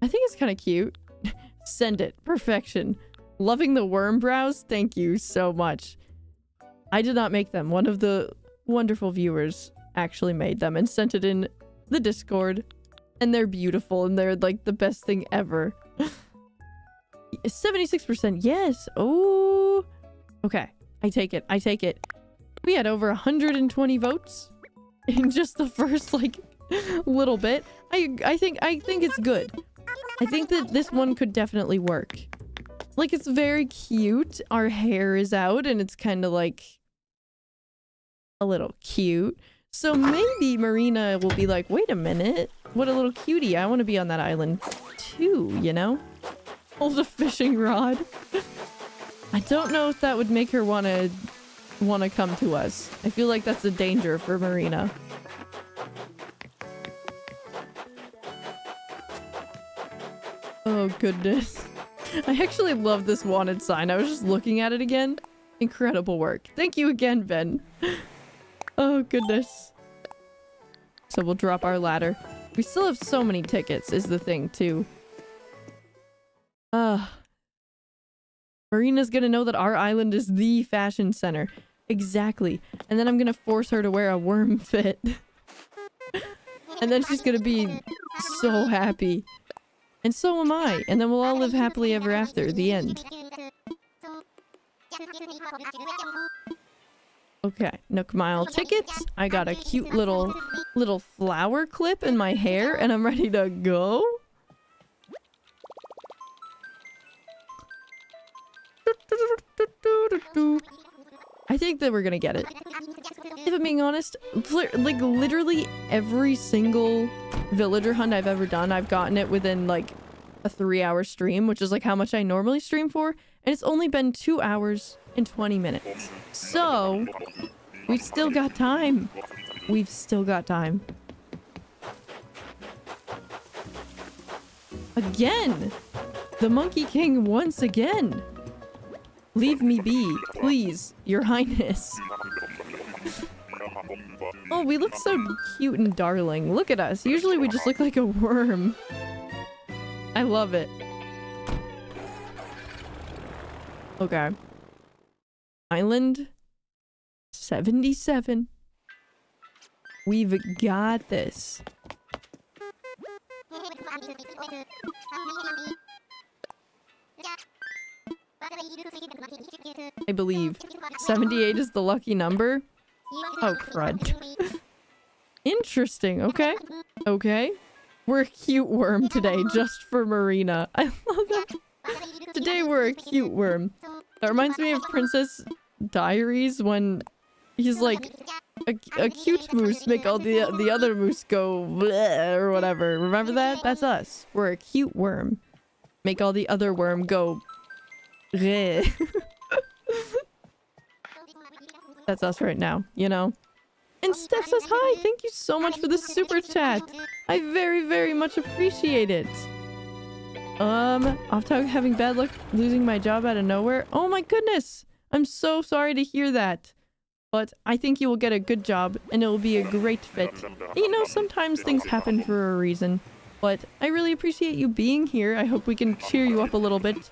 I think it's kind of cute. Send it. Perfection. Loving the worm brows. Thank you so much. I did not make them. One of the wonderful viewers actually made them and sent it in the Discord. And they're beautiful and they're like the best thing ever. 76%. Yes. Oh. Okay. I take it. I take it. We had over 120 votes in just the first like little bit. I think it's good. I think that this one could definitely work. Like, it's very cute. Our hair is out and it's kind of like a little cute. So maybe Marina will be like, wait a minute. What a little cutie. I want to be on that island too, you know? Hold a fishing rod. I don't know if that would make her want to come to us. I feel like that's a danger for Marina. Oh, goodness. I actually love this wanted sign. I was just looking at it again. Incredible work. Thank you again, Ben. Oh, goodness. So we'll drop our ladder. We still have so many tickets is the thing, too. Marina's gonna know that our island is the fashion center. Exactly. And then I'm gonna force her to wear a worm fit. And then she's gonna be so happy. And so am I, and then we'll all live happily ever after, the end. Okay, Nook Mile tickets. I got a cute little flower clip in my hair, and I'm ready to go. I think that we're gonna get it. If I'm being honest, like literally every single villager hunt I've ever done, I've gotten it within like a 3-hour stream, which is like how much I normally stream for, and it's only been 2 hours and 20 minutes. So we've still got time. We've still got time. Again! The Monkey King once again! Leave me be, please, your highness. Oh, we look so cute and darling. Look at us. Usually we just look like a worm. I love it. Okay. Island 77. We've got this. I believe 78 is the lucky number. Oh, crud. Interesting. Okay. Okay. We're a cute worm today, just for Marina. I love that. Today we're a cute worm. That reminds me of Princess Diaries when he's like, a cute moose make all the other moose go bleh or whatever. Remember that? That's us. We're a cute worm. Make all the other worm go bleh. That's us right now, you know? And Steph says hi! Thank you so much for the super chat! I very, very much appreciate it! Off topic, having bad luck losing my job out of nowhere. Oh my goodness! I'm so sorry to hear that. But I think you will get a good job and it will be a great fit. And you know, sometimes things happen for a reason. But I really appreciate you being here. I hope we can cheer you up a little bit.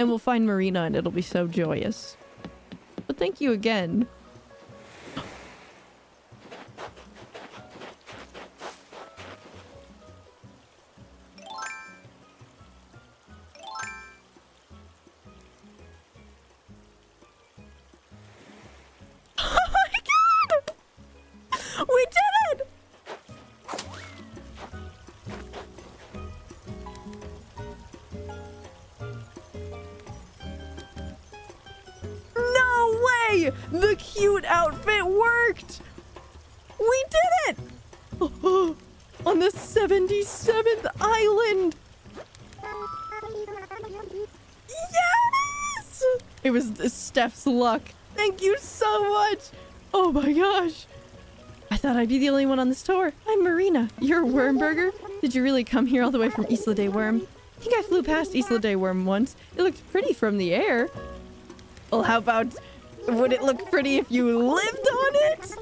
And we'll find Marina and it'll be so joyous. But thank you again. We did it! No way! The cute outfit worked! We did it! Oh, on the 77th island! Yes! It was Steph's luck. Thank you so much! Oh my gosh! I thought I'd be the only one on this tour. I'm Marina. You're a Wormburger? Did you really come here all the way from Isla de Worm? I think I flew past Isla de Worm once. It looked pretty from the air. Well, how about... would it look pretty if you lived on it?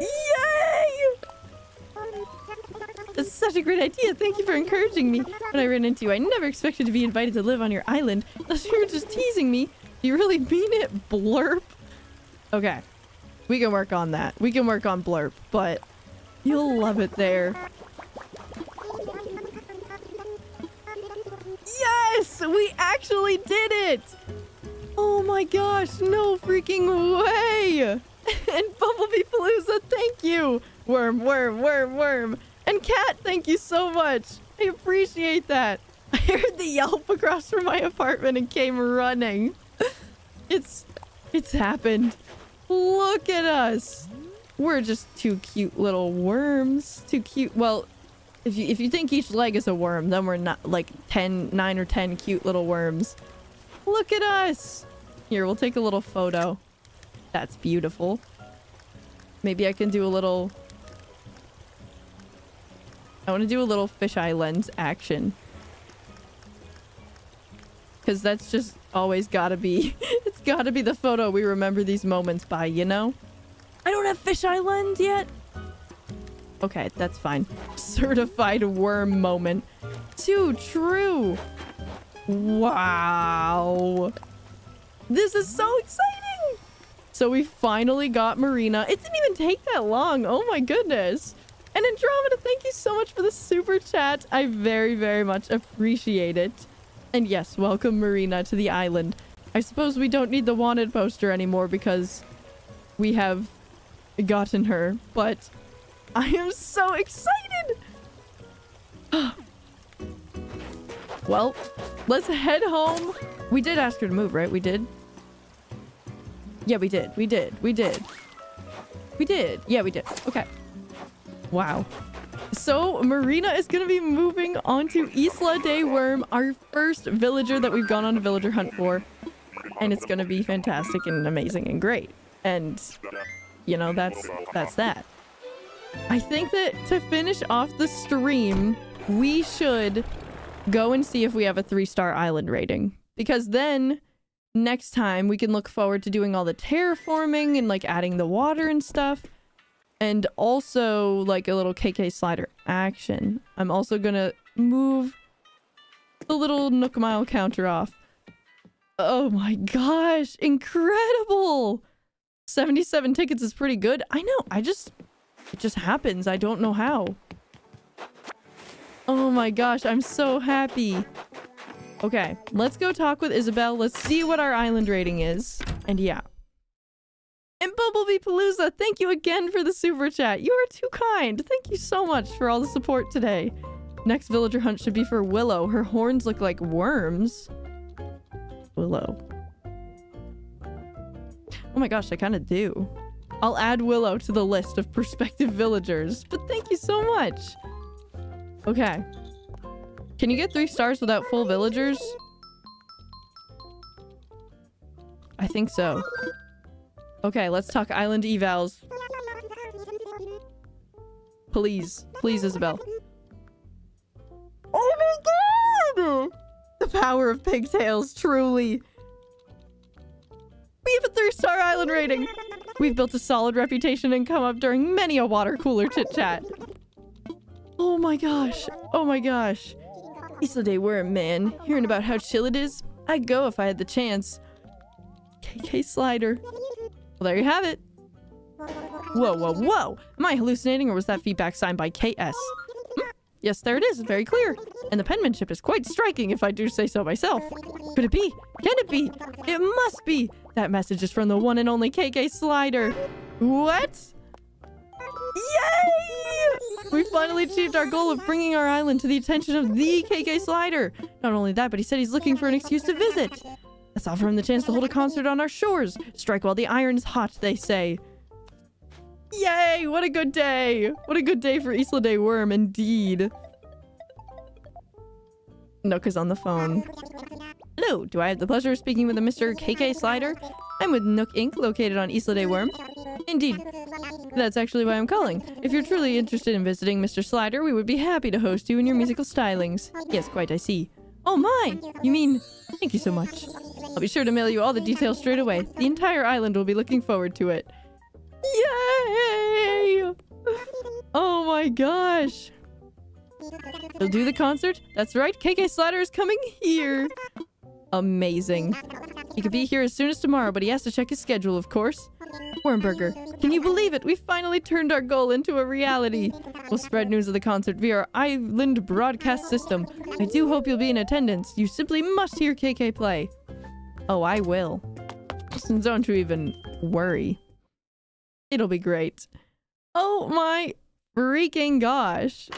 Yay! That's such a great idea. Thank you for encouraging me. When I ran into you, I never expected to be invited to live on your island. Unless you were just teasing me. Do you really mean it, blurp? Okay. We can work on that. We can work on blurb, but you'll love it there. Yes! We actually did it! Oh my gosh, no freaking way! And Bumblebee Palooza, thank you! Worm, worm, worm, worm! And Cat, thank you so much! I appreciate that! I heard the yelp across from my apartment and came running. It's happened. Look at us! We're just two cute little worms. Two cute... well, if you think each leg is a worm, then we're not like 9 or 10 cute little worms. Look at us! Here, we'll take a little photo. That's beautiful. Maybe I can do a little... I want to do a little fisheye lens action. Because that's just always gotta be... it's gotta be the photo we remember these moments by, you know? I don't have fisheye lens yet! Okay, that's fine. Certified worm moment. Too true! Wow! This is so exciting! So we finally got Marina. It didn't even take that long! Oh my goodness! And Andromeda, thank you so much for the super chat! I very, very much appreciate it. And yes, welcome Marina to the island. I suppose we don't need the wanted poster anymore because we have gotten her, but I am so excited! Well, let's head home. We did ask her to move, right? We did? Yeah, we did. We did. We did. We did. Yeah, we did. Okay. Wow. So Marina is going to be moving on to Isla de Worm, our first villager that we've gone on a villager hunt for. And it's going to be fantastic and amazing and great. And, you know, that's that. I think that to finish off the stream, we should go and see if we have a 3-star island rating. Because then next time we can look forward to doing all the terraforming and like adding the water and stuff. And also like a little KK Slider action. I'm also going to move the little Nook Mile counter off. Oh my gosh. Incredible. 77 tickets is pretty good. I know. It just happens. I don't know how. Oh my gosh. I'm so happy. Okay. Let's go talk with Isabel. Let's see what our island rating is. And yeah. And Bumblebee Palooza, thank you again for the super chat. You are too kind. Thank you so much for all the support today. Next villager hunt should be for Willow. Her horns look like worms. Willow. Oh my gosh, I kind of do. I'll add Willow to the list of prospective villagers, but thank you so much. Okay. Can you get 3 stars without full villagers? I think so. Okay, let's talk island evals. Please. Please, Isabel. Oh my god! The power of pigtails, truly. We have a 3-star island rating. We've built a solid reputation and come up during many a water cooler chit chat. Oh my gosh. Oh my gosh. Isla de Worm, man. Hearing about how chill it is, I'd go if I had the chance. KK Slider. Well, there you have it. Whoa, whoa, whoa. Am I hallucinating or was that feedback signed by KS? Yes, there it is. Very clear. And the penmanship is quite striking if I do say so myself. Could it be? Can it be? It must be. That message is from the one and only KK Slider. What? Yay! We finally achieved our goal of bringing our island to the attention of the KK Slider. Not only that, but he said he's looking for an excuse to visit. Let's offer him the chance to hold a concert on our shores. Strike while the iron's hot, they say. Yay! What a good day! What a good day for Isla de Worm, indeed. Nook is on the phone. Hello, do I have the pleasure of speaking with a Mr. KK Slider? I'm with Nook Inc., located on Isla de Worm. Indeed. That's actually why I'm calling. If you're truly interested in visiting Mr. Slider, we would be happy to host you in your musical stylings. Yes, quite, I see. Oh my! You mean... Thank you so much. I'll be sure to mail you all the details straight away. The entire island will be looking forward to it. Yay! Oh my gosh! You'll do the concert? That's right, KK Slider is coming here! Amazing. He could be here as soon as tomorrow, but he has to check his schedule, of course. Wormburger, can you believe it? We finally turned our goal into a reality. We'll spread news of the concert via our island broadcast system. I do hope you'll be in attendance. You simply must hear KK play. Oh, I will. Don't you even worry. It'll be great. Oh my freaking gosh.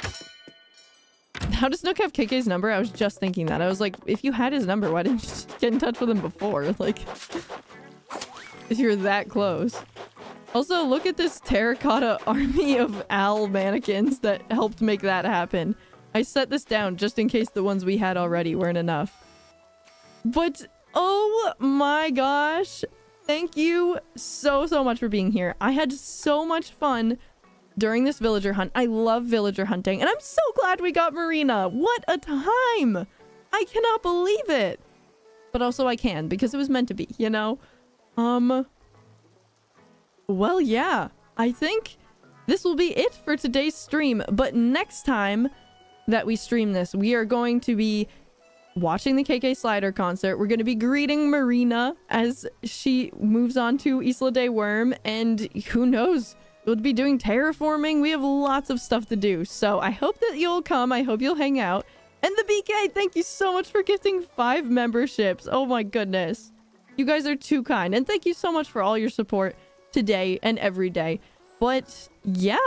How does Nook have KK's number? I was just thinking that. I was like, if you had his number, why didn't you just get in touch with him before? Like, if you're that close. Also, look at this terracotta army of owl mannequins that helped make that happen. I set this down just in case the ones we had already weren't enough. But, oh my gosh. Thank you so, so much for being here. I had so much fun during this villager hunt. I love villager hunting, and I'm so glad we got Marina. What a time! I cannot believe it! But also I can, because it was meant to be, you know? Well, yeah. I think this will be it for today's stream, but next time that we stream this, we are going to be watching the KK Slider concert. We're going to be greeting Marina as she moves on to Isla de Worm, and who knows? We'll be doing terraforming. We have lots of stuff to do. So I hope that you'll come. I hope you'll hang out. And the BK, thank you so much for gifting 5 memberships. Oh my goodness. You guys are too kind. And thank you so much for all your support today and every day. But yeah,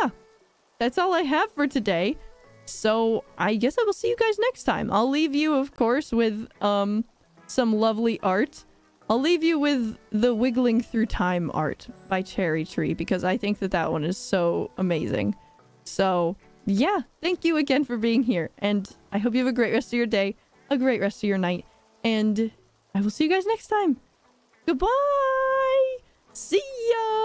that's all I have for today. So I guess I will see you guys next time. I'll leave you, of course, with some lovely art. I'll leave you with the Wiggling Through Time art by Cherry Tree, because I think that that one is so amazing. So yeah, thank you again for being here, and I hope you have a great rest of your day, a great rest of your night, and I will see you guys next time. Goodbye! See ya!